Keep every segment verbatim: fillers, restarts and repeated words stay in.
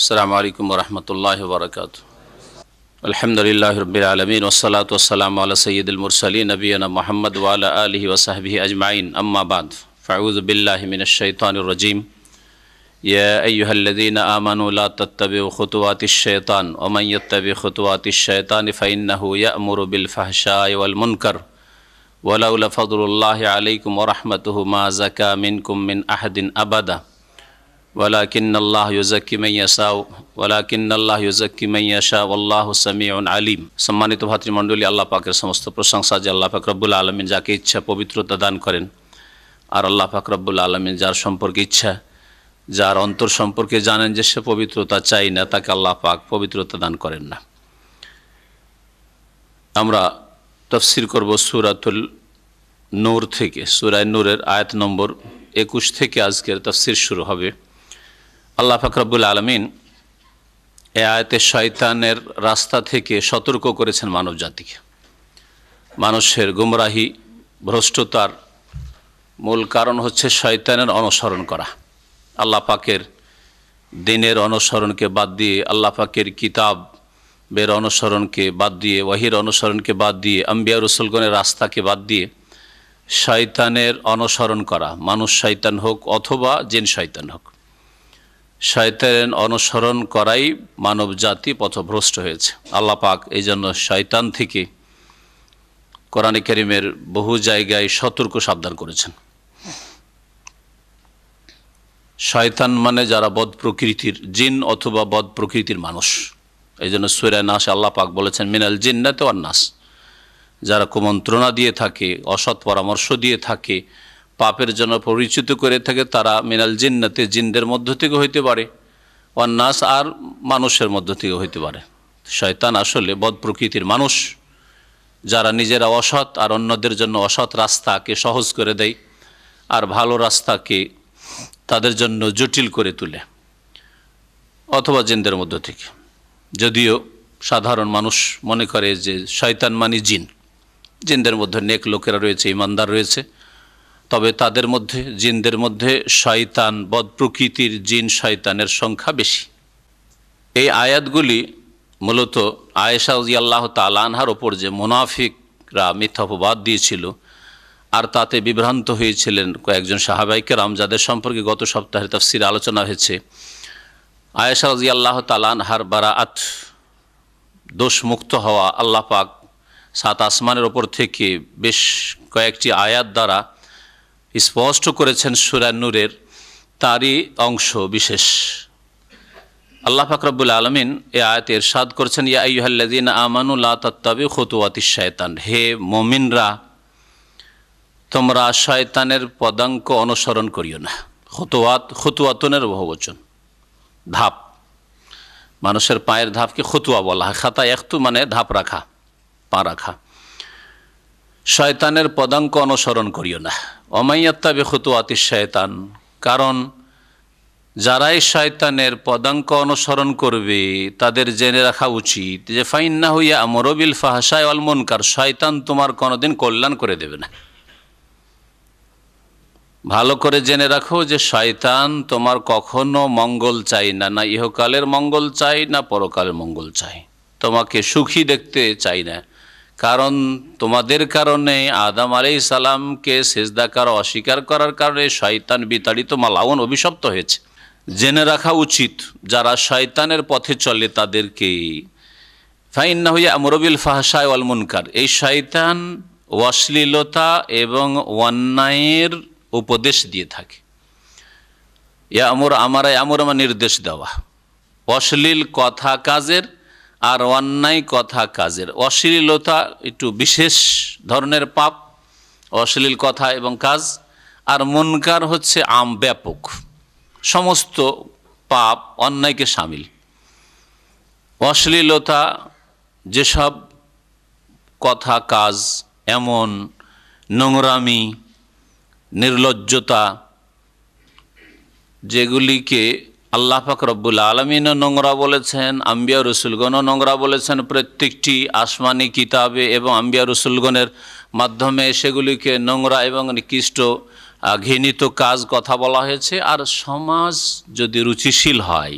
अस्सलामु अलैकुम वरहमतुल्लाहि वबरकातुहू। अल्हम्दुलिल्लाहि रब्बिल आलमीन वस्सलातु वस्सलामु अला सय्यिदिल मुरसलीन नबीना मुहम्मद व अला आलिहि व सहबिहि अजमाइन। अम्मा बाद फ़अऊज़ु बिल्लाहि मिनश शैतानिर रजीम। या अय्युहल्लज़ीना आमनू ला तत्तबिऊ खुतुवातिश शैतान व मन यत्तबि खुतुवातिश शैतान फ़इन्नहू यअमुरु बिल फ़हशाइ वल मुनकर वलौला फ़ज़्लुल्लाहि अलैकुम व रहमतुहू मा ज़का मिनकुम मिन अहदिन अबदा वलाकिन्नल्लाह युज़क्की मन यशाउ वलाकिन्नल्लाह युज़क्की मन यशाउ वल्लाहु समीउन आलिम। सम्मानित भातृमंडली, आल्लाह पाकेर समस्त प्रशंसा जे आल्लाह पाक रब्बुल आलमीन जाके इच्छा पवित्रता दान करें और आल्लाह पाक रब्बुल आलमीन जार सम्पर्के इच्छा जार अंतर सम्पर्के जानें जे से पवित्रता चाय ना ताके आल्लाह पाक पवित्रता दान करें ना। आमरा तफसिर करब सूरातुल नूर थेके। सूरा नूरेर आयत नम्बर एकुश थेके आजकेर तफसिर शुरू होबे। আল্লাহ পাক রব্বুল আলামিন এ আয়াতে শয়তানের রাস্তা থেকে সতর্ক করেছেন মানব জাতিকে। মানুষের গুমরাহি ভ্রষ্টতার মূল কারণ হচ্ছে শয়তানের অনুসরণ করা। আল্লাহ পাকের দ্বীনের অনুসরণকে বাদ দিয়ে, আল্লাহ পাকের কিতাবের অনুসরণকে বাদ দিয়ে, ওয়াহির অনুসরণকে বাদ দিয়ে, আম্বিয়া রসুলগণের রাস্তাকে বাদ দিয়ে শয়তানের অনুসরণ করা। মানুষ শয়তান হোক অথবা জিন শয়তান হোক, শয়তান অনুসরণ করাই মানব জাতি পথভ্রষ্ট হয়েছে। আল্লাহ পাক এই জন্য শয়তান থেকে কোরআনে কারীমের বহু জায়গায় সতর্ক সাবধান করেছেন। শয়তান মানে যারা বদ প্রকৃতির জিন অথবা বদ প্রকৃতির মানুষ। এই জন্য সূরা নাস আল্লাহ পাক বলেছেন মিনাল জিন্নাতি ওয়ান নাস, যারা কুমন্ত্রণা দিয়ে থাকে, অসৎ পরামর্শ দিয়ে থাকে, পাপের জন্য পরিচিত করে থাকে, তারা মিনাল জিন্নাতে জিনদের মধ্য থেকে হইতে পারে, ওয়ান নাস আর মানুষের মধ্য থেকে হইতে পারে। শয়তান আসলে বদ প্রকৃতির মানুষ যারা নিজেরা অসৎ আর অন্যদের জন্য অসৎ রাস্তাকে সহজ করে দেয় আর ভালো রাস্তাকে তাদের জন্য জটিল করে তোলে, অথবা জিনদের মধ্য থেকে। যদিও সাধারণ মানুষ মনে করে যে শয়তান মানে জিন, জিনদের মধ্যে নেক লোকেরা রয়েছে, ইমানদার রয়েছে, তবে তাদের মধ্যে জিনদের মধ্যে শয়তান বদ প্রকৃতির জিন শয়তানের সংখ্যা বেশি। এই আয়াতগুলি মূলত আয়েশা রাদিয়াল্লাহু তাআলা আনহার ওপর যে মুনাফিকরা মিথ্যা অপবাদ দিয়েছিল আর তাতে বিভ্রান্ত হয়েছিলেন কয়েকজন সাহাবায়ে কেরাম, যাদের সম্পর্কে গত সপ্তাহে তাফসীরে আলোচনা হয়েছে। আয়েশা রাদিয়াল্লাহু তাআলা আনহার বারাআত, দোষমুক্ত হওয়া, আল্লাহ পাক সাত আসমানের ওপর থেকে বেশ কয়েকটি আয়াত দ্বারা স্পষ্ট করেছেন। সূরা নূরের তারই অংশ বিশেষ। আল্লাহ পাক রব্বুল আলামিন এ আয়াতে ইরশাদ করেছেন, ইয়া আইয়ুহাল্লাযীনা আমানু লা তাত্তাবিউ খুতুওয়াতিশ শায়তান, হে মুমিনরা তোমরা শয়তানের পদাঙ্ক অনুসরণ করিও না। খুতুওয়াত, খুতুওয়াতুনের বহুবচন ধাপ। মানুষের পায়ের ধাপকে খুতুয়া বলা হয়। খাতা একটু মানে ধাপ রাখা, পা রাখা। শয়তানের পদাঙ্ক অনুসরণ করিও না। অমাইয়াত্তাবি খুতুয়াতিশ শয়তান, কারণ যারাই শয়তানের পদাঙ্ক অনুসরণ করবে তাদের জেনে রাখা উচিত যে ফাইন্নাহু ইয়া'মুরু বিল ফাহশাই ওয়াল মুনকার, শয়তান তোমার কোনোদিন কল্যাণ করে দেবে না। ভালো করে জেনে রাখো যে শয়তান তোমার কখনো মঙ্গল চাই না, না ইহকালের মঙ্গল চাই না পরকালের মঙ্গল চাই, তোমাকে সুখী দেখতে চাই না। কারণ তোমাদের কারণে আদম আলাইহিস সালামকে সিজদা করা অস্বীকার করার কারণে শয়তান বিতাড়িত মালাউন অভিশপ্ত হয়েছে। জেনে রাখা উচিত যারা শয়তানের পথে চলে তাদেরকে। ফাইন্নাহু ইয়া'মুরু বিল ফাহশাই ওয়াল মুনকার, এই শয়তান অশ্লীলতা এবং অন্যায়ের উপদেশ দিয়ে থাকে। ইয়া'মুর আমারা ইয়া'মুর মানে নির্দেশ দেওয়া, অশ্লীল কথা কাজের আর অন্যায় কথা কাজের। অশ্লীলতা একটু বিশেষ ধরনের পাপ, অশ্লীল কথা এবং কাজ, আর মুনকার হচ্ছে আম, ব্যাপক, সমস্ত পাপ অন্যায়কে শামিল। অশ্লীলতা যেসব কথা কাজ, এমন নোংরামি, নির্লজ্জতা যেগুলিকে আল্লাহ পাক রব্বুল আলামিনও নোংরা বলেছেন, আম্বিয়া রসুলগণও নোংরা বলেছেন। প্রত্যেকটি আসমানি কিতাবে এবং আম্বিয়া রসুলগণের মাধ্যমে সেগুলিকে নোংরা এবং নিকৃষ্ট ঘৃণিত কাজ কথা বলা হয়েছে। আর সমাজ যদি রুচিশীল হয়,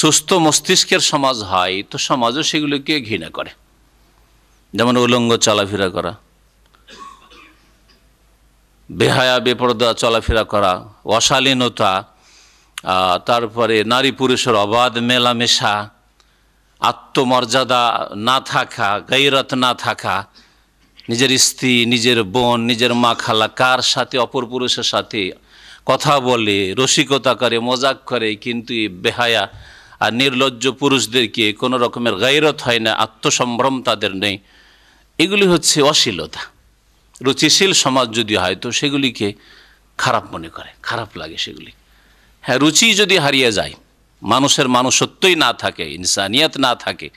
সুস্থ মস্তিষ্কের সমাজ হয় তো সমাজও সেগুলোকে ঘৃণা করে। যেমন উলঙ্গ চলাফেরা করা, বেহায়া বেপরদা চলাফেরা করা, অশালীনতা, তারপরে নারী পুরুষের অবাধ মেলামেশা, আত্মমর্যাদা না থাকা, গায়রত না থাকা, নিজের স্ত্রী, নিজের বোন, নিজের মা খালা কার সাথে অপর পুরুষের সাথে কথা বলে, রসিকতা করে, মজাক করে, কিন্তু বেহায়া আর নির্লজ্জ পুরুষদেরকে কোনো রকমের গায়রত হয় না, আত্মসম্ভ্রম তাদের নেই। এগুলি হচ্ছে অশ্লীলতা। রুচিশীল সমাজ যদি হয় তো সেগুলিকে খারাপ মনে করে, খারাপ লাগে সেগুলি। হ্যাঁ, রুচি যদি হারিয়ে যায়, মানুষের মানুষত্বই না থাকে, ইনসানিয়াত না থাকে,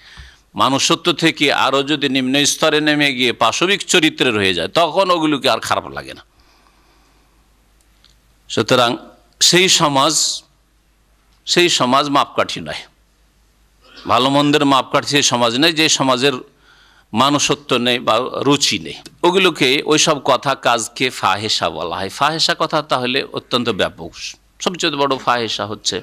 মানুষত্ব থেকে আরও যদি নিম্ন স্তরে নেমে গিয়ে পাশবিক চরিত্রে রয়ে যায়, তখন ওগুলোকে আর খারাপ লাগে না। সুতরাং সেই সমাজ সেই সমাজ মাপকাঠি নয়, ভালো মন্দের মাপকাঠি সেই সমাজ নেই যে সমাজের মানুষত্ব নেই বা রুচি নেই। ওগুলোকে ওইসব কথা কাজকে ফাহেসা বলা হয়। ফাহেসা কথা তাহলে অত্যন্ত ব্যাপক। সবচেয়ে বড় ফাহেসা হচ্ছে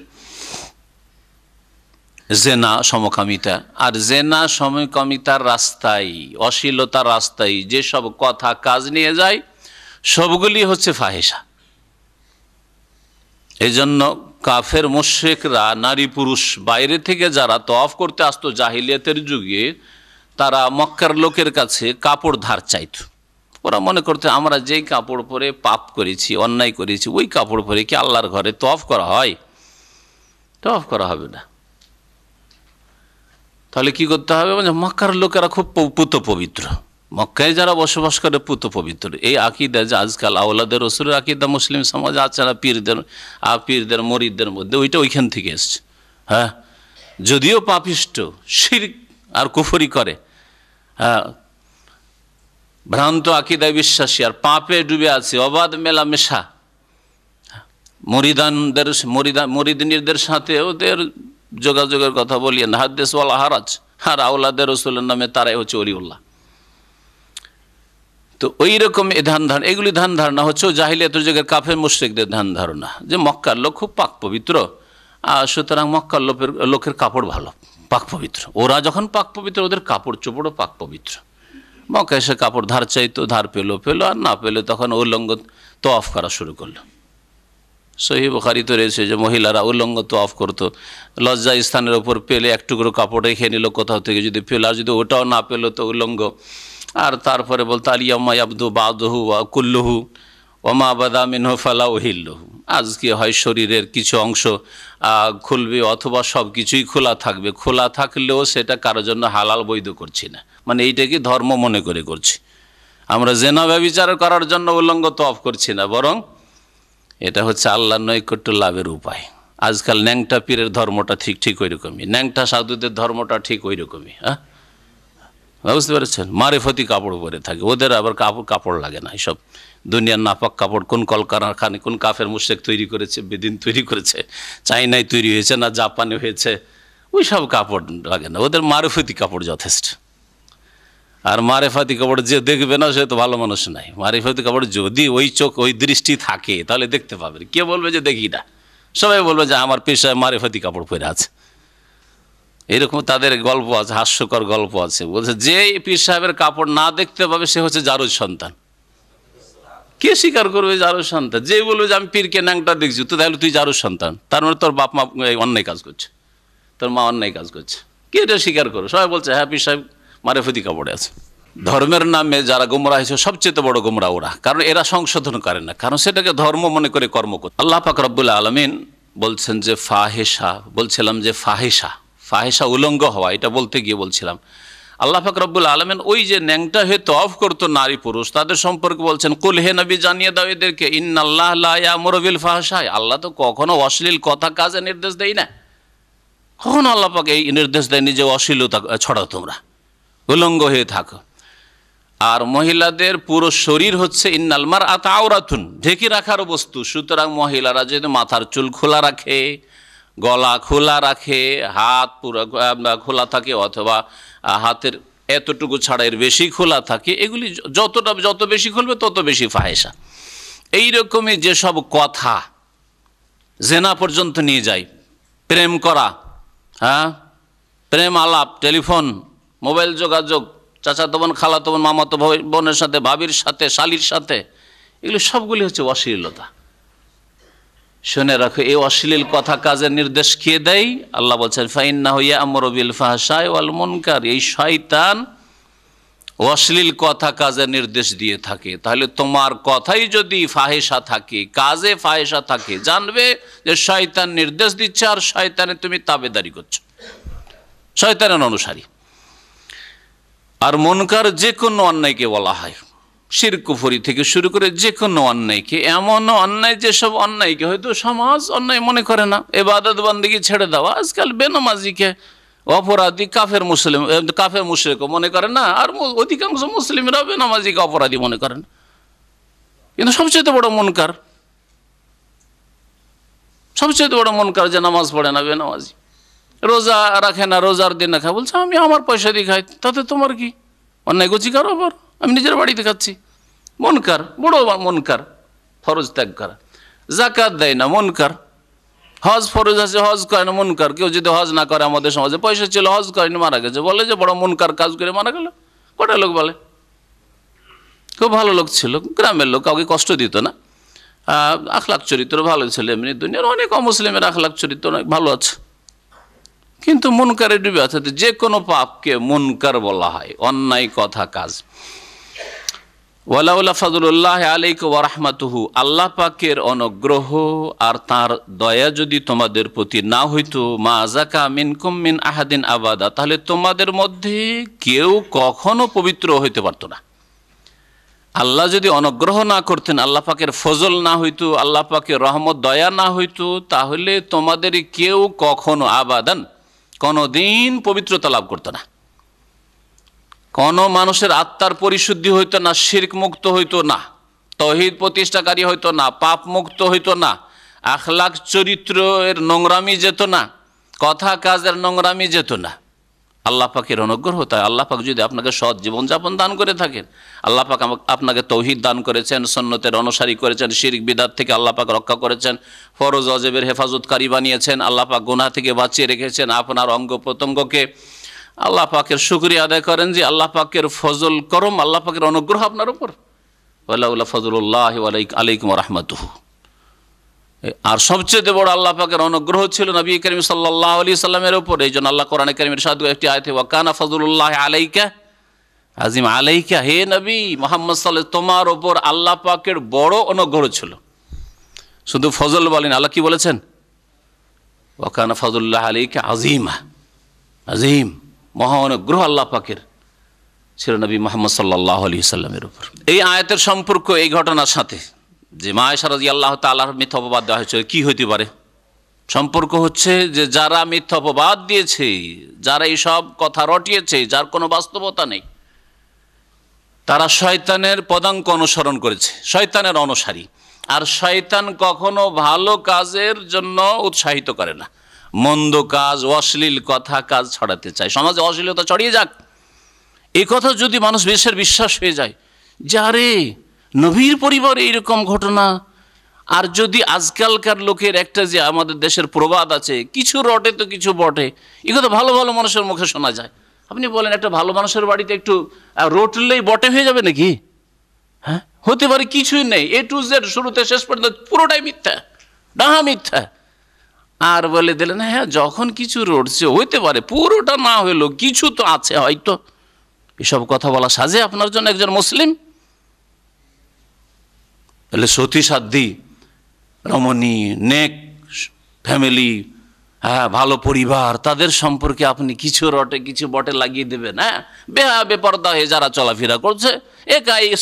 জেনা, সমকামিতা। আর জেনা সমকামিতার রাস্তায়, অশ্লীলতার রাস্তায় যেসব কথা কাজ নিয়ে যায় সবগুলি হচ্ছে ফাহেসা। এই জন্য কাফের মুশরিকরা নারী পুরুষ বাইরে থেকে যারা তওয়াফ করতে আসতো জাহিলিয়াতের যুগে, তারা মক্কার লোকের কাছে কাপড় ধার চাইত। ওরা মনে করতে আমরা যেই কাপড় পরে পাপ করেছি, অন্যায় করেছি, ওই কাপড় পরে কি আল্লাহর ঘরে তওয়াফ করা হয়? তওয়াফ করা হবে না। তাহলে কি করতে হবে? মানে মক্কার লোকেরা খুব পুত পবিত্র, মক্কায় যারা বসবাস করে পুত পবিত্র। এই আকিদা যে আজকাল আওলাদের রসুলের আকিদা মুসলিম সমাজ আছে না, পীরদের আর পীরদের মরিদদের মধ্যে, ওইটা ওইখান থেকে এসছে। হ্যাঁ, যদিও পাপিষ্ট, শিরক আর কুফরি করে, হ্যাঁ ভ্রান্ত আকিদায় বিশ্বাসী আর পাপে ডুবে আছে, অবাধ মেলামেশা, মরিদানদের মরিদা মরিদিনীদের সাথে ওদের যোগাযোগের কথা বলিয়ে না, হাদ্দেস ওয়ালা হারাজ। আর আওলাদের রসুলের নামে তারাই হচ্ছে অলিউল্লাহ। তো ওই রকম এ ধ্যান ধারণা, এগুলি ধ্যান ধারণা হচ্ছে জাহিলিয়াতের যুগের কাফের মুশরিকদের ধ্যান ধারণা যে মক্কার লোক খুব পাক পবিত্র, আর সুতরাং মক্কার লোকের লোকের কাপড় ভালো, পাক পবিত্র। ওরা যখন পাক পবিত্র, ওদের কাপড় চোপড়ও পাক পবিত্র। মক্কা এসে কাপড় ধার চাইতো, ধার পেলো পেলো, আর না পেলে তখন উলঙ্গ তওয়াফ করা শুরু করলো। সহিহ বুখারীতে রয়েছে যে মহিলারা উলঙ্গ তওয়াফ করতো, লজ্জা স্থানের ওপর পেলে এক টুকরো কাপড় রেখে নিল কোথাও থেকে, যদি পেল আর যদি ওটাও না পেলো তো উলঙ্গ। আর তারপরে বলতো আলিয়াম্মা আব্দু বাদহু ওয়া কুল্লুহু ওমা বাদা মিনহু ফালা উহিল্লুহু। আজকে হয় শরীরের কিছু অংশ খুলবে অথবা সব কিছুই খোলা থাকবে, খোলা থাকলেও সেটা কারোর জন্য হালাল, বৈধ করছি না। মানে এইটাকে ধর্ম মনে করে করছি আমরা। জেনা ব্যভিচার করার জন্য উলঙ্গ তওয়াফ করছি না, বরং এটা হচ্ছে আল্লাহর নৈকট্য লাভের উপায়। আজকাল ন্যাংটা পীরের ধর্মটা ঠিক ঠিক ওইরকমই, ন্যাংটা সাধুদের ধর্মটা ঠিক ওইরকমই। হ্যাঁ, বুঝতে পেরেছেন? মারিফতি কাপড় পরে থাকে, ওদের আবার কাপড় কাপড় লাগে না। এইসব দুনিয়ার নাপাক কাপড় কোন কলকারখানা, কোন কাফের মুশরিক তৈরি করেছে, বেদিন তৈরি করেছে, চাইনায় তৈরি হয়েছে না জাপানে হয়েছে, ওই সব কাপড় লাগে না। ওদের মারিফতি কাপড় যথেষ্ট। আর মারিফতি কাপড় যে দেখবে না সে তো ভালো মানুষ নাই। মারিফতি কাপড় যদি ওই চোখ ওই দৃষ্টি থাকে তাহলে দেখতে পাবেন। কে বলবে যে দেখি না? সবাই বলবে যে আমার পেশায় মারিফতি কাপড় পরে আছে। এরকম তাদের গল্প আছে, হাস্যকর গল্প আছে। বলছে যে পীর সাহেবের কাপড় না দেখতে পাবে সে হচ্ছে জারুজ সন্তান। কে স্বীকার করবে জারুজ সন্তান? যে বলবে যে আমি পীরকে ন্যাংটা দেখছি, তো তাহলে তুই জারুজ সন্তান, তার মানে তোর বাপ মা অন্যায় কাজ করছে, তোর মা অন্যায় কাজ করছে। কে এটা স্বীকার করবে? সবাই বলছে হ্যাঁ পীর সাহেব মারিফতি কাপড়ে আছে। ধর্মের নামে যারা গোমরা হয়েছে সবচেয়ে বড় গোমরা ওরা, কারণ এরা সংশোধন করে না, কারণ সেটাকে ধর্ম মনে করে কর্ম করে। আল্লাহ পাক রব্বুল আলামিন বলছেন যে ফাহেসা, বলছিলাম যে ফাহেসা ফাহেসা উলঙ্গ হওয়া, এটা বলতে গিয়ে বলছিলাম আল্লাহ পাক রব্বুল আলামিন ওই যে ন্যাংটা হয়ে তওয়াফ করতো নারী পুরুষ, তাদের সম্পর্কে বলছেন কুল হে নবী জানিয়ে দাও এদেরকে ইন্নাল্লাহ লা ইয়ামুরু বিল ফাহশায়, আল্লাহ তো কখনো অশ্লীল কথা কাজে নির্দেশ দেয় না। কখনো আল্লাহ পাক এই নির্দেশ দেয়নি যে অশ্লীলতা ছড়াও, তোমরা উলঙ্গ হয়ে থাকো। আর মহিলাদের পুরো শরীর হচ্ছে ইন্নাল মারআতা আওরাতুন, ঢেকে রাখার বস্তু। সুতরাং মহিলারা যদি মাথার চুল খোলা রাখে, গলা খোলা রাখে, হাত পুরো খোলা থাকে অথবা হাতের এতটুকু ছাড়া এর বেশি খোলা থাকে, এগুলি যতটা যত বেশি খুলবে তত বেশি ফাহেসা। এইরকমই যেসব কথা জেনা পর্যন্ত নিয়ে যায়, প্রেম করা, हाँ प्रेम आलाप टेलिफोन मोबाइल जोगाजोग चाचातो बोन खालातो बोन मामातो बोनेर साथे भाबीर साथे शालिर साथे एगुलो सबगुली हच्छे अश्लीलता। शुने रखो ए अश्लील कथा काजेर निर्देश किए देई आल्लाह बोलछेन फाइन्नाहु या'मुरु बिल फाहशाइ वाल मुनकार। एई शयतान अश्लील कथा काजेर निर्देश दिए थाके ताहले तोमार कथाई जदि फाहेशा थाके काजे फाहेशा थाके जानबे जे शयतान निर्देश दिच्छे आर शयताने तुमि ताबेदारी करछो शयतानेर अनुसारी। और मुनकार जेकोनो अन्यायके बला हय शिरक कुफुरी थेके शुरू करे जेकोनो अन्यायके एमन अन्याय जे सब अन्यायके हयतो समाज अन्याय मने करे ना इबादत बंदगी छेड़े दाओ आजकल बेनामाजीके अपराधी काफेर मुसलिम काफेर मुशरिक मने करे ना और अधिकांश मुसलिमरा बेनामाजीके अपराधी मने करे ना किन्तु सबचेये बड़ो मुनकार सबचेये बड़ो मुनकार जे नामाज पड़े ना बेनामाजी रोजा रखे ना रोजार दिन ना खाए बोलছে আমি আমার পয়সা দিয়ে খাই তাতে তোমার কি অন্যায় গজি করো আবার আমি নিজের বাড়িতে খাচ্ছি মুনকার বড় মুনকার। ফরজ ত্যাগ করা যাকাত দেয় না মুনকার। হজ ফরজ আছে হজ করে না মুনকার। কেউ যদি হজ না করে আমাদের সমাজে পয়সা ছিল হজ করে না মারা গেছে বলে যে বড় মুনকার কাজ করে মারা গেল। কটা লোক বলে খুব ভালো লোক ছিল গ্রামের লোক কাউকে কষ্ট দিত না আখলাক চরিত্র ভালো ছিল এমনি দুনিয়ার অনেক অমুসলিমের আখলাক চরিত্র অনেক ভালো আছে किन्तु मुनकारे डूबे अर्थात जे कोनो पापके मुनकार बला हय अन्याय कथा काज। वलाउला फजलुल्लाहि आलैकुम वा रहमातुहु आल्लाह पाकेर अनुग्रह आर तार दया यदि तोमादेर प्रति ना हयतो मा जाका मिनकुम मिन आहादिन आबादा ताहले तोमादेर मध्य केउ कखनो पवित्र हइते पारतो ना। आल्लाह यदि अनुग्रह ना करतें आल्लाह पाकेर फजल ना हयतो आल्लाह पाकेर रहमत दया ना हयतो ताहले तोमादेर केउ कखनो आबादान कोनो दिन पवित्रता लाभ करत ना कोनो मानुषेर आत्मार परिशुद्धि हतो ना शिर्क मुक्त हतो ना तौहीद प्रतिष्ठाकारी हतो ना पाप मुक्त हतो ना आखलाक चरित्रेर नोंगरामी जेत ना कथा काजेर नोंगरामी जेत ना। आल्लाह पाकेर अनुग्रह ताई आल्लाह पाक यदि आपनाके सत् जीवन यापन दान करे थाकेन आल्लाह पाक आपनाके तौहीद दान करेछेन सुन्नतेर अनुसारी करेछेन शिर्क बिदअत थेके आल्लाह पाक रक्षा करेछेन फरज वाजिबेर हेफाजतकारी बानियेछेन आल्लाह पाक गुनाह थेके बाँचिये रेखेछेन आपनार अंग प्रत्यंगके आल्लाह पाकेर शुक्रिया आदाय करेन जे आल्लाह पाकेर फजल करम आल्लाह पाकेर अनुग्रह आपनार उपर वलाउला फजलुल्लाहि आलैकुम वा रहमातुहु। और सबचेये बड़ आल्लाह पाकेर अनुग्रह छिलो नबी करीम सल्लल्लाहु अलैहि वसल्लमेर उपर। एइजन्य आल्लाह कुराने करीमेर साथ एकटी आयते वा काना फजलुल्लाहि आलैका आजिम आलैका हे नबी मुहम्मद सल्लल्लाहु अलैहि तोमार उपर आल्लाह पाकेर बड़ो अनुग्रह छिलो। शुधु फजल बोलेन आल्लाह कि बोलेछेन वा काना फजलुल्लाहि आलैका आजिमा आजिम महा अनुग्रह आल्लाह पाकेर छिलो नबी मुहम्मद सल्लल्लाहु अलैहि वसल्लमेर उपर। एइ आयतेर सम्पर्क एइ घटनार साथे যে মায়েশা রাদিয়াল্লাহু তাআলার মিথ্যা অপবাদ দেওয়া হয়েছে কি হইতে পারে সম্পর্ক হচ্ছে যে যারা মিথ্যা অপবাদ দিয়েছে যারা এই সব কথা রটিয়েছে যার কোনো বাস্তবতা নেই তারা শয়তানের পদাঙ্ক অনুসরণ করেছে শয়তানের অনুসারী। আর শয়তান কখনো ভালো কাজের জন্য উৎসাহিত করে না মন্দ কাজ অশ্লীল কথা কাজ ছড়াতে চায় সমাজে অশ্লীলতা ছড়িয়ে যাক এই কথা যদি মানুষ বেশের বিশ্বাস হয়ে যায় যারে নবীর পরিবারে এরকম ঘটনা। আর যদি আজকালকার লোকের একটা যে আমাদের দেশের প্রবাদ আছে কিছু রটে তো কিছু বটে এগুলো তো ভালো ভালো মানুষের মুখে শোনা যায় আপনি বলেন একটা ভালো মানুষের বাড়িতে একটু রটলেই বটে হয়ে যাবে নাকি হ্যাঁ হতে পারে কিছুই নেই এ টু জেড শুরুতে শেষ পর্যন্ত পুরোটাই মিথ্যা ডাহা মিথ্যা। আর বলে দিলেন হ্যাঁ যখন কিছু রটছে হইতে পারে পুরোটা না হলো কিছু তো আছে হয়তো এসব কথা বলা সাজে আপনার জন্য একজন মুসলিম पहले सती साधी रमणी नेक फैमिली हाँ भलो परिवार तर सम्पर्के अपनी किचु रटे किचु बटे लागिए देवें हाँ बेहा बेपर्दा हो जरा चलाफेरा कर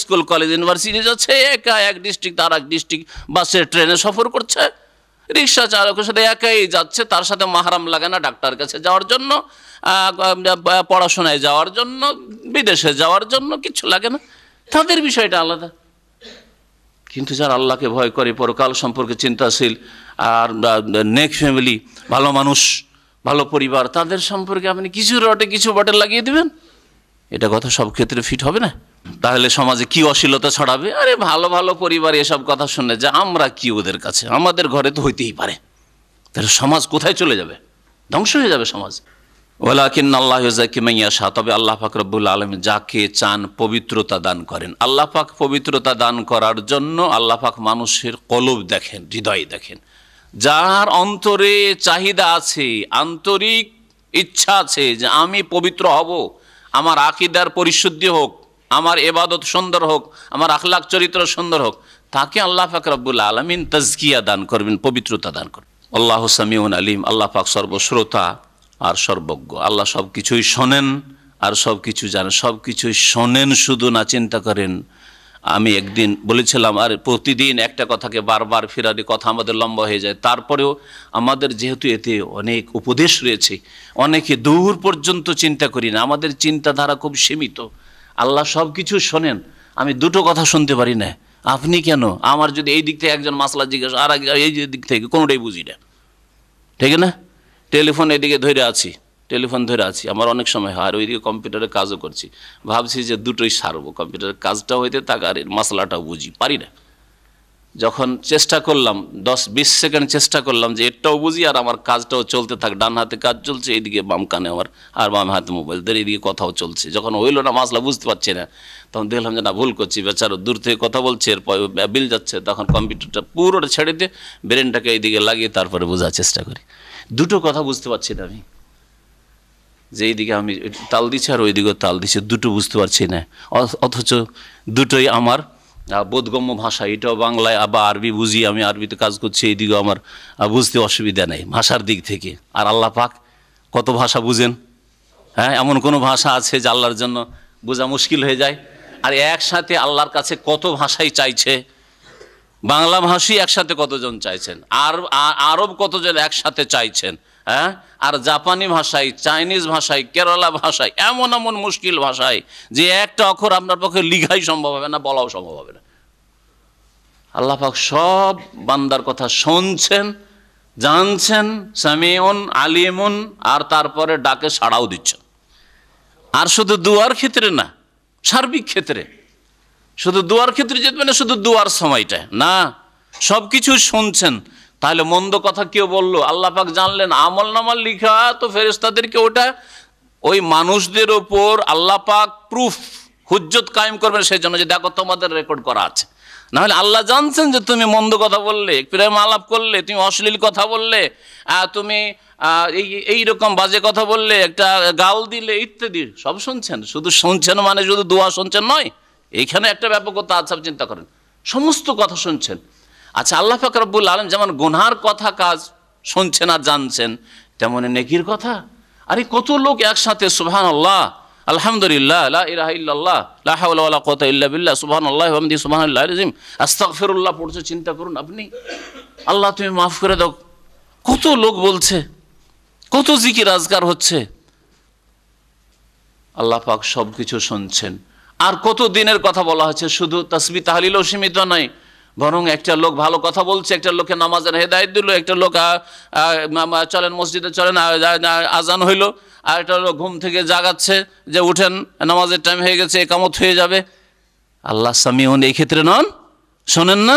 स्कूल कलेज यूनिवर्सिटी जाका एक डिस्ट्रिक्ट और एक डिस्ट्रिक्ट बस ट्रेने सफर कर रिक्शा चालक एकाई जा महराम लागे ना डाक्टर का जावर पढ़ाशुना जावर विदेशे जावर किच्छू लागे ना तर विषय आलदा। किन्तु जरा आल्लाह के भय करे परकाल सम्पर्के चिंताशील और नेक फैमिली भलो मानुष भलो परिवार तादेर सम्पर्के आपनि किछु रटे किछु बटे लागिए दिबेन एटा कथा सब क्षेत्रे फिट होबे ना ताहले समाजे कि अश्लीलता छड़ाबे अरे भलो भलो परिवार एसब कथा शुने जा आमरा कि ओदेर काछे आमादेर घरे तो हइतेई पारे ताहले समाज कोथाय चले जाबे ধ্বংস হয়ে যাবে সমাজ। ওয়ালাকিন্না আল্লাহ ইউযাক্কি মান ইয়াশা, তবে আল্লাহ পাক রব্বুল আলামিন যাকে চান পবিত্রতা দান করেন। আল্লাহ পাক পবিত্রতা দান করার জন্য আল্লাহ পাক মানুষের কলব দেখেন, হৃদয় দেখেন। যার অন্তরে চাহিদা আছে, আন্তরিক ইচ্ছা আছে যে আমি পবিত্র হব, আমার আকীদার পরিশুদ্ধি হোক, আমার ইবাদত সুন্দর হোক, আমার আখলাক চরিত্র সুন্দর হোক, তাকে আল্লাহ পাক রব্বুল আলামিন তাজকিয়া দান করবেন, পবিত্রতা দান করবেন। আল্লাহু সামিউন আলিম, আল্লাহ পাক সর্বশ্রোতা আর সর্বজ্ঞ। আল্লাহ সব কিছুই শোনেন আর সব কিছু জানেন। সব কিছুই শোনেন শুধু না চিন্তা করেন। আমি একদিন বলেছিলাম, আর প্রতিদিন একটা কথাকে বারবার ফেরারি কথা আমাদের লম্বা হয়ে যায়। তারপরেও আমাদের যেহেতু এতে অনেক উপদেশ রয়েছে, অনেকে দূর পর্যন্ত চিন্তা করি না, আমাদের চিন্তাধারা খুব সীমিত। আল্লাহ সব কিছু শোনেন, আমি দুটো কথা শুনতে পারি না, আপনি কেন? আমার যদি এই দিক থেকে একজন মাসলা জিজ্ঞাসা, আর এই দিক থেকে কোনোটাই বুঝি না, ঠিক না? টেলিফোন এদিকে ধরে আছি, টেলিফোন ধরে আছি আমার অনেক সময় হয়, আর ওইদিকে কম্পিউটারের কাজও করছি, ভাবছি যে দুটোই সারবো, কম্পিউটারের কাজটাও হইতে থাক আর মশলাটাও বুঝি, পারি না। যখন চেষ্টা করলাম দশ বিশ সেকেন্ড চেষ্টা করলাম যে এটাও বুঝি আর আমার কাজটাও চলতে থাক, ডান হাতে কাজ চলছে, এইদিকে বাম কানে আমার, আর বাম হাতে মোবাইল ধরে এইদিকে কথাও চলছে। যখন হইল না, মশলা বুঝতে পারছি না, তখন দেখলাম যে না, ভুল করছি, বেচারো দূর থেকে কথা বলছে, এরপর বিল যাচ্ছে, তখন কম্পিউটারটা পুরোটা ছেড়ে দিয়ে ব্রেনটাকে এইদিকে লাগিয়ে তারপরে বোঝার চেষ্টা করি। দুটো কথা বুঝতে পারছি না আমি, যে এইদিকে আমি তাল দিচ্ছি আর ওইদিকেও তাল দিচ্ছি, দুটো বুঝতে পারছি না, অথচ দুটোই আমার বোধগম্য ভাষা। এটাও বাংলায় আবার আরবি বুঝি, আমি আরবিতে কাজ করছি, এইদিকেও আমার বুঝতে অসুবিধা নেই ভাষার দিক থেকে। আর আল্লাহ পাক কত ভাষা বুঝেন? হ্যাঁ, এমন কোনো ভাষা আছে যে আল্লাহর জন্য বোঝা মুশকিল হয়ে যায়? আর একসাথে আল্লাহর কাছে কত ভাষাই চাইছে, বাংলা ভাষী একসাথে কতজন চাইছেন, আর আরব কতজন একসাথে চাইছেন, হ্যাঁ, আর জাপানি ভাষায়, চাইনিজ ভাষায়, কেরালা ভাষায়, এমন এমন মুশকিল ভাষায় যে একটা অক্ষর আপনার পক্ষে লিখাই সম্ভব হবে না, বলাও সম্ভব হবে না। আল্লাহ পাক সব বান্দার কথা শুনছেন, জানছেন, সামিউন আলিমুন, আর তারপরে ডাকে সাড়াও দিচ্ছেন। আর শুধু দুয়ার ক্ষেত্রে না, সার্বিক ক্ষেত্রে। শুধু দুয়ার ক্ষেত্রে যেতে মানে শুধু দুয়ার সময়টা না, সব কিছু শুনছেন। তাহলে মন্দ কথা কেউ বললো, আল্লাহ পাক জানলেন, আমল নামার লিখা তো ফেরেশতাদেরকে, ওটা ওই মানুষদের ওপর আল্লাহ পাক প্রুফ হুজ্জত কায়েম করবেন সেই জন্য যে দেখো তোমাদের রেকর্ড করা আছে। নাহলে আল্লাহ জানছেন যে তুমি মন্দ কথা বললে, প্রেম আলাপ করলে, তুমি অশ্লীল কথা বললে, তুমি এই এইরকম বাজে কথা বললে, একটা গাল দিলে, ইত্যাদি সব শুনছেন। শুধু শুনছেন মানে শুধু দোয়া শুনছেন নয়, এইখানে একটা ব্যাপকতা আছে, চিন্তা করেন, সমস্ত কথা শুনছেন। আচ্ছা, আল্লাহ পাক রব্বুল আলামিন যেমন গুনার কথা কাজ শুনছেন আর জানছেন, তেমনি নেকির কথা। আরে কত লোক একসাথে সুবহানাল্লাহ, আলহামদুলিল্লাহ, লা ইলাহা ইল্লাল্লাহ, লা হাওলা ওয়ালা কুওয়াতা ইল্লা বিল্লাহ, সুবহানাল্লাহি ওয়া বিহামদিহি, সুবহানাল্লাহিল আযীম, আস্তাগফিরুল্লাহ পড়ছে। চিন্তা করুন আপনি, আল্লাহ তুমি মাফ করে দাও। কত লোক বলছে, কত জিকির আজকার হচ্ছে। আল্লাহ পাক সব কিছু শুনছেন। আর কত দিনের কথা বলা হচ্ছে, শুধু তাসবিহ তাহলিলও সীমিত নয়, বরং একটা লোক ভালো কথা বলছে, একটা লোকে নামাজের হেদায়েত দিল, একটা লোক চলেন মসজিদে চলেন আজান হইল, আর একটা লোক ঘুম থেকে জাগাচ্ছে যে উঠেন নামাজের টাইম হয়ে গেছে, একামত হয়ে যাবে। আল্লাহ সামিউন এই ক্ষেত্রে নন, শোনেন না?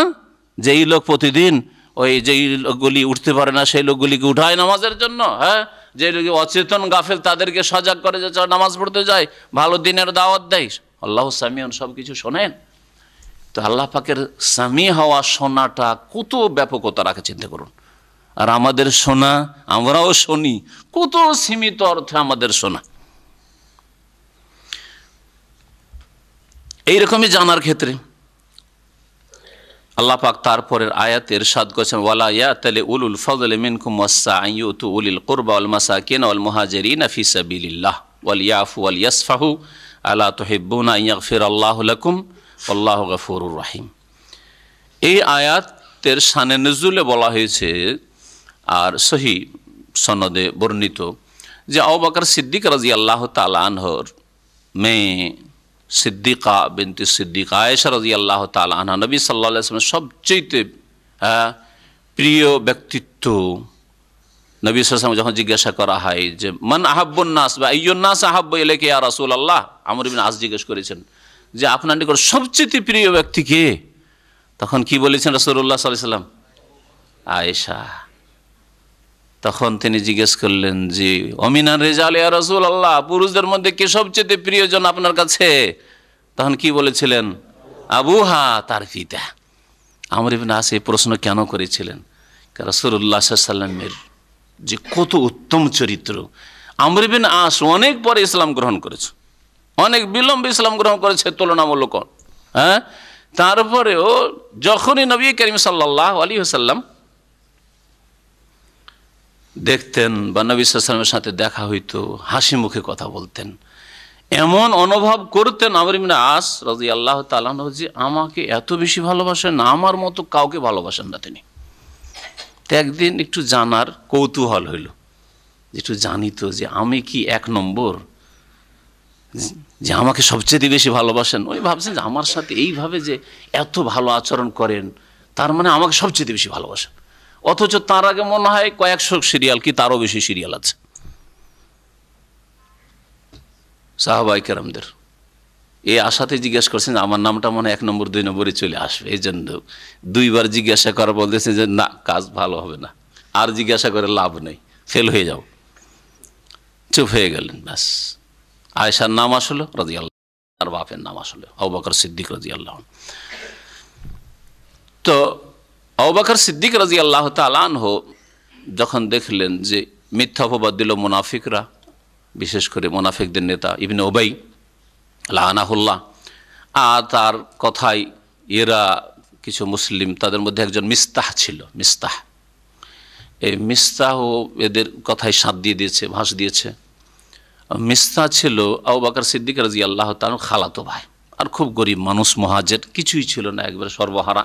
যে এই লোক প্রতিদিন ওই যেই লোকগুলি উঠতে পারে না সেই লোকগুলিকে উঠায় নামাজের জন্য, হ্যাঁ, যে অচেতন গাফেল তাদেরকে সজাগ করে যে চল নামাজ পড়তে যায়, ভালো দিনের দাওয়াত দেয়। আল্লাহ সামিউন, সব কিছু শোনেন। তো আল্লাহ পাকের সামি হওয়া, শোনাটা কত ব্যাপকতা রাখে চিন্তা করুন। আর আমাদের শোনা, আমরাও শুনি, কত সীমিত অর্থে আমাদের শোনা। এইরকমই জানার ক্ষেত্রে আল্লাহ পাক তারপরের আয়াতে ইরশাদ করেছেন, ওয়ালা ইয়াতালি উলুল ফজলি মিনকুম ওয়াসআই ইউতু উলিল কুরবা ওয়াল মাসাকিন ওয়াল মুহাজিরিনা ফি সাবিলিল্লাহ ওয়াল ইয়াফু ওয়াল ইয়াসফাহু আলা তুহিব্বুনা ইয়াগফিরাল্লাহু লাকুম আল্লাহ গফুরুর রহিম। এই আয়াতের শানে নজুলে বলা হয়েছে, আর সহি সনদে বর্ণিত, যে আবু বকর সিদ্দিক রাদিয়াল্লাহু তাআলা আনহুর মেয়ে সিদ্দিকা বিনতে সিদ্দিক আয়েশা রাদিয়াল্লাহু তাআলা আনহা নবী সাল্লাল্লাহু আলাইহি ওয়াসাল্লামের সবচেয়ে প্রিয় ব্যক্তিত্ব। নবী সাল্লাল্লাহু আলাইহি ওয়াসাল্লাম যখন জিজ্ঞাসা করা হয় যে মান আহাব্বুন নাস বা আইয়ুন নাস আহাব্বু ইলাইকা ইয়া রাসূলুল্লাহ, আমর ইবনে আস জিজ্ঞেস করেছেন যে আপনার নিকট সবচেয়ে প্রিয় ব্যক্তি কে? তখন কি বলেছেন রাসূলুল্লাহ সাল্লাল্লাহু আলাইহি ওয়াসাল্লাম? আয়েশা। তখন তিনি জিজ্ঞেস করলেন জি অমিনার রিজাল ইয়া রাসূলুল্লাহ পুরুষদের মধ্যে কে সবচেয়ে প্রিয়জন আপনার কাছে তখন কি বলেছিলেন আবুহা তার পিতা আমর ইবনে আস এই প্রশ্ন কেন করেছিলেন কারণ রাসূলুল্লাহ সাল্লাল্লাহু আলাইহি ওয়াসাল্লামের যে কত উত্তম চরিত্র আমর ইবনে আস অনেক পরে ইসলাম গ্রহণ করেছে অনেক বিলম্বে ইসলাম গ্রহণ করেছে তুলনামূলক হ্যাঁ তারপরেও যখনই নবী করিম সাল্লাল্লাহু আলাইহি ওয়াসাল্লাম দেখতেন বা নবী সাল্লাল্লাহু আলাইহি ওয়াসাল্লামের সাথে দেখা হইতো হাসি মুখে কথা বলতেন এমন অনুভব করতেন আমর ইবনে আস রাদিয়াল্লাহু তাআলা আনহু যে আমাকে এত বেশি ভালোবাসেন আমার মতো কাউকে ভালোবাসেন না তিনি তো একদিন একটু জানার কৌতূহল হইল একটু জানিত যে আমি কি এক নম্বর যে আমাকে সবচেয়ে বেশি ভালোবাসেন ওই ভাবছেন যে আমার সাথে এইভাবে যে এত ভালো আচরণ করেন তার মানে আমাকে সবচেয়ে বেশি ভালোবাসেন অথচ তার আগে মনে হয় কয়েকশো সিরিয়াল কি তারও বেশি সিরিয়াল আছে সাহাবায়ে কেরামদের এই আশাতে জিজ্ঞাসা করছেন আমার নামটা মনে এক নম্বর দুই নম্বরে চলে আসবে এই জন্য দুইবার জিজ্ঞাসা করা বলতেছে যে না কাজ ভালো হবে না আর জিজ্ঞাসা করে লাভ নেই ফেল হয়ে যাও চুপ হয়ে গেলেন ব্যাস আয়েশার নাম আসলো রাদিয়াল্লাহু আর বাপের নাম আসলো আবু বকর সিদ্দিক রাদিয়াল্লাহু তো আবু বকর সিদ্দিক রাদিয়াল্লাহু তাআলা আনহু যখন দেখলেন যে মিথ্যা অপবাদ দিল মুনাফিকরা বিশেষ করে মুনাফিকদের নেতা ইবনে উবাই লাআনাহুল্লাহ আর তার কথাই এরা কিছু মুসলিম তাদের মধ্যে একজন মিস্তাহ ছিল মিস্তাহ এই মিস্তাহ এদের কথাই সাথ দিয়ে দিয়েছে ভাস দিয়েছে মিস্তাহ ছিল আবু বকর সিদ্দিক রাদিয়াল্লাহু তাআলা খালাতো ভাই আর খুব গরিব মানুষ মুহাজির কিছুই ছিল না একবারে সর্বহারা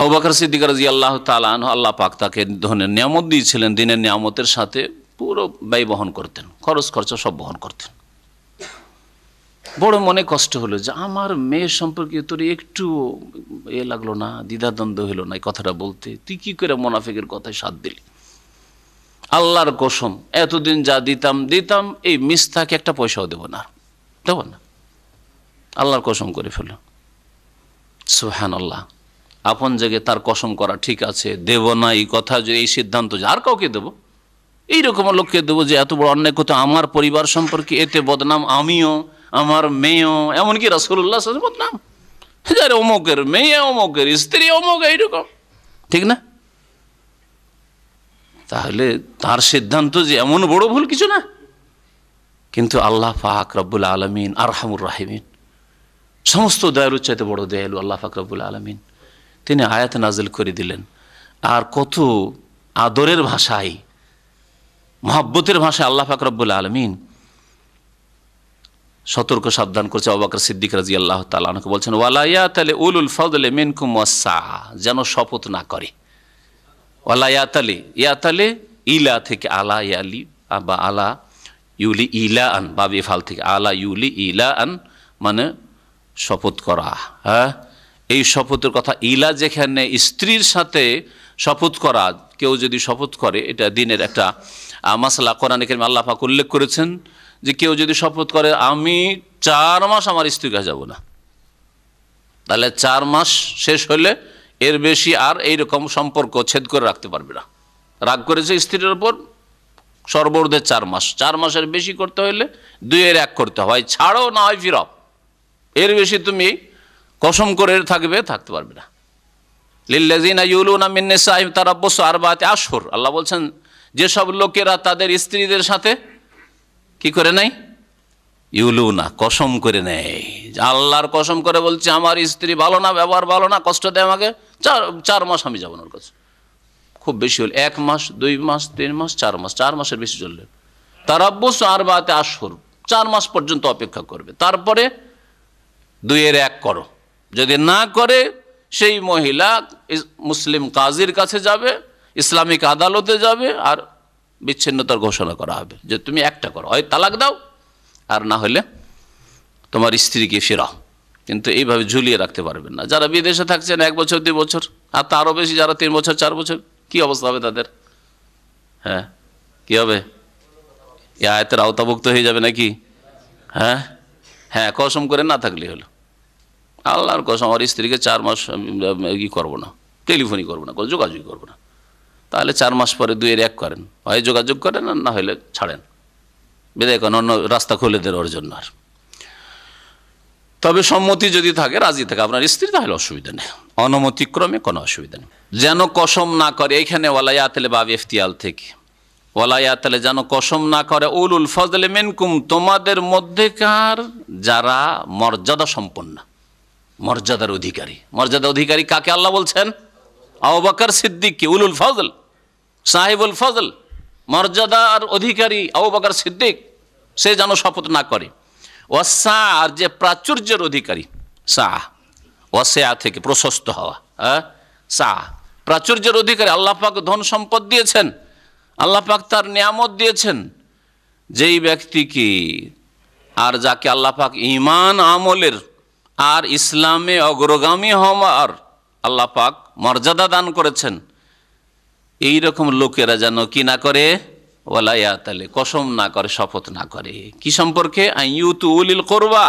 আবু বকর সিদ্দিক রাদিয়াল্লাহু তাআলা আনহু আল্লাহ পাক তাকে ধনের নিয়ামত দিয়েছিলেন দিনের নিয়ামতের সাথে পুরো ব্যয় বহন করতেন খরচ খরচা সব বহন করতেন বড় মনে কষ্ট হলো যে আমার মেয়ে সম্পর্কে তোর একটু এ লাগলো না দ্বিধাদ্বন্দ্ব হলো না এই কথাটা বলতে তুই কি করে মুনাফিকের কথায় সাথ দিলি আল্লাহর কসম এতদিন যা দিতাম দিতাম এই মিস্তাহকে একটা পয়সাও দেব না দেব না আল্লাহর কসম করে ফেলো সুবহানাল্লাহ আপন জায়গায় তার কসম করা ঠিক আছে দেব না এই কথা যে এই সিদ্ধান্ত যে আর কাউকে দেব এইরকম লোককে দেবো যে এত বড় অন্যায় করতো আমার পরিবার সম্পর্কে এতে বদনাম আমিও আমার মেয়েও এমনকি রাসূলুল্লাহ সাল্লাল্লাহু আলাইহি ওয়াসাল্লাম বদনাম যারে অমুকের মেয়ে অমুকের স্ত্রী অমুক এইরকম ঠিক না তাহলে তার সিদ্ধান্ত যে এমন বড় ভুল কিছু না কিন্তু আল্লাহ পাক রব্বুল আলামিন আরহামুর রাহিমিন সমস্ত দয়ার চাইতে বড় দয়ালু আল্লাহ পাক রব্বুল আলামিন তিনি আয়াত নাজিল করে দিলেন আর কত আদরের ভাষায় মহব্বতের ভাষায় আল্লাহ পাক রব্বুল আলামিন সতর্ক সাবধান করছে আবু বকর সিদ্দিক রাদিয়াল্লাহু তাআলা আনহু বলছেন ওয়ালা ইয়াতালি উলুল ফাদলি মিনকুম ওয়াসা যেন শপথ না করে ওয়ালা ইয়াতালি ইয়াতালি ইলা থেকে আলা ইয়ালি বা আলা ইউলি ইলা আন বাবি ফাল থেকে আলা ইউলি ইলা আন মানে শপথ করা হ্যাঁ এই শপথের কথা ইলা যেখানে স্ত্রীর সাথে শপথ করা কেউ যদি শপথ করে এটা দিনের একটা মাসলা কোরআনে কারিমে আল্লাহ পাক উল্লেখ করেছেন যে কেউ যদি শপথ করে আমি চার মাস আমার স্ত্রীর কাছে যাব না তাহলে চার মাস শেষ হলে এর বেশি আর এইরকম সম্পর্ক ছেদ করে রাখতে পারবে না রাগ করেছে স্ত্রীর ওপর সর্বর্ধে চার মাস চার মাসের বেশি করতে হলে দুইয়ের এক করতে হয় ছাড়ো না হয় ফিরাও এর বেশি তুমি কসম করে থাকবে থাকতে পারবে না লিল্লাযিনা ইউলুনা মিন নিসাইহিম তারাব্বুসু আরবাআতি আশহুর আল্লাহ বলছেন যেসব লোকেরা তাদের স্ত্রীদের সাথে কি করে নাই ইউলুনা কসম করে নেয় আল্লাহর কসম করে বলছে আমার স্ত্রী ভালো না ব্যবহার ভালো না কষ্ট দেয় আমাকে চার চার মাস আমি যাব না ওর কাছে খুব বেশি হল এক মাস দুই মাস তিন মাস চার মাস চার মাসের বেশি চললে তারাব্বুসু আরবাআতি আশহুর চার মাস পর্যন্ত অপেক্ষা করবে তারপরে দুইয়ের এক করো যদি না করে সেই মহিলা মুসলিম কাজীর কাছে যাবে ইসলামিক আদালতে যাবে আর বিচ্ছিন্নতার ঘোষণা করা হবে যে তুমি একটা করো হয় তালাক দাও আর না হলে তোমার স্ত্রীকে ফেরাও কিন্তু এইভাবে ঝুলিয়ে রাখতে পারবেন না যারা বিদেশে থাকছেন এক বছর দুই বছর আর তারও বেশি যারা তিন বছর চার বছর কি অবস্থা হবে তাদের হ্যাঁ কী হবে এ আয়াতের আওতাভুক্ত হয়ে যাবে নাকি হ্যাঁ হ্যাঁ কসম করে না থাকলে হলো আল্লাহর কসম আমার স্ত্রীকে চার মাস ই করবো না টেলিফোনই করবো না যোগাযোগই করবো না তাহলে চার মাস পরে দুই এর এক করেন, হয় যোগাযোগ করেন আর না হলে ছাড়েন, বিদায় করেন, অন্য রাস্তা খুলে দেন ওর জন্য। আর তবে সম্মতি যদি থাকে, রাজি থাকে আপনার স্ত্রী, তাহলে অসুবিধা নেই, অনুমতিক্রমে কোনো অসুবিধা নেই। যেন কসম না করে, এইখানে ওয়ালায়াতলে বাব ইফতিয়াল থেকে, ওয়ালায়াতলে যেন কসম না করে উলুল ফজল মিনকুম, তোমাদের মধ্যেকার যারা মর্যাদা সম্পন্ন, মর্যাদার অধিকারী। মর্যাদা অধিকারী কাকে আল্লাহ বলছেন? আবু বকর সিদ্দিককে, উলুল ফজল, সাহেবুল ফজল, মর্যাদার অধিকারী আবু বকর সিদ্দিক, সে যেন শপথ না করে। ওয়াসা, আর যে প্রাচুর্যের অধিকারী, সাহ ওয়াসা থেকে প্রশস্ত হওয়া, হ্যাঁ সাহ প্রাচুর্যের অধিকারী। আল্লাহ পাক ধন সম্পদ দিয়েছেন, আল্লাহ পাক তার নিয়ামত দিয়েছেন। যেই ব্যক্তিকে আর যাকে আল্লাহ পাক ইমান আমলের আর ইসলামে অগ্রগামী হওয়ার আল্লাহ পাক মর্যাদা দান করেছেন, এই রকম লোকেরা যেন কি না করে, ওয়ালায়াতালে কসম না করে, শপথ না করে। কি সম্পর্কে? আইয়ুতু উলিল কুরবা,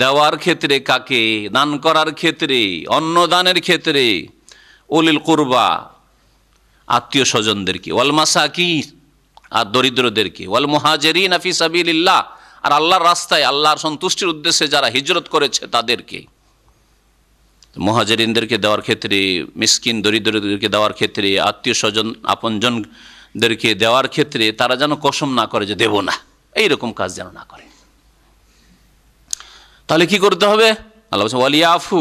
দেওয়ার ক্ষেত্রে কাকে, দান করার ক্ষেত্রে, অন্নদানের ক্ষেত্রে, উলিল কুরবা আত্মীয় স্বজনদেরকে, ওয়াল মাসাকিন আর দরিদ্রদেরকে, ওয়াল মুহাজিরিন ফি সাবিলিল্লাহ আর আল্লাহর রাস্তায় আল্লাহর সন্তুষ্টির উদ্দেশ্যে যারা হিজরত করেছে তাদেরকে, মুহাজিরিনদেরকে দেওয়ার ক্ষেত্রে, মিসকিন দরিদ্রদেরকে দেওয়ার ক্ষেত্রে, আত্মীয় স্বজন আপনজনদেরকে দেওয়ার ক্ষেত্রে তারা যেন কসম না করে যে দেব না, এইরকম কাজ যেন না করে। তাহলে কি করতে হবে? আল্লাহ বলছেন ওয়ালিয়াফু,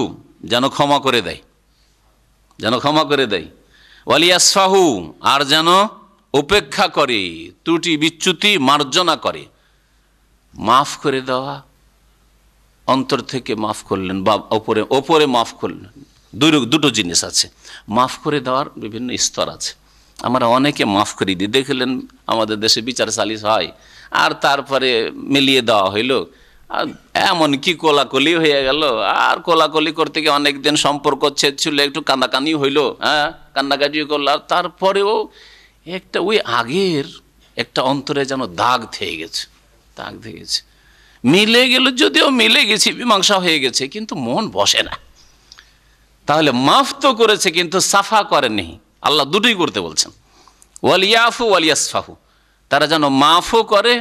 যেন ক্ষমা করে দেয়, যেন ক্ষমা করে দেয়। ওয়ালিয়াসফাহু, আর যেন উপেক্ষা করে, ত্রুটি বিচ্যুতি মার্জনা করে। মাফ করে দেওয়া, অন্তর থেকে মাফ করলেন বা ওপরে ওপরে মাফ করলেন, দুই দুটো জিনিস আছে। মাফ করে দেওয়ার বিভিন্ন স্তর আছে, আমরা অনেকে মাফ করে দিই, দেখলেন আমাদের দেশে বিচার সালিস হয়, আর তারপরে মিলিয়ে দেওয়া হইলো, আর এমন কি কোলাকলি হয়ে গেল, আর কোলাকলি করতে গিয়ে অনেক দিন সম্পর্ক ছেদ ছিল, একটু কান্নাকানি হইল, হ্যাঁ কান্নাকাটিও করলো, আর তারপরেও একটা ওই আগের একটা অন্তরে যেন দাগ থেকে গেছে, দাগ থেকে গেছে, মিলে গেল, যদিও মিলে গেছি, মীমাংসা হয়ে গেছে, কিন্তু মন বসে না। তাহলে মাফ তো করেছে কিন্তু সাফা করেনি, আল্লাহ দুটোই করতে বলছেন। ওয়ালিয়াফু ওয়ালিয়াসফাহু, তারা যেন মাফও করে,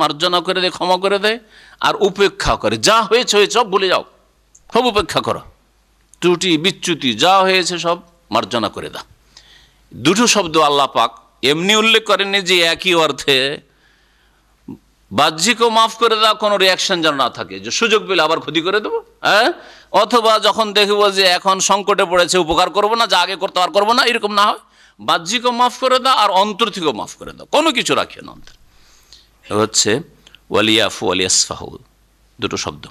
মার্জনা করে দেয়, ক্ষমা করে দেয়, আর উপেক্ষা করে, যা হয়েছে হয়েছে সব ভুলে যাও, সব উপেক্ষা করো, ত্রুটি বিচ্যুতি যা হয়েছে সব মার্জনা করে দাও। দুটো শব্দ আল্লাহ পাক এমনি উল্লেখ করেননি যে একই অর্থে বাহ্যিকও মাফ করে দাও, কোনো রিয়াকশন যেন না থাকে, যে সুযোগ পেলে আবার ক্ষতি করে দেবো, হ্যাঁ অথবা যখন দেখব যে এখন সংকটে পড়েছে উপকার করবো না, যা আগে করতে আর করবো না, এরকম না হয়। বাহ্যিকও মাফ করে দাও আর অন্তর থেকেও মাফ করে দাও, কোনো কিছু রাখিও না অন্তর। হচ্ছে ওয়ালিয়াফু ওয়ালিয়াসফাহু দুটো শব্দ।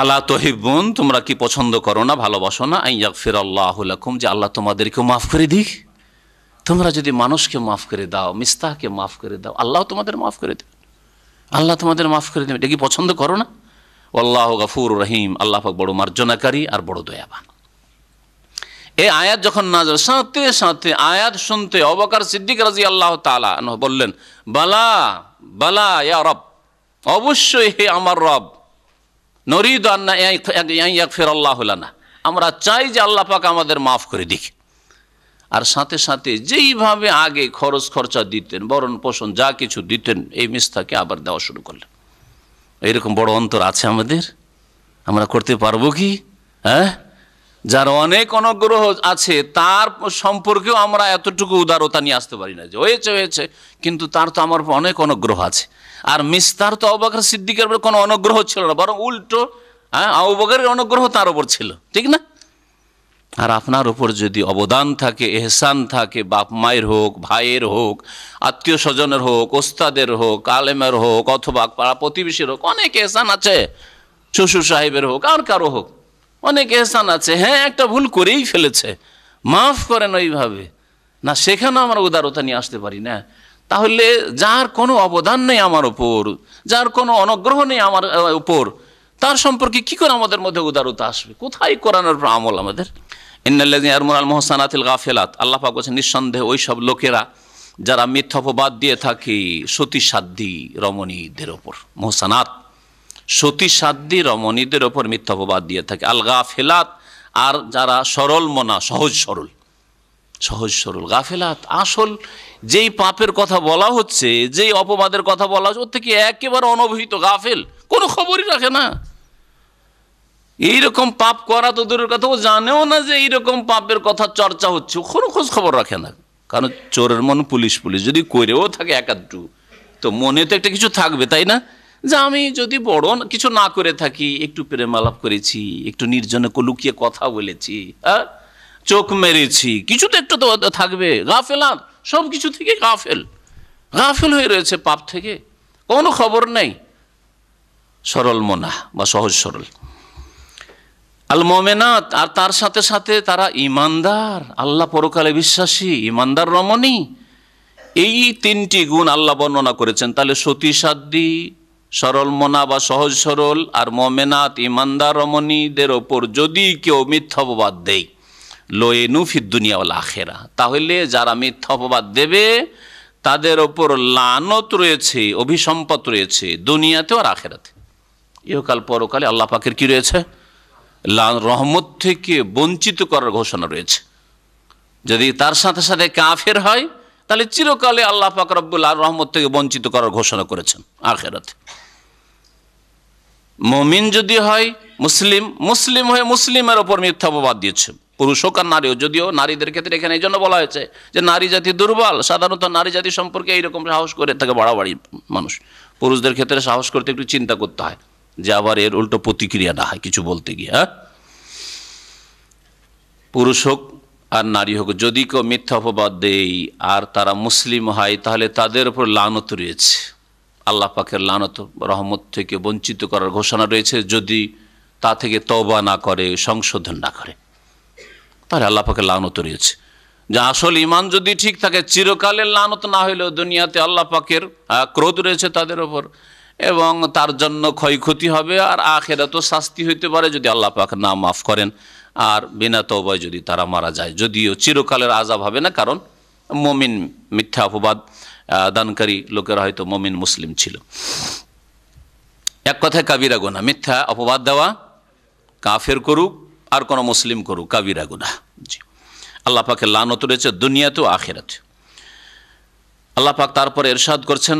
আলা তহিবুন, তোমরা কি পছন্দ করো না, ভালোবাসো না, আন ইয়াগফিরাল্লাহু লাকুম, যে আল্লাহ তোমাদেরকেও মাফ করে দিক। তোমরা যদি মানুষকে মাফ করে দাও, মিস্তাহকে মাফ করে দাও, আল্লাহ তোমাদের মাফ করে দেবে, আল্লাহ তোমাদের মাফ করে দেবেন, এটা কি পছন্দ করো না? আল্লাহ গফুর রহিম, আল্লাহ পাক বড় মার্জনাকারী আর বড় দয়াবান। এই আয়াত যখন নাযিল, সাথে সাথে আয়াত শুনতে আবু বকর সিদ্দিক রাদিয়াল্লাহু তাআলা আনহু বললেন বালা বালা ইয়া রব, অবশ্যই হে আমার রব, নরিদু আন ইয়াগফিরাল্লাহু লানা, আমরা চাই যে আল্লাহ পাক আমাদের মাফ করে দিক। আর সাথে সাথে যেইভাবে আগে খরচ খরচা দিতেন, বরণ পোষণ যা কিছু দিতেন, এই মিস্তাকে আবার দেওয়া শুরু করলেন। এরকম বড় অন্তর আছে আমাদের, আমরা করতে পারবো কি? হ্যাঁ, যার অনেক অনুগ্রহ আছে তার সম্পর্কেও আমরা এতটুকু উদারতা নিয়ে আসতে পারি না যে হয়েছে হয়েছে, কিন্তু তার তো আমার অনেক অনুগ্রহ আছে। আর মিস্তার তো আবু বকর সিদ্দিকের উপর কোনো অনুগ্রহ ছিল না, বরং উল্টো, হ্যাঁ আবু বকরের অনুগ্রহ তার উপর ছিল, ঠিক না? আর আপনার উপর যদি অবদান থাকে, এহসান থাকে, বাপ মায়ের হোক, ভাইয়ের হোক, আত্মীয় স্বজনের হোক, ওস্তাদের হোক, আলেমের হোক, অথবা পাড়া প্রতিবেশীর হোক, অনেক এহসান আছে, শ্বশুর সাহেবের হোক, আর কারো হোক, অনেক এহসান আছে, হ্যাঁ একটা ভুল করেই ফেলেছে, মাফ করেন ওইভাবে না, সেখানেও আমরা উদারতা নিয়ে আসতে পারি না। তাহলে যার কোনো অবদান নেই আমার উপর, যার কোনো অনুগ্রহ নেই আমার উপর, তার সম্পর্কে কি করে আমাদের মধ্যে উদারতা আসবে? কোথায় কোরআনের আমল আমাদের? ইন্নাল্লাযীনা ইয়ারমুনাল মুহসানাতিল গাফিলাত, আল্লাহ পাক বলেছেন নিঃসন্দেহে ওই সব লোকেরা যারা মিথ্যা অপবাদ দিয়ে থাকে সতীসাধ্যী রমণীদের ওপর, মুহসানাত সতীসাধ্যী রমণীদের ওপর মিথ্যা অপবাদ দিয়ে থাকে, আল গাফিলাত আর যারা সরল মনা, সহজ সরল, সহজ সরল গাফেলাত আসল যেই পাপের কথা বলা হচ্ছে যেই অপবাদের কথা বলা হচ্ছে ওর থেকে একেবারে অনভিহিত গাফেল কোনো খবরই রাখে না। এইরকম পাপ করা তো দূরের কথা, ও জানেও না যে এইরকম পাপের কথা চর্চা হচ্ছে, কোনো খোঁজ খবর রাখে না। কারণ চোরের মন পুলিশ পুলিশ যদি করেও থাকে একাধটু তো মনে তো একটা কিছু থাকবে, তাই না? যে আমি যদি বড় কিছু না করে থাকি, একটু প্রেম আলাপ করেছি, একটু নির্জনে লুকিয়ে কথা বলেছি, হ্যাঁ চোখ মেরেছি, কিছু তো একটু তো থাকবে। গাফেলাত সব কিছু থেকে গাফেল গাফেল হয়ে রয়েছে, পাপ থেকে কোনো খবর নেই। সরল মনা বা সহজ সরল আল মোমেনাত, আর তার সাথে সাথে তারা ইমানদার, আল্লাহ পরকালে বিশ্বাসী, ইমানদার রমণী। এই তিনটি গুণ আল্লাহ বর্ণনা করেছেন। তাহলে সতী সাধ্যী, সরল মনা বা সহজ সরল, আর মোমেনাত ইমানদার রমণীদের ওপর যদি কেউ মিথ্যা অপবাদ দেয় লয়ে নুফি দুনিয়া ওয়াল আখেরা, তাহলে যারা মিথ্যা অপবাদ দেবে তাদের ওপর লানত রয়েছে, অভিসম্পদ রয়েছে দুনিয়াতে আর আখেরাতে। ইহকাল পরকালে আল্লাহ পাকের কি রয়েছে? রহমত থেকে বঞ্চিত করার ঘোষণা রয়েছে। যদি তার সাথে সাথে কাফের হয় তাহলে চিরকালে আল্লাহ পাক রব্বুল আলামিন রহমত থেকে বঞ্চিত করার ঘোষণা করেছেন আখিরাতে। মুমিন যদি হয়, মুসলিম মুসলিম হয়ে মুসলিমের ওপর মিথ্যা অপবাদ দিয়েছে, পুরুষ হোক আর নারী হোক। যদিও নারীদের ক্ষেত্রে এখানে এই জন্য বলা হয়েছে যে নারী জাতি দুর্বল, সাধারণত নারী জাতি সম্পর্কে এইরকম সাহস করে থাকে বাড়াবাড়ি মানুষ। পুরুষদের ক্ষেত্রে সাহস করতে একটু চিন্তা করতে হয় যে আবার এর উল্টো প্রতিক্রিয়া না হয় কিছু বলতে গিয়ে। হ্যাঁ পুরুষ হোক আর নারী হোক যদি কেউ মিথ্যা অপবাদ দেয় আর তারা মুসলিম হয় তাহলে তাদের উপর লানত রয়েছে, আল্লাহ পাকের লানত, রহমত থেকে বঞ্চিত করার ঘোষণা রয়েছে। যদি তা থেকে তওবা না করে, সংশোধন না করে, তাহলে আল্লাহ পাকের লানত রয়েছে। যে আসল ইমান যদি ঠিক থাকে চিরকালের লানত না হইলেও দুনিয়াতে আল্লাহ পাকের ক্রোধ রয়েছে তাদের ওপর, এবং তার জন্য ক্ষয়ক্ষতি হবে আর আখেরাতেও শাস্তি হইতে পারে যদি আল্লাহ পাক না মাফ করেন আর বিনা তওবায় যদি তারা মারা যায়। যদিও চিরকালের আযাব হবে না, কারণ মুমিন মিথ্যা অপবাদ দানকারী লোকেরা হয়তো মুমিন মুসলিম ছিল। এক কথায় কাবিরা গুনাহ, মিথ্যা অপবাদ দেওয়া, কাফের করুক আর কোনো মুসলিম করুক, কাবিরা গুনাহ। জি, আল্লাহ পাকের লানত রয়েছে দুনিয়াতে ও আখেরাতে। আল্লাহ পাক তারপরে ইরশাদ করছেন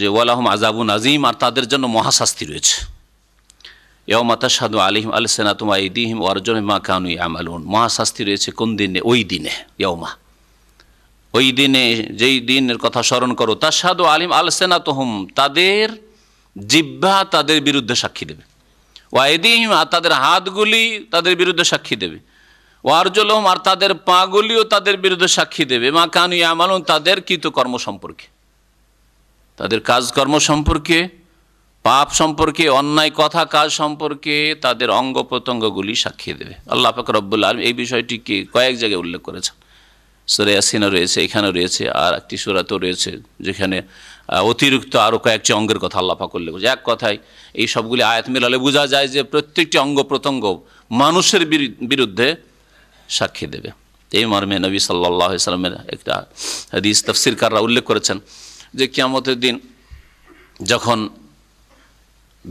যে ওয়ালাহুম আযাবুন আযীম, আর তাদের জন্য মহাশাস্তি রয়েছে। ইয়াওমা তাশহাদু আলাইহিম আলসিনাতুহুম ওয়া আইদিহিম ওয়া আরজুলুহুম বিমা কানু ইয়ামালুন। মহাশাস্তি রয়েছে কোন দিনে? ওই দিনে, ইয়াওমা, ওই দিনে যেই দিনের কথা স্মরণ করো। তাশহাদু আলাইহিম আলসিনাতুহুম, তাদের জিহ্বা তাদের বিরুদ্ধে সাক্ষী দেবে। ওয়া আইদিহিম, আর তাদের হাতগুলি তাদের বিরুদ্ধে সাক্ষী দেবে। ওয়া আরজুলুহুম, আর তাদের পাগুলিও তাদের বিরুদ্ধে সাক্ষী দেবে। বিমা কানু ইয়ামালুন, তাদের কৃতকর্ম সম্পর্কে, তাদের কাজকর্ম সম্পর্কে, পাপ সম্পর্কে, অন্যায় কথা কাজ সম্পর্কে তাদের অঙ্গ প্রত্যঙ্গগুলি সাক্ষী দেবে। আল্লাহ পাক রব্বুল আলামিন এই বিষয়টিকে কয়েক জায়গায় উল্লেখ করেছেন। সূরা ইয়াসিনে রয়েছে, এখানে রয়েছে, আর একটি সূরাতেও রয়েছে যেখানে অতিরিক্ত আরও কয়েকটি অঙ্গের কথা আল্লাহ পাক উল্লেখ করেছে। এক কথায় এই সবগুলি আয়াত মিলালে বোঝা যায় যে প্রত্যেকটি অঙ্গ প্রত্যঙ্গ মানুষের বিরুদ্ধে সাক্ষী দেবে। এই মর্মে নবী সাল্লাল্লাহু আলাইহি সাল্লামের একটা হাদিস তাফসীরকাররা উল্লেখ করেছেন যে কিয়ামতের দিন যখন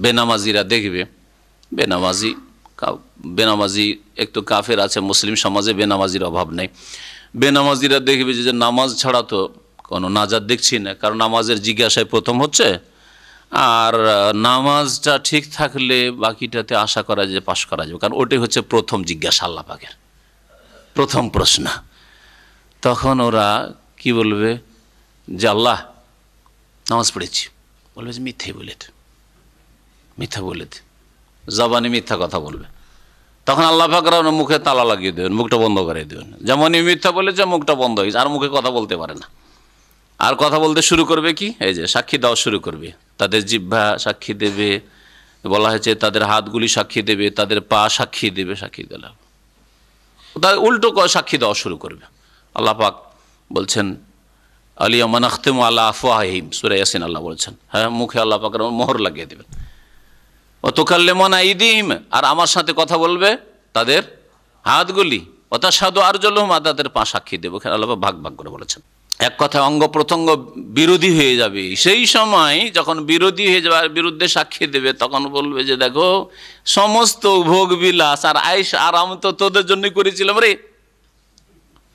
বেনামাজিরা দেখবে, বেনামাজি বেনামাজি একটু কাফের আছে, মুসলিম সমাজে বেনামাজির অভাব নেই, বেনামাজিরা দেখবে যে নামাজ ছাড়া তো কোনো নাজাত দেখছি না। কারণ নামাজের জিজ্ঞাসায় প্রথম হচ্ছে, আর নামাজটা ঠিক থাকলে বাকিটাতে আশা করা যায় পাশ করা যাবে, কারণ ওটাই হচ্ছে প্রথম জিজ্ঞাসা আল্লাহ পাকের, প্রথম প্রশ্ন। তখন ওরা কি বলবে? যে আল্লাহ নামাজ পড়েছি, বলবে যে মিথ্যে বলে দে, মিথ্যা বলে দে, জবানে মিথ্যা কথা বলবে। তখন আল্লাহ পাক মুখে তালা লাগিয়ে দেবেন, মুখটা বন্ধ করে দেবেন। যেমনই মিথ্যা বলেছে মুখটা বন্ধ হয়ে গেছে, আর মুখে কথা বলতে পারে না। আর কথা বলতে শুরু করবে কি? এই যে সাক্ষী দেওয়া শুরু করবে, তাদের জিহ্বা সাক্ষী দেবে, বলা হয়েছে তাদের হাতগুলি সাক্ষী দেবে, তাদের পা সাক্ষী দেবে, সাক্ষী দিলাম, তাদের উল্টো সাক্ষী দেওয়া শুরু করবে। আল্লাহ পাক বলছেন আলিয়ামা নাখতিমু আলা আফওয়াহিহিম, সূরা ইয়াসিন আল্লাহ বলছেন। হ্যাঁ, মুখে আল্লাহ পাক মোহর লাগিয়ে দেবেন। ও তুকাল্লিমুনা আইদিহিম, আর আমার সাথে কথা বলবে তাদের হাতগুলি। ও তাশহাদু আরজুলুহুম, তাদের পা সাক্ষী দেবে। ওখানে আল্লাহ পাক ভাগ ভাগ করে বলেছেন। এক কথায় অঙ্গ প্রত্যঙ্গ বিরোধী হয়ে যাবে। সেই সময় যখন বিরোধী হয়ে যাবে আর বিরুদ্ধে সাক্ষী দেবে, তখন বলবে যে দেখো সমস্ত ভোগ বিলাস আর আয়েশ আরাম তো তোদের জন্যই করেছিলাম রে,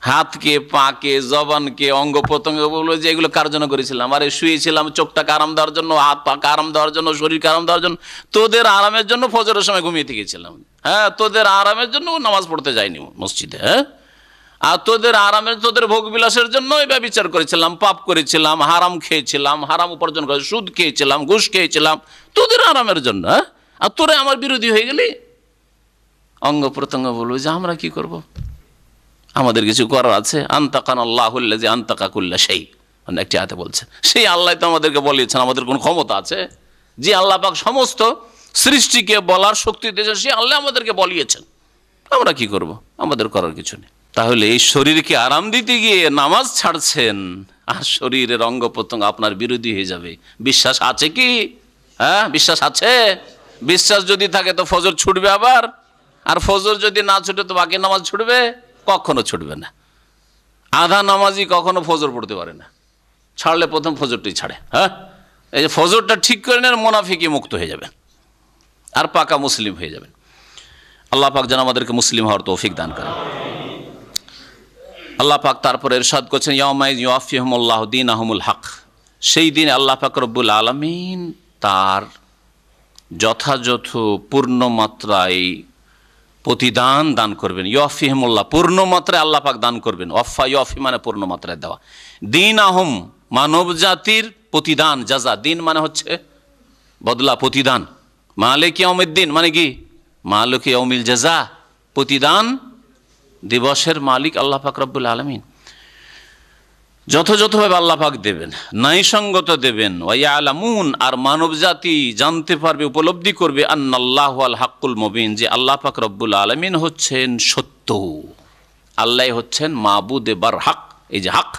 हाथ के पाके जबान के अंग प्रत्यंग जेगुलो कार जन्य करेछिलाम आरे शुएछिलाम चोखटाके आराम देवार जन्य हाथ पाके आराम देवार जन्य शरीरके आराम देवार जन्य तोदेर आरामेर जन्य फजरेर समय घुमिये थेकेछिलाम हाँ तोदेर आरामेर जन्य नामाज पढ़ते जाइनि मस्जिदे हाँ আর তোদের আরামের তোদের ভোগ বিলাসের জন্য এটা বিচার করেছিলাম পাপ করেছিলাম হারাম খেয়েছিলাম হারাম উপার্জন করে সুদ খেয়েছিলাম ঘুষ খেয়েছিলাম তোদের আরামের জন্য আর তোরা আমার বিরোধী হয়ে গেলি অঙ্গ প্রত্যঙ্গ বলবো যে আমরা কি করব আমাদের কিছু করার আছে আনতাকানাল্লাহুল্লাযী আনতাকা কুল্লা শাই মানে একটা আয়াতে বলছে সেই আল্লাহ তো আমাদেরকে বলেছেন আমাদের কোন ক্ষমতা আছে যে আল্লাহ পাক সমস্ত সৃষ্টিকে বলার শক্তি দিয়েছেন সেই আল্লাহ আমাদেরকে বলিয়েছেন আমরা কি করব আমাদের করার কিছু নেই তাহলে এই শরীরকে আরাম দিতে গিয়ে নামাজ ছাড়ছেন আর শরীরের অঙ্গ প্রত্যঙ্গ আপনার বিরোধী হয়ে যাবে বিশ্বাস আছে কি হ্যাঁ বিশ্বাস আছে বিশ্বাস যদি থাকে তো ফজর ছুটবে আবার আর ফজর যদি না ছুটে তো বাকি নামাজ ছুটবে কখনো ছুটবে না আধা নামাজি কখনো ফজর পড়তে পারে না ছাড়লে প্রথম ফজরটাই ছাড়ে হ্যাঁ এই যে ফজরটা ঠিক করে নেন মুনাফিকি মুক্ত হয়ে যাবেন আর পাকা মুসলিম হয়ে যাবেন আল্লাহ পাক যেন আমাদেরকে মুসলিম হওয়ার তৌফিক দান করেন আল্লাহ পাক তারপরে ইরশাদ করেছেন ইয়াউমাইজ ইউফিহুমুল্লাহু দীনাহুমুল হক সেই দিন আল্লাহ পাক রব্বুল আলামিন তার যথাযথ পূর্ণ মাত্রায় প্রতিদান দান করবেন ইউফিহুমুল্লাহ পূর্ণ মাত্রায় আল্লাহ পাক দান করবেন ওয়াফা ইউফি মানে পূর্ণ মাত্রায় দেওয়া দীনাহুম মানব জাতির প্রতিদান জাযা দিন মানে হচ্ছে বদলা প্রতিদান মালিক ইয়াউমিদ্দিন মানে কি মালিক ইয়াউমিল জাযা প্রতিদান দিবসের মালিক আল্লাহ পাক রব্বুল আলামিন যথাযথভাবে আল্লাহ পাক দেবেন ন্যায়সঙ্গত দেবেন ওয়ায়ালামুন আর মানবজাতি জানতে পারবে উপলব্ধি করবে আন্নাল্লাহু আল হাক্কুল মুবিন যে আল্লাহ পাক রব্বুল আলামিন হচ্ছেন সত্য আল্লাহ হচ্ছেন মাবুদ বার হক এই যে হক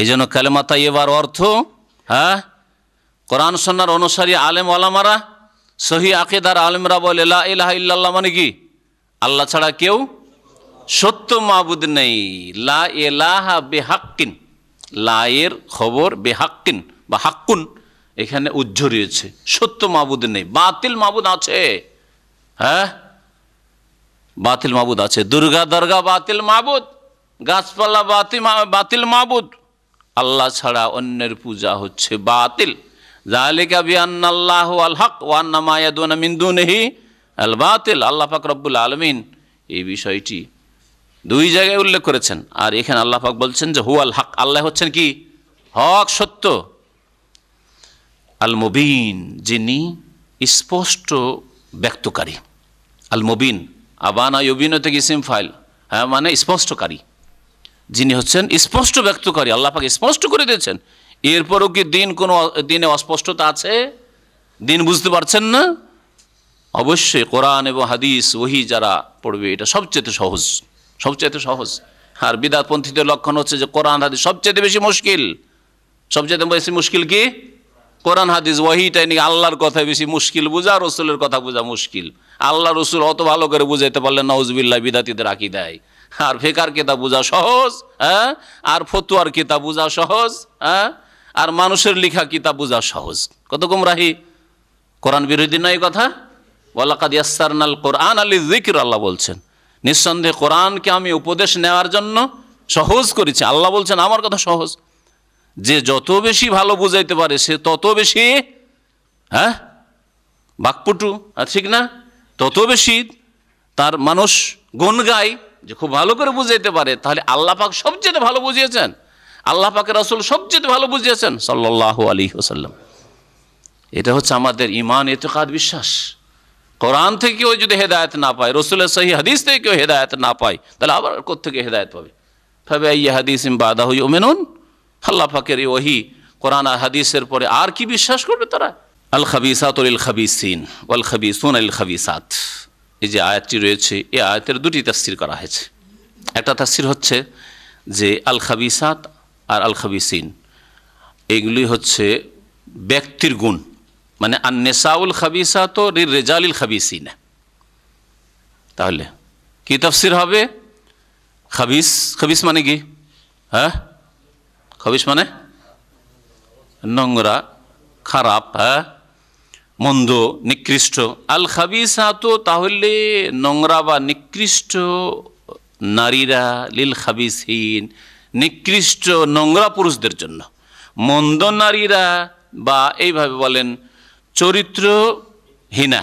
এই জন্য কালেমা তাইয়্যিবার অর্থ হ্যাঁ কোরআন সুন্নাহর অনুসারী আলেম ওলামারা সহি আকীদার আলেমরা বলে লা ইলাহা ইল্লাল্লাহ মানে কি আল্লাহ ছাড়া কেউ সত্য মাবুদ নেই লা ইলাহা বিহাক্কিন লায়ের খবর বিহাক্কিন বা হাক্কুন এখানে উজ্জ রয়েছে সত্য মাবুদ নেই বাতিল মাবুদ আছে হ্যাঁ বাতিল মাবুদ আছে দুর্গা দরগা বাতিল মাবুদ গাছপালা বাতিল মাবুদ আল্লাহ ছাড়া অন্যের পূজা হচ্ছে বাতিল যালিকা বিআন্নাল্লাহু আল হক ওয়া আন্না মা ইয়াদুনা মিন দুনিহি আল বাতিল আল্লাহ পাক রব্বুল আলামিন এই বিষয়টি দুই জায়গায় উল্লেখ করেছেন আর এখানে আল্লাহ পাক বলছেন যে হুয়াল হক আল্লাহ হচ্ছেন কি হক সত্য আল মুবিন যিনি স্পষ্ট ব্যক্তকারী আল মুবিন আবানা ইউবিনু থেকে ইসিম ফাইল হ্যাঁ মানে স্পষ্টকারী যিনি হচ্ছেন স্পষ্ট ব্যক্তকারী আল্লাহ পাক স্পষ্ট করে দিয়েছেন এরপরও কি দিন কোনো দিনে অস্পষ্টতা আছে দিন বুঝতে পারছেন না অবশ্যই কোরআন এবং হাদিস ওহী যারা পড়বে এটা সবচেয়ে সহজ सबचेয়ে सहज और बिदातपन्थीদের लक्षण হচ্ছে যে কোরআন হাদিস সবচেয়ে বেশি মুশকিল সবচেয়ে বেশি মুশকিল কি কোরআন হাদিস ওহীটাই নাকি আল্লাহর কথা বেশি মুশকিল বোঝা রাসূলের কথা বোঝা মুশকিল আল্লাহ রাসূল অত ভালো করে বুঝাইতে পারলেন নাউজুবিল্লাহ বিদাতীদের আকীদায় আর ফিকার কিতাব বোঝা সহজ হ্যাঁ আর ফতোয়ার কিতাব বোঝা সহজ হ্যাঁ আর মানুষের লেখা কিতাব বোঝা সহজ কত গোমরাহি কোরআন বিরোধী নয় কথা ওয়ালাকাদ ইয়াসসারনাল কোরআন লিযিকর আল্লাহ বলছেন निस्संदेह कुरान के आमी उपदेश नेवार जन्य सहज करेछि आल्लाह बोलछेन आमार कथा सहज जे जतो बेशी भालो बुझाइते पारे से ततो बेशी हाँ बाकपटु ठीक ना ततो बेशी तार मानुष गुण गाय जे खूब भालो करे बुझाइते पारे ताहले आल्लाह पाक सबचेये भालो बुझिएछेन आल्लाह पाकेर रसूल सबचेये भालो बुझिएछेन सल्लल्लाहु आलैहि वसल्लम एटा होच्छे आमादेर ईमान एतेकाद विश्वास কোরআন থেকে কেউ যদি হেদায়েত না পায় রাসূলের সহি হাদিস থেকে কেউ হেদায়েত না পায় তাহলে আবার কোথা থেকে হেদায়েত পাবে তবে এই হাদিসিম বাদাহু ইউমিনুন আল্লাহ পাকের এই ওহী কোরআন আর হাদিসের পরে আর কি বিশ্বাস করবে তারা আল খাবিসাতু লিল খাবিসিন ওয়াল খাবিসুনা লিল খাবিসাত এই যে আয়াতটি রয়েছে এই আয়াতের দুটি তাফসীর করা হয়েছে একটা তাফসীর হচ্ছে যে আল খাবিসাত আর আল খাবিসিন এগুলি হচ্ছে ব্যক্তির গুণ মানে আন-নিসাউল খাবিসাতু লির-রিজালিল খাবিসিনা তাহলে কি তাফসীর হবে খাবিস খাবিস মানে কি হ্যাঁ খাবিস মানে নোংরা খারাপ হ্যাঁ মন্দ নিকৃষ্ট আল খাবিসাতু তাহলে নোংরা বা নিকৃষ্ট नारीरा लिल खाबिसीन निकृष्ट नोंगरा पुरुषदेर जन्य मंद नारीरा बा एइभावे बोलेन चरित्रहीना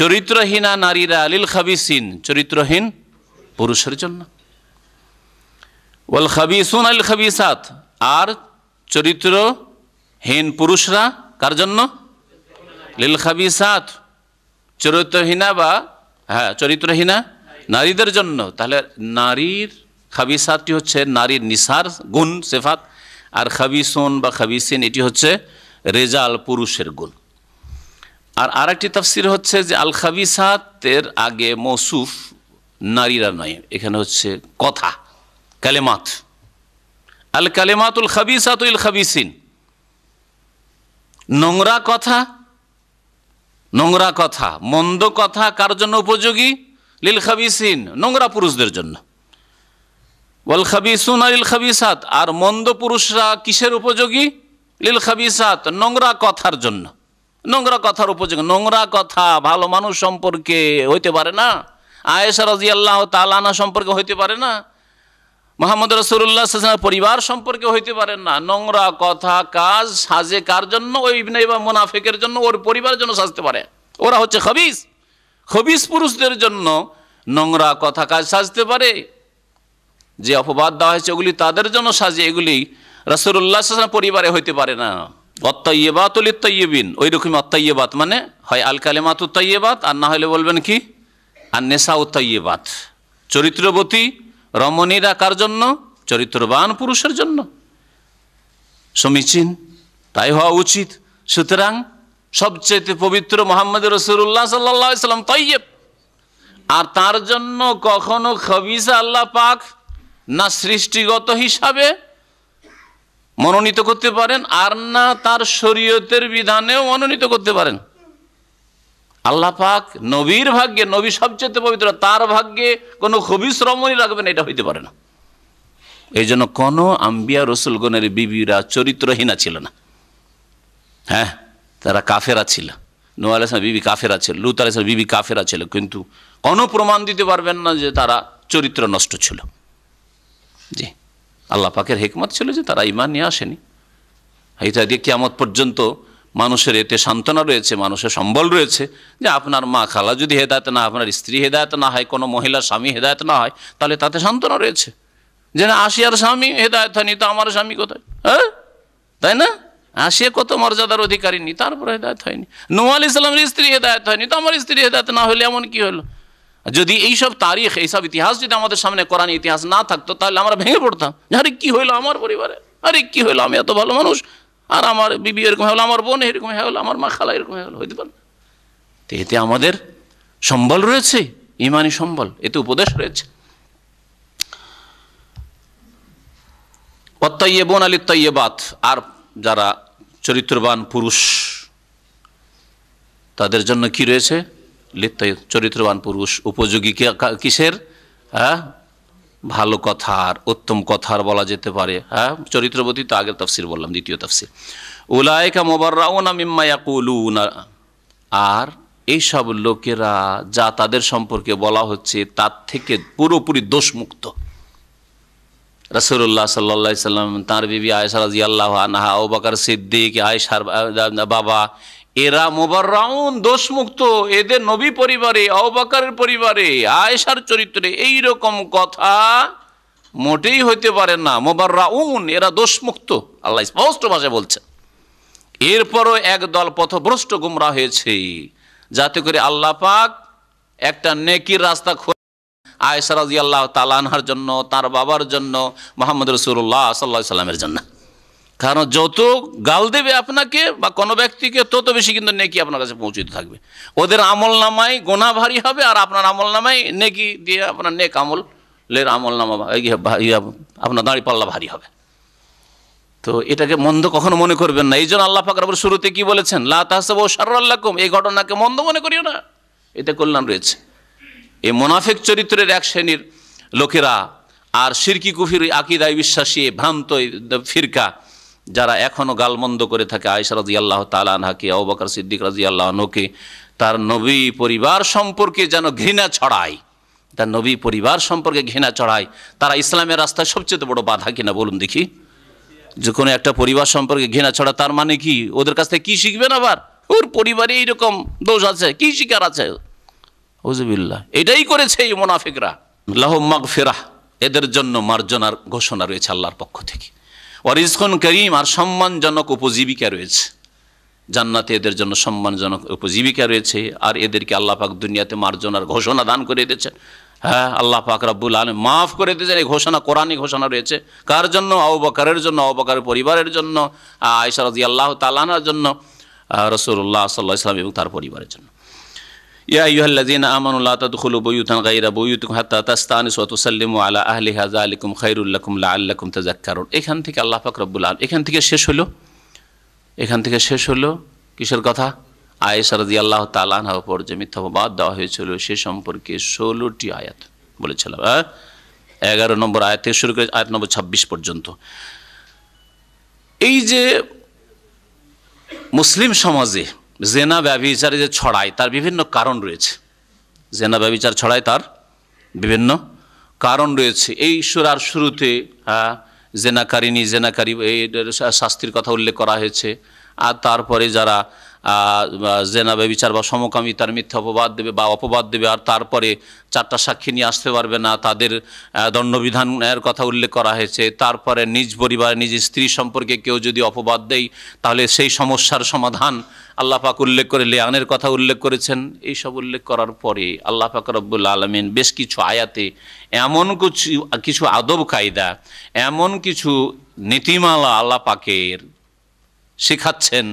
चरित्रहीना नारीरा लिल खाबिसीन चरित्रहीन पुरुषेर जन्य वाल खाबिसूना लिल खाबिसात आर चरित्रहीन पुरुषरा कार जन्य लिल खाबिसात चरित्रहीना बा हाँ चरित्रहीना नारीदेर जन्य ताहले नारीर खाबिसातटी होच्छे नारीर निसार गुण सेफात और खाबिसून बा खाबिसीन एटी होच्छे रेजाल पुरुषेर गुण और आरेकटी तफसिर होच्छे जे आल खाबिसातेर आगे मौसूफ नारीरा नय एखाने होच्छे कथा कलेमात आल कलेमातुल खाबिसातु लिल खाबिसीन नोंगरा कथा नोंगरा कथा मंद कथा कार जन्य उपयोगी लिल खाबिसीन नोंगरा पुरुषदेर जन्य वाल खाबिसूना लिल खाबिसात और मंद पुरुषरा किसेर उपयोगी लिल खाबिसात नोंगरा कथार जन्य नोंगरा कथार उपयोगी नोंगरा कथा भालो मानुष सम्पर्के होइते पारे ना आयेशा रादियाल्लाहु ताआला आनहा सम्पर्के होइते पारे ना मुहम्मद रसूलुल्लाह साल्लाल्लाहु आलैहि वासाल्लाम परिवार सम्पर्के होइते पारे ना नोंगरा कथा काज साजे कार जन्य ओई इब्ने बा मुनाफिकेर जन्य ओर परिवारेर जन्य साजते पारे ओरा होच्छे खबीस खबीस पुरुषदेर जन्य नोंगरा कथा काज साजते पारे जे अपबाद देওয়া হয়েছে ওগুলি তাদের জন্য সাজিয়ে এগুলি রাসূলুল্লাহ সাল্লাল্লাহু আলাইহি ওয়াসাল্লাম পরিবারে হইতে পারে না আত-তাইয়্যিবাতু লিত-তাইয়্যিবিন ওই রকম আত-তাইয়্যিবাত মানে হয় আল কালিমাতুত তাইয়্যিবাত আর না হলে বলবেন কি আন-নিসাউত তাইয়্যিবাত চরিত্রবতী রমণীরা কার জন্য চরিত্রবান পুরুষের জন্য সমীচীন তাই হওয়া উচিত সুতরাং সবচেয়ে পবিত্র মুহাম্মদ রাসূলুল্লাহ সাল্লাল্লাহু আলাইহি ওয়াসাল্লাম তাইয়্যিব আর তার জন্য কখনো খবিসা আল্লাহ পাক ना सृष्टिगत हिसाबे मनोनीत करते पारेन आर ना तार शरीयतेर विधाने मनोनीत करते पारेन आल्लाह पाक नबीर भाग्ये नबी सबचेये पवित्र तार भाग्ये कोनो खबीस रमणी राखबेन एटा हইতে पारे ना एइजন্য কোনো आम्बिया रसूलगणের बीबीरा चरित्रहीना छिलो ना हाँ तारा काफेरा छिलो नूह आलैहिस सालाम बीबी काफेरा छिलो लूत आलैहिस सालाम बीबी काफेरा छिलो किन्तु कोनो प्रमाण दिते पारबेन ना जे तारा चरित्र नष्ट छिलो जी आल्ला पाकेर हिकमत छिलो जे तारा ईमान निये आसेनी एटा दिये कियामत पर्यन्त मानुषेर एते सान्त्वना रयेछे मानुषेर सम्बल रयेछे जे आपनार मा खाला जोदि हेदायत ना आपनार स्त्री हेदायत ना हय कोनो महिला स्वामी हेदायत ना हय ताहले ताते सान्त्वना रयेछे जे ना आशियार स्वामी हेदायत हयनि तो आमार स्वामी कोथाय ह্যাঁ ताई ना आशिया कत मर्यादार अधिकारिणी तारपर हेदायत हयनि नूह आलैहिस सालामेर स्त्री हेदायत हयनि तो आमार स्त्री हेदायत ना हले एमन कि हलो যদি এই সব তারিখ এই সব ইতিহাস যদি আমাদের সামনে কোরআন ইতিহাস না থাকতো তাহলে আমরা ভেঙে পড়তাম আরে কি হলো আমার পরিবারে আরে কি হলো আমি এত ভালো মানুষ আর আমার বিবি এরকম হলো আমার বোন এরকম হলো আমার মা খালা এরকম হলো হইতে পারে তে এতে আমাদের সম্বল রয়েছে ঈমানি সম্বল এতে উপদেশ রয়েছে আত-তাইয়্যিবুনা লিত-তাইয়্যিবাত আর যারা চরিত্রবান পুরুষ তাদের জন্য কি রয়েছে लित्य चरित्रवान पुरुष उपयोगी किसेर हाँ भलो कथार उत्तम कथार बला जेते पारे हाँ चरित्रवती तो आगे तफसिर बोललाम द्वितीय तफसिर उलाइका मुबार्राउना मिम्मा याकुलूना आर एई सब लोकेरा जा तादेर सम्पर्के बला होच्छे तार थेके पुरोपुरी दोषमुक्त रसूलुल्लाह सल्लल्लाहु अलैहि वसल्लम तार बीबी आयशा रादियाल्लाहु अन्हा अबू बकर सिद्दीक आयशार बाबा एरा मुबार्राउन दोषमुक्त एদের নবী পরিবারে আবু বকরের পরিবারে আয়েশার চরিত্রে এই রকম কথা মোটেই হতে পারে না মুবার্রাউন এরা दोषमुक्त আল্লাহ স্পষ্ট ভাষায় বলছেন এরপরও একদল পথভ্রষ্ট গোমরাহ হয়েছে যাতে করে আল্লাহ পাক একটা নেকির রাস্তা আয়েশা রাদিয়াল্লাহু তাআলা আনহার জন্য তার বাবার জন্য মুহাম্মদ রাসূলুল্লাহ সাল্লাল্লাহু আলাইহি সাল্লামের জন্য कारण যত গাল দেবে আপনাকে বা কোনো ব্যক্তিকে তত বেশি কিন্তু নেকি আপনার কাছে পৌঁছতে থাকবে ওদের আমলনামায় গোনা ভারী হবে আর আপনার আমলনামায় নেকি দিয়ে আপনার नेक আমলের আমলনামা আপনার দাড়ি পাল্লা ভারী হবে তো এটাকে মন্দ কখনো মনে করবেন না এইজন্য আল্লাহ পাক রব্বুল শুরুতে কি বলেছেন লা তাহসাবু শাররাল লাকুম এই ঘটনাকে মন্দ মনে করিও না এতে কল্যাণ রয়েছে এই মুনাফিক চরিত্রের এক শ্রেণীর লোকেরা আর শিরকি কুফরি আকীদায় বিশ্বাসী ভ্রান্ত ফিরকা যারা এখনো গালমন্দ করে থাকে আয়েশা রাদিয়াল্লাহু তাআলা আনহাকে আবু বকর সিদ্দিক রাদিয়াল্লাহু আনহুকে তার নবী পরিবার সম্পর্কে যেন ঘৃণা ছড়ায় তার নবী পরিবার সম্পর্কে ঘৃণা চড়ায় তারা ইসলামের রাস্তায় সবচেয়ে বড় বাধা কিনা বলুন দেখি। যে কোনো একটা পরিবার সম্পর্কে ঘৃণা ছড়া তার মানে কি ওদের কাছ থেকে কী শিখবেন? আবার ওর পরিবারে এইরকম দোষ আছে, কী শিকার আছে? আউযুবিল্লাহ, এটাই করেছে এই মুনাফিকরা। লাহুম মাগফিরাহ, এদের জন্য মার্জনার ঘোষণা রয়েছে আল্লাহর পক্ষ থেকে। ওয়া রিজকুন কারীম, আর সম্মানজনক উপজীবিকা রয়েছে জান্নাতে, এদের জন্য সম্মানজনক উপজীবিকা রয়েছে। আর এদেরকে আল্লাহ পাক দুনিয়াতে মার্জনার ঘোষণা দান করে দিয়েছেন। হ্যাঁ, আল্লাহ পাক রব্বুল আলামিন মাফ করে দিয়েছেন। এই ঘোষণা কোরআনে ঘোষণা রয়েছে কার জন্য? আবু বকরের জন্য, আবু বকরের পরিবারের জন্য, আয়েশা রাদিয়াল্লাহু তাআলা আনহার জন্য, রাসূলুল্লাহ সাল্লাল্লাহু আলাইহি ওয়াসাল্লাম এবং তার পরিবারের জন্য। ইয়া আইয়ুহাল্লাযীনা আমানু লা তাদখুলু বুয়ুতান গায়রা বুয়ুতিকুম হাত্তা তাসতানিসু ওয়া তুসাল্লিমু আলা আহলিহা যালিকুম খায়রুল লাকুম লাআল্লাকুম তাযাক্কারুন। এখান থেকে আল্লাহ পাক রব্বুল আলামিন এখান থেকে শেষ হলো এখান থেকে শেষ হলো কিসের কথা? আয়েশা রাদিয়াল্লাহু তাআলা আনহা উপর যে মিথ্যাবাদ দেওয়া হয়েছিল সে সম্পর্কে ষোলোটি আয়াত বলেছিলাম। হ্যাঁ, এগারো নম্বর আয়াত থেকে শুরু করে আয়াত নম্বর ছাব্বিশ পর্যন্ত। এই যে মুসলিম সমাজে জেনা ব্যভিচারে যে ছড়ায় তার বিভিন্ন কারণ রয়েছে। জেনা ব্যভিচার ছড়ায় তার বিভিন্ন কারণ রয়েছে। এই সূরার শুরুতে হ্যাঁ জেনাকারিনী জেনাকারী এই শাস্তির কথা উল্লেখ করা হয়েছে। আর তারপরে যারা জেনা ব্যভিচার বা সমকামিতার মিথ্যা অপবাদ দেবে বা অপবাদ দেবে আর তারপরে চারটা সাক্ষী নিয়ে আসতে পারবে না তাদের দণ্ডবিধানের কথা উল্লেখ করা হয়েছে। তারপরে নিজ পরিবার নিজ স্ত্রী সম্পর্কে কেউ যদি অপবাদ দেয় তাহলে সেই সমস্যার সমাধান আল্লাহ পাক উল্লেখ করে লিয়ানের কথা উল্লেখ করেছেন। এইসব উল্লেখ করার পরে আল্লাহ পাক রব্বুল আলামিন বেশ কিছু আয়াতে এমন কিছু কিছু আদব কায়দা এমন কিছু নীতিমালা আল্লাহ পাকের শেখাচ্ছেন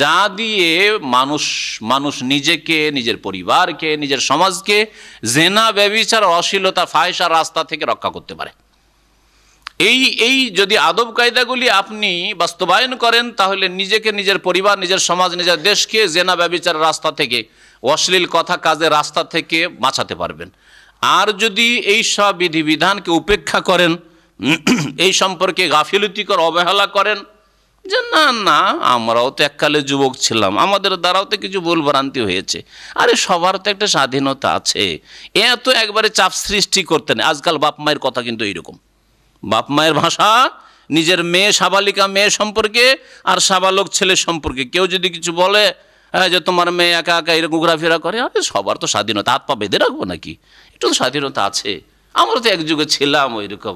যা দিয়ে মানুষ মানুষ নিজেকে নিজের পরিবারকে নিজের সমাজকে জেনা ব্যভিচার অশ্লীলতা ফাহিশা রাস্তা থেকে রক্ষা করতে পারে। এই এই যদি আদব কায়দাগুলি আপনি বাস্তবায়ন করেন তাহলে নিজেকে নিজের পরিবার নিজের সমাজ নিজের দেশকে জেনা ব্যভিচার রাস্তা থেকে অশ্লীল কথা কাজের রাস্তা থেকে বাঁচাতে পারবেন। আর যদি এই সব বিধিবিধানকে উপেক্ষা করেন এই সম্পর্কে গাফিলতিকর অবহেলা করেন যে না না আমরাও তো এককালে যুবক ছিলাম আমাদের দ্বারাও তো কিছু ভুল ভ্রান্তি হয়েছে, আরে সবার তো একটা স্বাধীনতা আছে, এত একবারে চাপ সৃষ্টি করতেন। আজকাল বাপ মায়ের কথা কিন্তু এইরকম, বাপ মায়ের ভাষা নিজের মেয়ে সাবালিকা মেয়ে সম্পর্কে আর সাবালক ছেলে সম্পর্কে কেউ যদি কিছু বলে হ্যাঁ যে তোমার মেয়ে একা একা এরকম ঘোরাফেরা করে, আরে সবার তো স্বাধীনতা, হাত পা বেঁধে রাখবো নাকি? একটু তো স্বাধীনতা আছে, আমরা তো এক যুগে ছিলাম ওইরকম।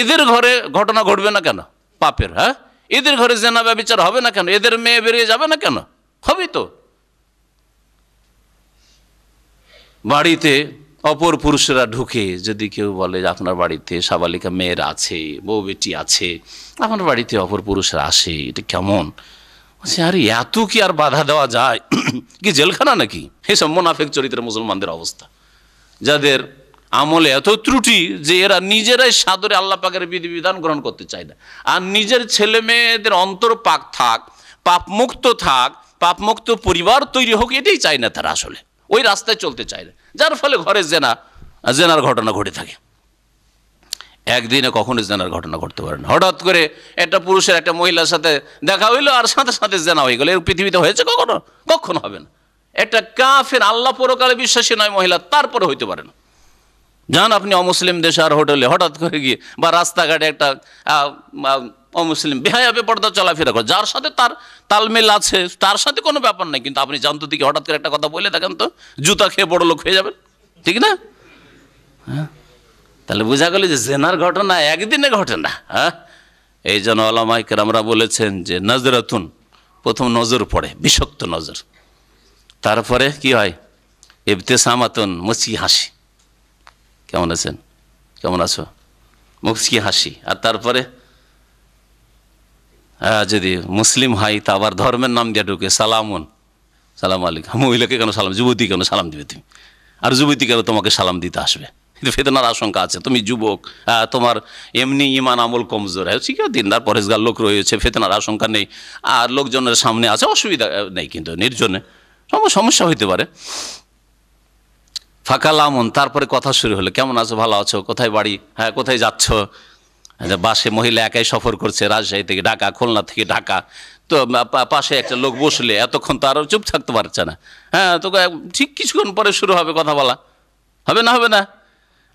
এদের ঘরে ঘটনা ঘটবে না কেন পাপের? হ্যাঁ, এদের ঘরে জেনা ব্যভিচার হবে না কেন? এদের মেয়ে বেরিয়ে যাবে না কেন? হবে তো। বাড়িতে অপর পুরুষরা ঢুকে যদি কেউ বলে যে আপনার বাড়িতে সাবালিকা মেয়ের আছে বউ বেটি আছে আপনার বাড়িতে অপর পুরুষরা আসে, এটা কেমন? আরে এত কি আর বাধা দেওয়া যায়? কি জেলখানা নাকি? এসব মুনাফিক চরিত্রের মুসলমানদের অবস্থা, যাদের আমলে এত ত্রুটি যে এরা নিজেরাই সাদরে আল্লাহ পাকের বিধিবিধান গ্রহণ করতে চায় না। আর নিজের ছেলে মেয়েদের অন্তর পাক থাক, পাপমুক্ত থাক, পাপমুক্ত পরিবার তৈরি হোক এটাই চায় না তারা, আসলে ওই রাস্তায় চলতে চায় না, যার ফলে ঘরে জেনা জেনার ঘটনা ঘটে থাকে। একদিনে কখনো জেনার ঘটনা ঘটতে পারে না। হঠাৎ করে একটা পুরুষের একটা মহিলার সাথে দেখা হইলো আর সাথে সাথে জেনা হয়ে গেল, এর পৃথিবীতে হয়েছে কখনো? কখনো হবে না। একটা কাফের আল্লাহ পরকালে বিশ্বাসী নয় মহিলা তারপরে হইতে পারে না। যান আপনি অমুসলিম দেশে আর হোটেলে হঠাৎ করে গিয়ে বা রাস্তাঘাটে একটা অমুসলিম বেহায়াবে পর্দা চলাফেরা করে, যার সাথে তার তালমেল আছে তার সাথে কোনো ব্যাপার নাই, কিন্তু আপনি জানতো দিকে হঠাৎ করে একটা কথা বলে দেখেন তো জুতা খেয়ে বড় লোক হয়ে যাবেন, ঠিক না? হ্যাঁ, তাহলে বোঝা গেল যে জেনার ঘটনা একদিনে ঘটে না। হ্যাঁ, এই জন্য ওলামায়ে কেরামরা বলেছেন যে নাজরাতুন, প্রথম নজর পড়ে বিষাক্ত নজর, তারপরে কি হয়? ইবতিসামাতুন, মুচকি হাসি, কেমন আছেন কেমন আছো, মুচকি হাসি। আর তারপরে হ্যাঁ যদি মুসলিম হয় তা আবার ধর্মের নাম দিয়ে ঢুকে সালামুন, সালাম আলাইকুম। মহিলাকে কেন সালাম, যুবতী কেন সালাম দিবে তুমি? আর যুবতী কেন তোমাকে সালাম দিতে আসবে? কিন্তু ফেতনার আশঙ্কা আছে, তুমি যুবক, তোমার এমনি ইমান আমল কমজোর, হ্যাঁ ঠিক আছে দিনদার পরেশগার লোক রয়েছে, ফেতনার আশঙ্কা নেই, আর লোকজনের সামনে আছে অসুবিধা নেই, কিন্তু নির্জনে সমস্যা হইতে পারে। ফাকালামুন, তারপরে কথা শুরু হলো, কেমন আছো, ভালো আছো, কোথায় বাড়ি, হ্যাঁ কোথায় যাচ্ছ? বাসে মহিলা একাই সফর করছে রাজশাহী থেকে ঢাকা, খুলনা থেকে ঢাকা, তো পাশে একটা লোক বসলে এতক্ষণ তো আরও চুপ থাকতে পারছে না, হ্যাঁ তো ঠিক কিছুক্ষণ পরে শুরু হবে কথা বলা, হবে না? হবে না?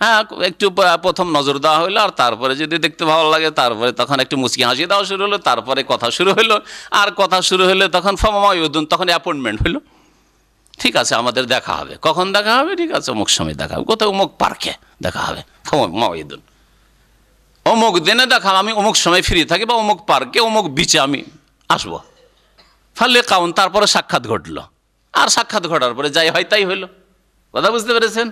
हाँ एक प्रथम नजर देवा हलो और तरह जो देखते भाव लागे तरह तक एक मुस्की हाँसी देवा शुरू हलो तरह कथा शुरू हलो और कथा शुरू हलो तक फमयन तक अपॉइंटमेंट हलो ठीक है हमारे देखा है कौन देखा है ठीक है अमुक समय देखा क्या अमुक पार्के देखा है फमयन अमुक दिन देखा अमुक समय फ्री थी अमुक पार्के अमुक बीचे हमें आसब फल काउन तरह साक्षात घटल और साक्षात घटार पर जै है तई हलो कथा बुझते पे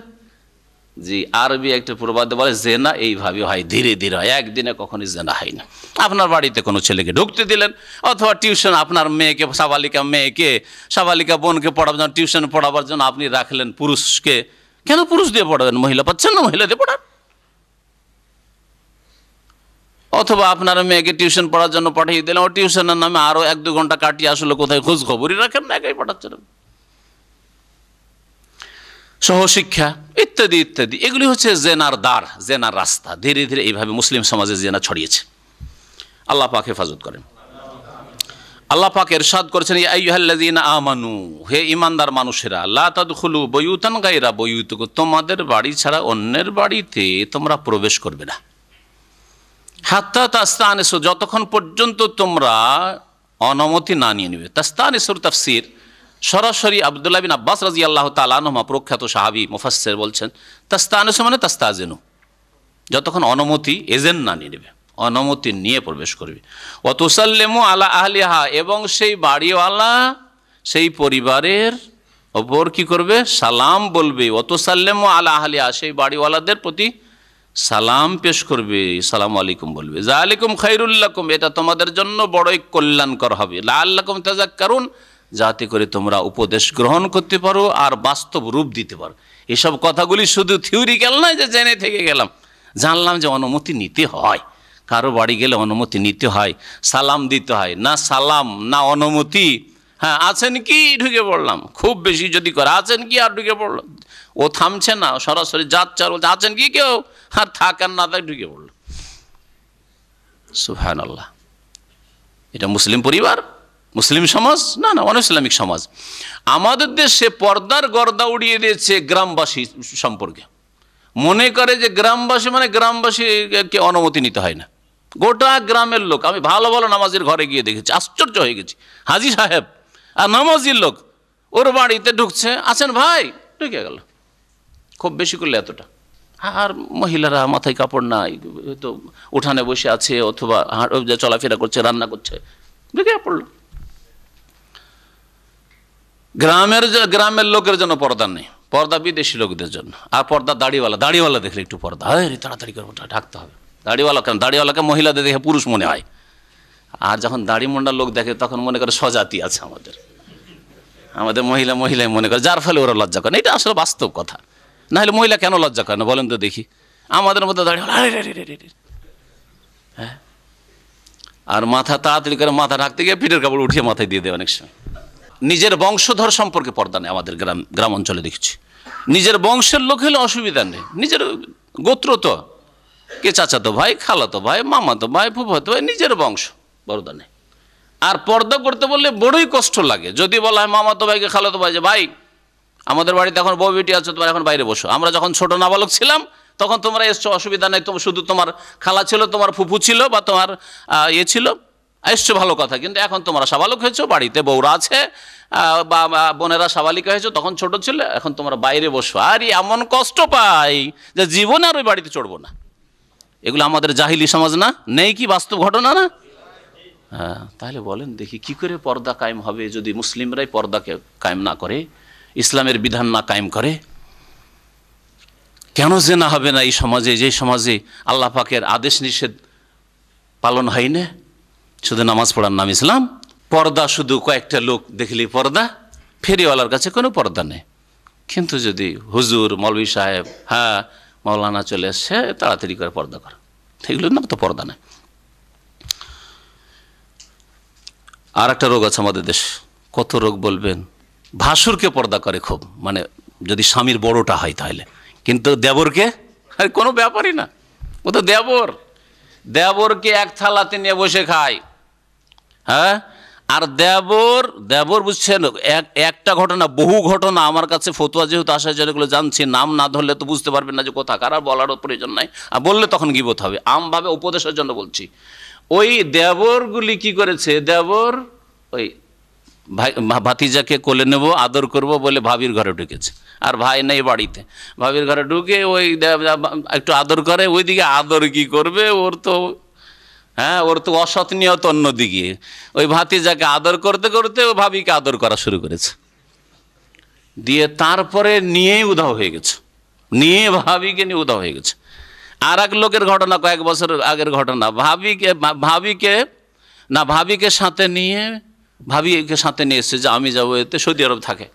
जी आरबी एक प्रबाद बोले जेना एइभाबे हय धीरे धीरे हय एकदिने कखनो जेना हय ना आपनार बाड़ीते कोनो छेलेके ढुकते दिलेन अथवा टिउशन आपनार मेयेके साबालिका मेयेके साबालिका बोनके पढ़ाबोर जोन्नो टिउशन पढ़ाबोर जोन्नो आपनि राखलेन पुरुषके केन पुरुष दिये पढ़ाबेन महिला पाच्छेन ना महिला दिये पढ़ान अथवा आपनार मेयेके टिउशन पढ़ार जोन्नो पाठिये दिलेन ओ टिउशनेर नामे आरो एक दुइ घंटा काटिये आसले कोथाय खोज खबरई राखेन ना एकाई पढ़ाচ্ছেন सहशिक्षा इत्यादि इत्यादि एगुली होच्छे जेनार दार जेनार रास्ता धीरे धीरे एइभाबे मुस्लिम समाजे जेना छड़िएছে आल्लाह पाक हेफाजत करें आल्लाह पाक इरशाद करेছেন या আইয়ুহাল্লাযীনা আমানু हे ईमानदार मानुषेरा ला तदखुलू बुयूतान गायरा बुयूतिकुम तुम्हारे बाड़ी छाड़ा अन्येर बाड़ीते तुम्हारा प्रवेश करबे ना हात्ता तास्तानिसू যতক্ষণ পর্যন্ত তোমরা অনুমতি না নিয়ে নেবে তাস্তানিসুর তাফসীর সরাসরি আব্দুল্লাহ বিন আব্বাস রাদিয়াল্লাহু তাআলা আনহুমা প্রখ্যাত সাহাবী মুফাসসির বলছেন তাস্তানুস মানে তাস্তাজিনু যতক্ষণ অনুমতি এজেন্ট না নিয়ে নেবে অনুমতি নিয়ে প্রবেশ করবে ওয়া তুসাল্লিমু আলা আহলিহা এবং সেই বাড়িওয়ালা সেই পরিবারের উপর কি করবে সালাম বলবে ওয়া তুসাল্লিমু আলা আহলিহা সেই বাড়িওয়ালাদের প্রতি সালাম পেশ করবে আসসালামু আলাইকুম বলবে জালিকুম খায়রুল লাকুম এটা তোমাদের জন্য বড়ই কল্যাণকর হবে লাআল্লাকুম তাযাক্কারুন जाते करे तुम्हारा उपदेश ग्रहण करते पारो और वास्तव रूप दीते पारो ये सब कथागुली शुधु थियोरिकल ना जे जेने थेके गेलाम जानलाम जे अनुमति नीते हय कारो बाड़ी गेले अनुमति नीते हय सालाम दीते हय ना सालाम ना अनुमति हाँ आछेन कि ढुके पड़लाम खूब बेशी जदि करे आछेन कि आर ढुके पड़ल ओ थामछे ना सरासरि जात चार बोलते आछेन कि केउ आर थाक ना थाक ढुके पड़ल सुबहानाल्लाह एटा मुस्लिम परिवार मुस्लिम समाज ना ना अनइस्लामिक समाज आमादेर देशे पर्दार गर्दा उड़िए दिएছে ग्रामबासी सम्पर्के मने करे जे ग्रामबासी माने ग्रामबासीके अनुमति निते हय ना गोटा ग्रामेर लोक आमी भालो भालो नामाजिर घरे गिए देखेছি आश्चर्य हये गेছি हाजी साहेब आर नामाजिर लोक ओर बाड़ीते ढुकছে আছেন ভাই ঢুকে গেল खूब बेशी करले एतटा আর মহিলারা মাথায় কাপড় নাই তো উঠানে বসে আছে অথবা চলাফেরা করছে রান্না করছে ঢুকে পড়ল ग्रामेर ग्रामेर लोकेर जन्य पर्दा नहीं पर्दा विदेशी लोकदेर जन्य आर पर्दा दाड़ीवाला दाड़ीवाला देखले एकटू पर्दा आरे ताड़ाताड़ी करे ढाकते हबे दाड़ीवाला कारण दाड़ीवालाके महिलादेर देखे पुरुष मने हय आर जखन दाड़ी मुंडा लोक देखे तखन मने करे सजाति आछे आमादेर आमादेर महिला महिलाय मने करे जार फले ओरा लज्जा करे ना एटा आसले वास्तव कथा ना हले महिला केन लज्जा करे ना बोलेन तो देखी आमादेर मतो दाड़ीवाला आरे रे रे रे হ্যাঁ आर माथा ताड़ाताड़ी करे माथा ढाकते गिये पिठेर कापड़ उठिये माथाय दिये देय अनेक समय निजेर वंशधर सम्पर्के पर्दा नहीं आमादेर ग्राम ग्राम अंचले देखছি निजेर वंशेर लोक হলে असुविधा नहीं निजेर गोत्र तो के चाचातो भाई खालातो भाई मामातो भाई फुफातो भाई निजेर वंश पर्दा नहीं आर पर्दा करते बोलले बड़ोई कष्ट लागे जदि बला हय मामातो भाई के खालातो भाई जे भाई आमादेर बाड़ीते एखन बউ बेटी आछो तोमरा एखन बाइरे बসো आमरा जखन छोटो नाबालक छिलाम तखन तोमरा एসছো असुविधा नहीं तो शुधु तोमार खाला छिलो तोमार फुफू छिलो बा तोमार ये छिलो आसছো ভালো কথা কিন্তু এখন তোমরা সাবালক হয়েছো বাড়িতে বউরা আছে বা বোনেরা সাবালিকা হয়েছো তখন ছোট ছিল এখন তোমরা বাইরে বসো আর এমন কষ্ট পাই যে জীবন আর ওই বাড়িতে চড়বো না এগুলো আমাদের জাহিলি সমাজ না নেই কি বাস্তব ঘটনা না হ্যাঁ তাহলে বলেন দেখি কি করে পর্দা কায়েম হবে যদি মুসলিমরাই পর্দাকে কায়েম না করে ইসলামের বিধান না কায়েম করে কেন জিনা হবে না এই সমাজে যে সমাজে আল্লাহ পাকের আদেশ নিষেধ পালন হয় না शुद्ध नामाज़ पढ़ार नाम इसलाम पर्दा शुद्ध कयेकटा लोक देखले पर्दा फेरिवालार काछे कोनो पर्दा नेই किन्तु यदि हुजूर मौलवी साहेब हाँ मौलाना चले एसेছে ताड़ाताड़ी करे पर्दा करो एगुलो नाम तो पर्दा ना आर एकटा रोग आछे आमादेर देशে कत रोग बोलबेन भासुरके पर्दा करे खूब माने यदि स्वामीर बड़ोटा हय ताहले किन्तु देवरके आर कोनो ब्यापारই ना ओ तो देवर देवर के एक थालाते निये बसे खाय हाँ আর দেবর দেবর বুঝছেন একটা ঘটনা বহু ঘটনা আমার কাছে ফতোয়া যেহেতু আসার জন্য এগুলো জানছি নাম না ধরলে তো বুঝতে পারবেন না যে কথা কার আর বলারও প্রয়োজন নাই আর বললে তখন গীবত হবে আমভাবে উপদেশের জন্য বলছি ওই দেবরগুলি কি করেছে দেবর ওই ভাই ভাতিজাকে কোলে নেব আদর করব বলে ভাবির ঘরে ঢুকেছে আর ভাই নেই বাড়িতে ভাবির ঘরে ঢুকে ওই একটু আদর করে ওইদিকে আদর কি করবে ওর তো हाँ और तो असत नियत अन्य दिखे वो भातीजा के आदर करते करते वो भाभी के आदर करा शुरू कर दिए तारपरे निये उधाव हो गए निये भाभी के नहीं उधाव हो गए और एक लोकर घटना कैक बछर आगे घटना भाभी के भाभी के ना भाभी के साथे निये भाभी के साथे निये एसेछे आमी जाबो एते सऊदी आरब थाके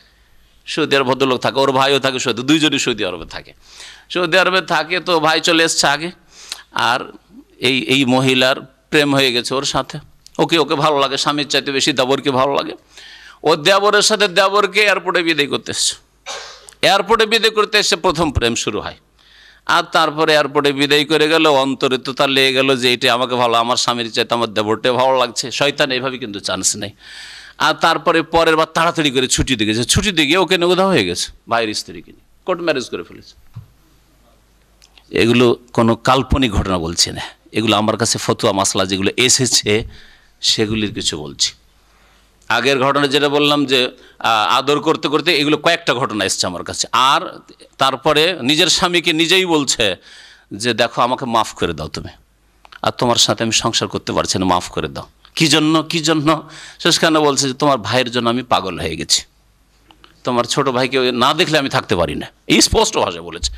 सऊदी आरब भद्रलोक थाके और भाईओ थाके सऊदी दुइजनई सऊदी आरब थाके सऊदी आरबे थाके तो भाई चले एसेछे आगे और এই এই মহিলার প্রেম হয়ে গেছে ওর সাথে ওকে ওকে ভালো লাগে স্বামীর চাইতে বেশি দেবরকে ভালো লাগে ও দেবরের সাথে দেবরকে এয়ারপোর্টে বিদায় করতে এসছে এয়ারপোর্টে বিদায় করতে এসে প্রথম প্রেম শুরু হয় আর তারপরে এয়ারপোর্টে বিদায় করে গেল অন্তরে তো তার লেগে গেল যে এটা আমাকে ভালো আমার স্বামীর চাইতে আমার দেবরটা ভালো লাগছে শয়তান এইভাবে কিন্তু চান্স নেই আর তারপরে পরের বার তাড়াতাড়ি করে ছুটি দিয়ে গেছে ছুটি দিয়ে গিয়ে ওকে উধাও হয়ে গেছে ভাইয়ের স্ত্রীকে নিয়ে কোর্ট ম্যারেজ করে ফেলেছে এগুলো কোনো কাল্পনিক ঘটনা বলছি না এগুলো আমার কাছে ফতোয়া মাসলা যেগুলো এসেছে সেগুলির কিছু বলছি আগের ঘটনা যেটা বললাম যে আদর করতে করতে এগুলো কয়েকটা ঘটনা এসেছে আমার কাছে আর তারপরে নিজের স্বামীকে নিজেই বলছে যে দেখো আমাকে মাফ করে দাও তুমি আর তোমার সাথে আমি সংসার করতে পারছি না মাফ করে দাও কি জন্য কি জন্য শেষখানে বলছে যে তোমার ভাইয়ের জন্য আমি পাগল হয়ে গেছি তোমার ছোট ভাইকে না দেখলে আমি থাকতে পারি না এই স্পষ্ট ভাষায় বলেছে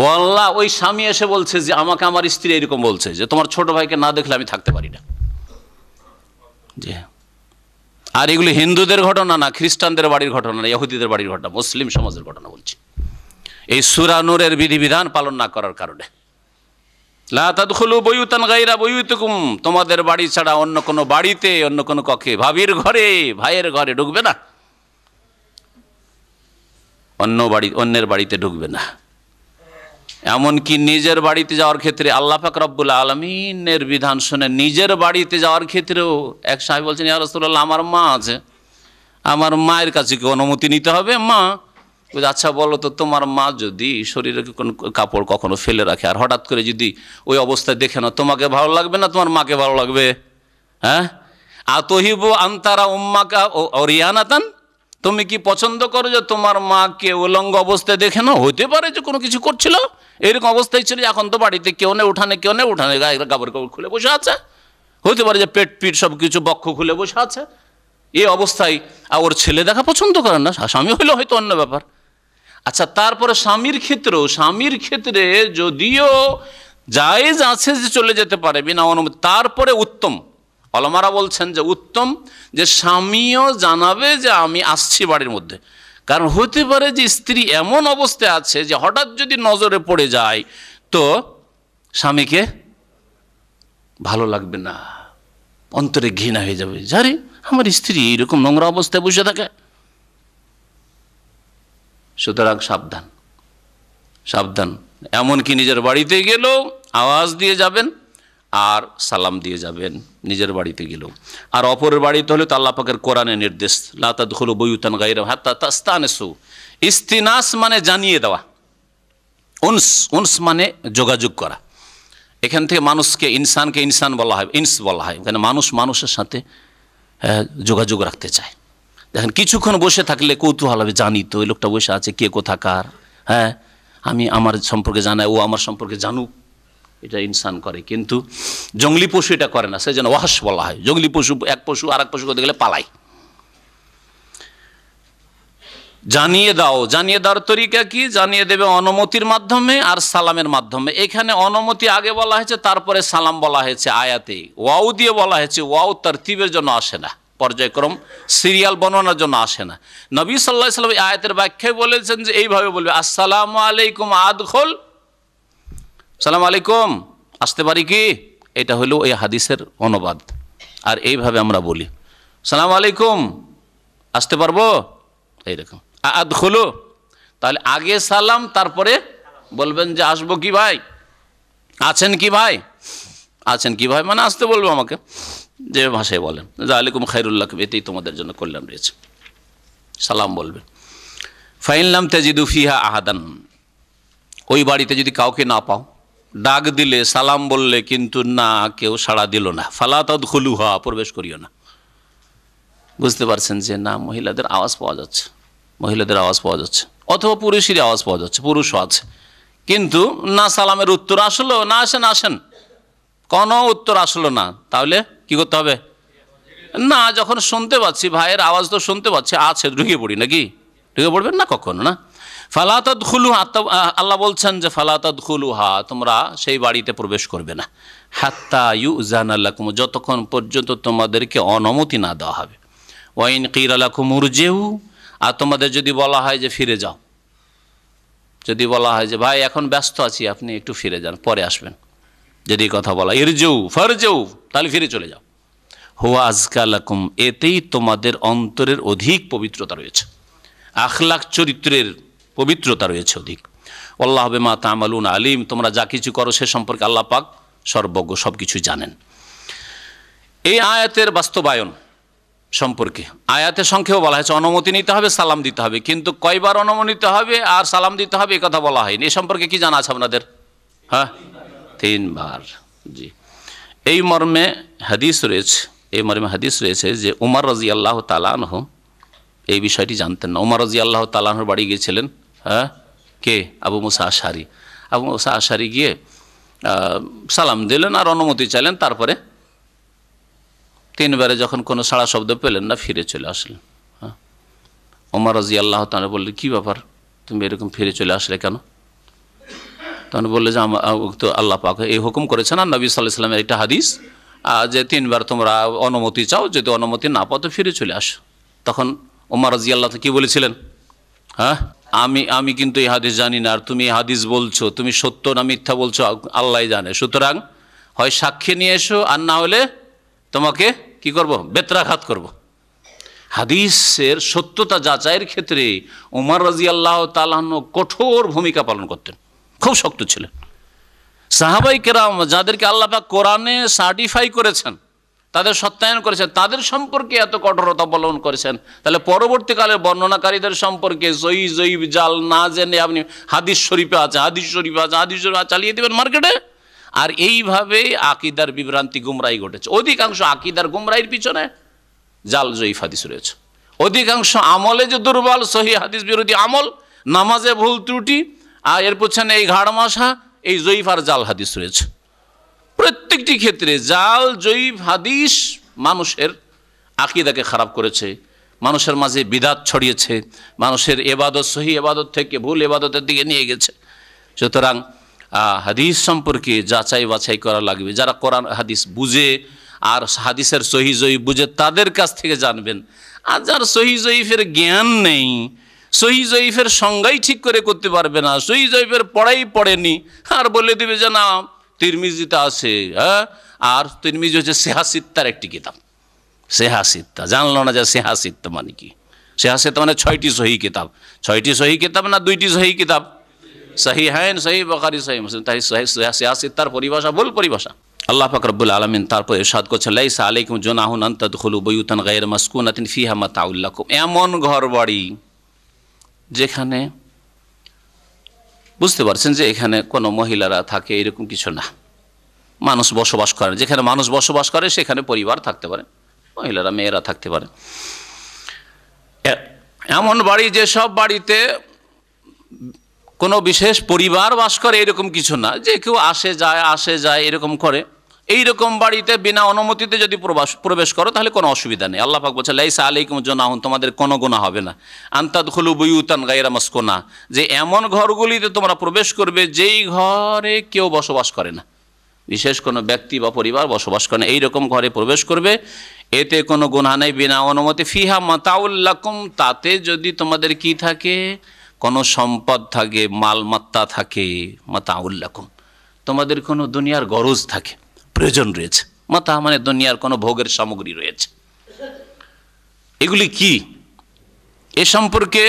ওয়াল্লাহ ওই স্বামী এসে বলছে যে আমাকে আমার স্ত্রী এরকম বলছে যে তোমার ছোট ভাইকে না দেখলে আমি থাকতে পারি না জি আর এগুলো হিন্দুদের ঘটনা না খ্রিস্টানদের বাড়ির ঘটনা না ইহুদিদের বাড়ির ঘটনা মুসলিম সমাজের ঘটনা বলছি এই সূরা নূরের বিধিবিধান পালন না করার কারণে লা তাদখুলু বুয়ুতান গায়রা বুয়ুতিকুম তোমাদের বাড়ি ছাড়া অন্য কোনো বাড়িতে অন্য কোনো কক্ষে ভাবির ঘরে ভাইয়ের ঘরে ঢুকবে না অন্য বাড়ি অন্যের বাড়িতে ঢুকবে না এমনকি নিজের বাড়িতে যাওয়ার ক্ষেত্রে আল্লাহ পাক রব্বুল আলামিনের বিধান শুনে নিজের বাড়িতে যাওয়ার ক্ষেত্রেও এক সাহেব বলছেন ইয়া রাসূলুল্লাহ আমার মা আছে আমার মায়ের কাছে কি অনুমতি নিতে হবে মা বলে আচ্ছা বলো তো তোমার মা যদি শরীরে কোনো কাপড় কখনো ফেলে রাখে আর হঠাৎ করে যদি ওই অবস্থায় দেখে না তোমাকে ভালো লাগবে না তোমার মাকে ভালো লাগবে হ্যাঁ আতহিবু আনতারা উম্মাকা ওরিয়ানাতান তুমি কি পছন্দ করো যে তোমার মাকে উলঙ্গ অবস্থায় দেখে না হতে পারে যে কোনো কিছু করছিল এরকম অবস্থায় ছিল এখন তো বাড়িতে কেউ নেই উঠানে কেউ নেই উঠানে গায়ে কাপড় কাপড় খুলে বসে আছে হতে পারে যে পেট পিট সব কিছু বক্ষ খুলে বসে আছে এই অবস্থায় আর ওর ছেলে দেখা পছন্দ করে না স্বামী হইলো হয়তো অন্য ব্যাপার আচ্ছা তারপরে স্বামীর ক্ষেত্রেও স্বামীর ক্ষেত্রে যদিও জায়েজ আছে যে চলে যেতে পারে বিনা অনুমতি তারপরে উত্তম আলমারা বলছেন যে উত্তম যে স্বামীও জানাবে যে আমি আসছি বাড়ির মধ্যে কারণ হতে পারে যে স্ত্রী এমন অবস্থায় আছে যে হঠাৎ যদি নজরে পড়ে যায় তো স্বামীকে ভালো লাগবে না অন্তরে ঘৃণা হয়ে যাবে জানি আমার স্ত্রী এরকম নোংরা অবস্থায় বসে থাকে সুতরাং সাবধান সাবধান এমনকি নিজের বাড়িতে গেলেও আওয়াজ দিয়ে যাবেন আর সালাম দিয়ে যাবেন নিজের বাড়িতে গেলেও আর অপরের বাড়িতে হলে তো আল্লাহ পাকের কোরআনে নির্দেশ লা তাদখুলু বুয়ুতান গায়রা হাত্তা তাস্তানিসু ইস্তিনাস মানে জানিয়ে দেওয়া উনস উনস মানে যোগাযোগ করা এখান থেকে মানুষকে ইনসানকে ইনসান বলা হয় ইনস বলা হয় মানে মানুষ মানুষের সাথে যোগাযোগ রাখতে চায় দেখেন কিছুক্ষণ বসে থাকলে কৌতূহল হবে জানি তো ওই লোকটা বসে আছে কে কোথাকার হ্যাঁ আমি আমার সম্পর্কে জানাই ও আমার সম্পর্কে জানুক এটা ইনসান করে কিন্তু জঙ্গলি পশু এটা করে না সেজন্য ওয়াহশ বলা হয় জঙ্গলি পশু এক পশু আরেক পশু করতে গেলে পালায় জানিয়ে দাও জানিয়ে দেওয়ার তরিকা কি জানিয়ে দেবে অনুমতির মাধ্যমে আর সালামের মাধ্যমে এখানে অনুমতি আগে বলা হয়েছে তারপরে সালাম বলা হয়েছে আয়াতে ওয়াও দিয়ে বলা হয়েছে ওয়াও তারতিবের জন্য আসে না পর্যায়ক্রম সিরিয়াল বর্ণনার জন্য আসে না নবী সাল্লাল্লাহু আলাইহি ওয়াসাল্লাম আয়াতের ব্যাখ্যায় বলেছেন যে এইভাবে বলবে আসসালামু আলাইকুম আদখুল আসসালামু আলাইকুম আসতে পারি কি এটা হলো এই হাদিসের অনুবাদ আর এইভাবে আমরা বলি আসসালামু আলাইকুম আসতে পারবো এইরকম আদখুলু তাহলে আগে সালাম তারপরে বলবেন যে আসবো কি ভাই আছেন কি ভাই আছেন কি ভাই মানে আসতে বলবো আমাকে যে ভাষায় বলেন জালিকুম খায়রুল্লাহ, এতেই তোমাদের জন্য কল্যাণ রয়েছে। সালাম বলবেন। ফাইনলাম তাজিদু ফিহা আহাদান, ওই বাড়িতে যদি কাউকে না পাও, ডাক দিলে সালাম বললে কিন্তু না কেউ সাড়া দিল না, ফালা তাদখুলুহা, প্রবেশ করিও না। বুঝতে পারছেন যে না মহিলাদের আওয়াজ পাওয়া যাচ্ছে, মহিলাদের আওয়াজ পাওয়া যাচ্ছে অথবা পুরুষেরই আওয়াজ পাওয়া যাচ্ছে, পুরুষও আছে, কিন্তু না সালামের উত্তর আসলো না, আসেন আসেন কোনো উত্তর আসলো না, তাহলে কি করতে হবে? না যখন শুনতে পাচ্ছি ভাইয়ের আওয়াজ তো শুনতে পাচ্ছি, আছে ঢুকে পড়ি, নাকি ঢুকে পড়বেন না কখনো না। ফালাতাদ খুলুহা, আল্লাহ বলছেন যে ফালাতাদ খুলুহা, তোমরা সেই বাড়িতে প্রবেশ করবে না, হাত্তা ইউজান লাকুম, যতক্ষণ পর্যন্ত তোমাদেরকে অনুমতি না দেওয়া হবে। ওয়াইন কির আলাকুম উরজিউ, আর তোমাদের যদি বলা হয় যে ফিরে যাও, যদি বলা হয় যে ভাই এখন ব্যস্ত আছি আপনি একটু ফিরে যান পরে আসবেন, যদি কথা বলা ইরজিউ ফারজিউ, তাহলে ফিরে চলে যাও। হুয়া আজকা লাকুম, এতেই তোমাদের অন্তরের অধিক পবিত্রতা রয়েছে, আখলাক চরিত্রের পবিত্রতা রয়েছে অধিক। আল্লাহ বিমা তা'মালুন আলিম, তোমরা যা কিছু করো সে সম্পর্কে আল্লাহ পাক সর্বজ্ঞ, সব কিছু জানেন। এই আয়াতের বাস্তবায়ন সম্পর্কে আয়াতে সংক্ষেপে বলা হয়েছে অনুমতি নিতে হবে, সালাম দিতে হবে, কিন্তু কয়বার অনুমতি নিতে হবে আর সালাম দিতে হবে এ কথা বলা হয়নি। এ সম্পর্কে কি জানা আছে আপনাদের? হ্যাঁ, তিনবার। জি, এই মর্মে হাদিস রয়েছে, এই মর্মে হাদিস রয়েছে যে উমর রাদিয়াল্লাহু তাআলা আনহু এই বিষয়টি জানতেন না। উমর রাদিয়াল্লাহু তাআলা আনহুর বাড়ি গিয়েছিলেন হ্যাঁ কে? আবু মুসা আশআরী। আবু মুসা আশআরী গিয়ে সালাম দিলেন আর অনুমতি চাইলেন, তারপরে তিনবারে যখন কোনো সাড়া শব্দ পেলেন না ফিরে চলে আসলেন। হ্যাঁ, ওমর রাদিয়াল্লাহু তাআলা বললেন কী ব্যাপার তুমি এরকম ফিরে চলে আসলে কেন? তখন বললেন যে আমার তো আল্লাহ পাক এই হুকুম করেছেন আর নবী সাল্লাল্লাহু আলাইহি ওয়াসাল্লামের একটা হাদিস যে তিনবার তোমরা অনুমতি চাও, যদি অনুমতি না পাও তো ফিরে চলে আসো। তখন ওমর রাদিয়াল্লাহু তাআলা কী বলেছিলেন? হ্যাঁ, আমি আমি কিন্তু এই হাদিস জানি না আর তুমি এই হাদিস বলছো, তুমি সত্য না মিথ্যা বলছো আল্লাহই জানে, সুতরাং হয় সাক্ষী নিয়ে এসো আর না হলে তোমাকে কি করব? বেত্রাঘাত করব। হাদিসের সত্যতা যাচাইয়ের ক্ষেত্রে উমর রাদিয়াল্লাহু তাআলা আনহু কঠোর ভূমিকা পালন করতেন, খুব শক্ত ছিলেন। সাহাবাই কেরাম যাদেরকে আল্লাহ পাক কোরআনে সার্টিফাই করেছেন, তাদের সত্যায়ন করেছেন, তাদের সম্পর্কে এত কঠোরতা অবলম্বন করেছেন, তাহলে পরবর্তীকালে বর্ণনাকারীদের সম্পর্কে জয়ী জয়ী জাল না জেনে আপনি হাদিস শরীফে আছে হাদিস শরীফে আছে হাদিস শরীফ চালিয়ে দেবেন মার্কেটে। আর এইভাবেই আকিদার বিভ্রান্তি গুমরাই ঘটেছে। অধিকাংশ আকিদার গুমরাইয়ের পিছনে জাল জয়ীফ হাদিস রয়েছে, অধিকাংশ আমলে যে দুর্বল সহিহ হাদিস বিরোধী আমল, নামাজে ভুল ত্রুটি, আর এর পেছনে এই ঘাড় মশা এই জয়ীফ আর জাল হাদিস রয়েছে। প্রত্যেকটি ক্ষেত্রে জাল জয়ীফ হাদিস মানুষের আকিদাকে খারাপ করেছে, মানুষের মাঝে বিদাত ছড়িয়েছে, মানুষের এবাদত সহি এবাদত থেকে ভুল এবাদতের দিকে নিয়ে গেছে। সুতরাং হাদিস সম্পর্কে যাচাই বাছাই করা লাগবে, যারা কোরআন হাদিস বুঝে আর হাদিসের সহি জয়ীফ বুঝে তাদের কাছ থেকে জানবেন, আর যারা সহি জয়ীফের জ্ঞান নেই, সহি জয়ীফের সংজ্ঞাই ঠিক করে করতে পারবে না, সহি জয়ীফের পড়াই পড়েনি আর বলে দেবে যে না তিরমিজিতে আছে, হ্যাঁ আর তিরমিজি হচ্ছে সিহাসিত্তার একটি কিতাব, সিহাসিত্তা জানলো না যে সিহাসিত্তা মানে কি, সিহাসিত্তা মানে ছয়টি সহি কিতাব, ছয়টি সহি কিতাব না দুইটি সহি কিতাব, সহি হাইন সহি বুখারী সহি মুসলিম, তাই সিহাসিত্তার পরিভাষা ভুল পরিভাষা। আল্লাহ পাক রব্বুল আলামিন তারপর ইরশাদ করছেন লাইসা আলাইকুম জুনাহুন আন তাদখুলু বুয়ুতান গায়রা মাসকুনাতিন ফিহা মাতাউল লাকুম, এমন ঘর বাড়ি যেখানে বুঝতে পারছেন যে এখানে কোনো মহিলারা থাকে এরকম কিছু না, মানুষ বসবাস করে, যেখানে মানুষ বসবাস করে সেখানে পরিবার থাকতে পারে, মহিলারা মেয়েরা থাকতে পারে। এমন বাড়ি যে সব বাড়িতে কোনো বিশেষ পরিবার বাস করে এরকম কিছু না, যে কেউ আসে যায় আসে যায় এরকম করে, এইরকম বাড়িতে বিনা অনুমতিতে যদি প্রবাস প্রবেশ করো তাহলে কোনো অসুবিধা নেই। আল্লাহ পাক বলছে লাইসা আলাইকুম জুনাহুন, তোমাদের কোনো গুনাহ হবে না, আন তাদখুলু বুয়ুতান গায়রা মাসকুনা, যে এমন ঘরগুলিতে তোমরা প্রবেশ করবে যেই ঘরে কেউ বসবাস করে না, বিশেষ কোনো ব্যক্তি বা পরিবার বসবাস করে না, এইরকম ঘরে প্রবেশ করবে, এতে কোনো গুনাহ নেই বিনা অনুমতি। ফিহা মাতাউল লাকুম, তাতে যদি তোমাদের কি থাকে কোনো সম্পদ থাকে, মালমাত্তা থাকে, মাতাউল লাকুম তোমাদের কোনো দুনিয়ার গরজ থাকে, প্রয়োজন রয়েছে, মাতা মানে দুনিয়ার কোনো ভোগের সামগ্রী রয়েছে। এগুলি কি এ সম্পর্কে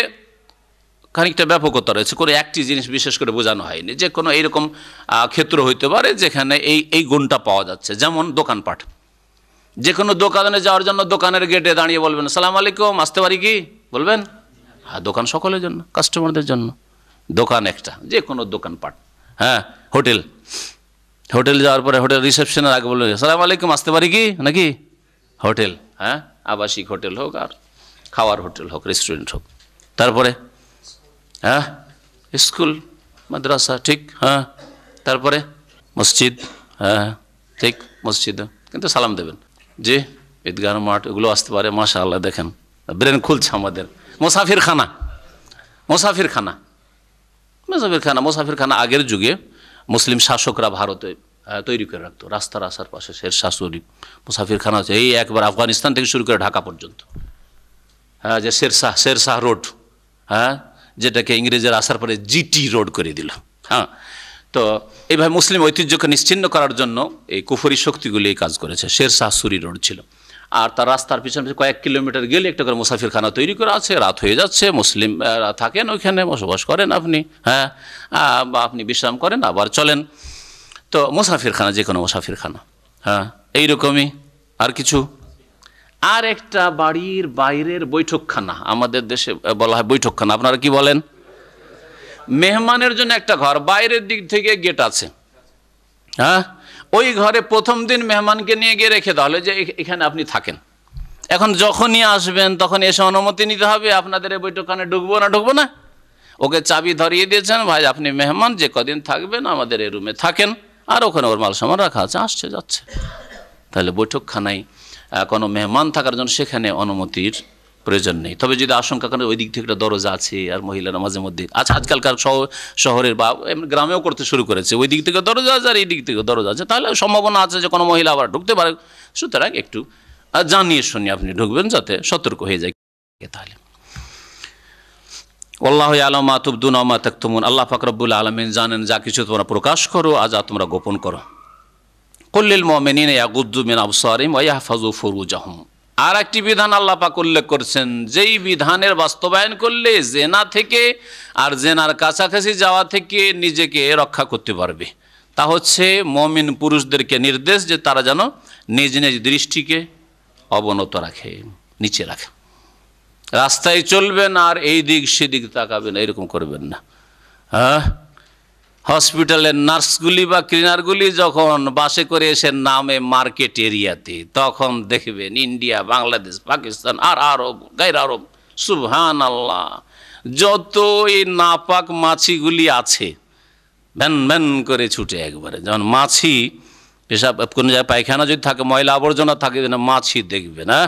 খানিকটা ব্যাপকতা রয়েছে, কোনো একটি জিনিস বিশেষ করে বোঝানো হয়নি, যে কোনো এইরকম ক্ষেত্র হইতে পারে যেখানে এই এই গুণটা পাওয়া যাচ্ছে। যেমন দোকানপাট, जेको दोकने जाओयार दोकान गेटे दाड़िए बोलें सालाम आलैकुम आसते पारी कि बोलें हाँ दोकान सकल कस्टमर दोकान एक जेको दोकानपाट हाँ होटेल होटेल जावर होटेल रिसेपशन आगे बोलें सालाम आलैकुम आसते पारी कि ना कि होटेल हाँ आवासिक होटेल होक और खावार होटेल होक रेस्टुरेंट होक तरह हाँ स्कूल मद्रासा ठीक हाँ तरह मस्जिद हाँ ठीक मस्जिद क्योंकि सालाम देवें जी ईदगाह माठ एगुलो आसते पारे माशाल्लाह देखें ब्रेन खुलছে আমাদের मुसाफिर खाना मुसाफिर खाना मुसाफिर खाना मुसाफिर खाना आगे जुगे मुस्लिम शासकरा भारते तैरि करे रखत रास्तार आसार पाशे शेर शाहसुरी मुसाफिर खाना होच्छे एई एकबार आफगानिस्तान थेके शुरू करे ढाका पर्यन्त हाँ जे शेरशाह शेरशाह रोड हाँ जेटाके इंग्रेजर आसार परे जीटी रोड करे दिल हाँ तो ये भाई मुस्लिम ऐतिह्य के निश्चिन्न करार जन्य ये कुफरी शक्तिगुली काज करेছে शेरशाह सूरी रोड छिलो और तार रास्तार पिछने कयेक किलोमीटर गेले एकटा करे मुसाफिरखाना तैरि करा आछे रात हये जाच्छे मुस्लिम थाकेन ओइखाने बसबास करें अपनी हाँ अपनी विश्राम करें आबार चलें तो मुसाफिरखाना जेकोनो मुसाफिरखाना हाँ एई रकमई आर किछु आर एकटा बाड़ीर बाइरेर बैठकखाना आमादेर देशे बला हय बैठकखाना आपनारा कि बोलें मेहमानेर जोन्नो एकटा घर बाइरेर दिक थेके गेट आछे हाँ ओई घरे प्रथम दिन मेहमानके निये गिये रेखे दाओ जे एखाने आपनि थाकेन एखन जखनई आसबेन तखन एसे अनुमति निते होबे आपनादेर ए बैठकखाना ढुकबो ना ढुकबो ना ओके चाबी धरिए दिएछेन भाई आपनि मेहमान जे कदिन थाकबेन आमादेर ए रूमे थाकेन आर ओखाने ओर माल सामान राखा आछे आसछे जाच्छे ताहले बैठकखानाय कोनो मेहमान थाकार जोन्नो सेखाने अनुमतिर प्रयोजन नहीं तब जो आशंका करें ओई दिक थेके दरजा आछे आर महिलारा माझे मध्य आज आजकलकार शहरेर बा ग्रामेओ करते शुरू करेছে ओई दिक थेके दरजा आछे आर एई दिक थेके दरजा आछे ताहले सम्भावना आछे जे कोनो महिला आबार ढुकते पारे सुतरां एकटू जानिए शुनिए आपनि ढुकबेन जाते सतर्क हये जाय ताहले वल्लाहु यालामु मा तुबदूना मा तक्तुमुन आल्लाह पाक रब्बुल आलामीन जानेन जा किछु तोमरा प्रकाश करो आज आ तोमरा गोपन करो कुल लिल मुमिनिना यागुद्दू मिन अबसारिहिम वा याहफाजू फुरूजाहुम আর একটি বিধান আল্লাহ পাক উল্লেখ করেছেন যেই বিধানের বাস্তবায়ন করলে জেনা থেকে আর জেনার কাছাকাছি যাওয়া থেকে নিজেকে রক্ষা করতে পারবে তা হচ্ছে মুমিন পুরুষদেরকে নির্দেশ যে তারা যেন নিজ নিজ দৃষ্টিকে অবনত রাখে নিচে রাখে রাস্তায় চলবেন আর এই দিক সেদিক তাকাবেন এরকম করবেন না হ্যাঁ হসপিটালের নার্সগুলি বা ক্লিনারগুলি যখন বাসে করে এসে নামে মার্কেট এরিয়াতে তখন দেখবেন ইন্ডিয়া বাংলাদেশ পাকিস্তান আর আরব গায়র আরব সুবহানাল্লাহ যত এই নাপাক মাছিগুলি আছে ভ্যান ভ্যান করে ছুটে একবারে যখন মাছি পেশাব কোনো জায়গায় পায়খানা যদি থাকে ময়লা আবর্জনা থাকে না মাছি দেখবে না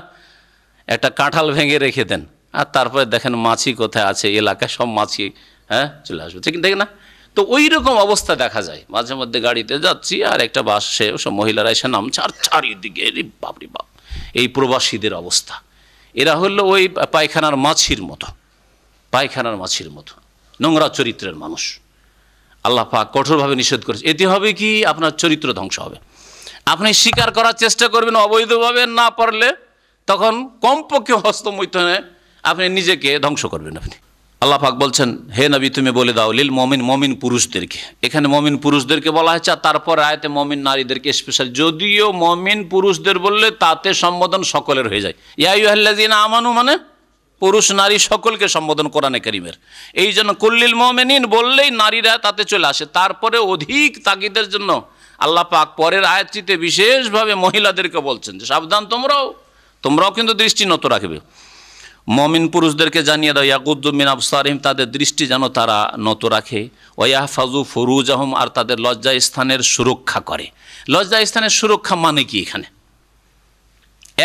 একটা কাঁঠাল ভেঙে রেখে দেন আর তারপরে দেখেন মাছি কোথায় আছে এলাকায় সব মাছি হ্যাঁ চলে আসবে ঠিক দেখেন না तो ओई रकम अवस्था देखा जाए माझे मध्य गाड़ी जाच्छी आर एकटा बासे सब महिलारा एसे नामछे आर चारिदिके रे बाप रे बाप एई प्रवासीदेर अवस्था एरा हलो ओई पायखानार माछिर मतो पायखानार माछिर मतो नोंगरा चरित्रेर मानुष आल्लाह पाक कठोरभावे निषेध करेछे एते होबे कि आपनार चरित्र ध्वंस होबे आपनि स्वीकार करार चेष्टा करबेन अबैधभावे ना पारले तखन कमपक्षे हस्तमैथुने आपनि निजेके ध्वंस करबेन आपनि আল্লাহ পাক বলছেন হে নবী তুমি বলে দাও লিল মুমিন মুমিন পুরুষদেরকে এখানে মুমিন পুরুষদেরকে বলা হয়েছে আর তারপর আয়াতে মুমিন নারীদেরকে স্পেশাল যদিও মুমিন পুরুষদের বললে তাতে সম্বোধন সকলের হয়ে যায় ইয়া আইয়ুহাল্লাযিনা আমানু মানে পুরুষ নারী সকলকে সম্বোধন কোরআনে কারীমের এই জন্য কুল্লিল মুমিনিন বললেই নারীরা তাতে চলে আসে তারপরে অধিক তাকিদের জন্য আল্লাহ পাক পরের আয়াতটিতে বিশেষভাবে মহিলাদেরকে বলছেন যে সাবধান তোমরাও তোমরাও কিন্তু দৃষ্টি নত রাখবে মমিন পুরুষদেরকে জানিয়ে দাও ইয়াকুদ্দু মিন আবসারিহিম তাদের দৃষ্টি যেন তারা নত রাখে ওয়া ইয়াহফাজু ফুরুজাহুম আর তাদের লজ্জা স্থানের সুরক্ষা করে লজ্জা স্থানের সুরক্ষা মানে কি এখানে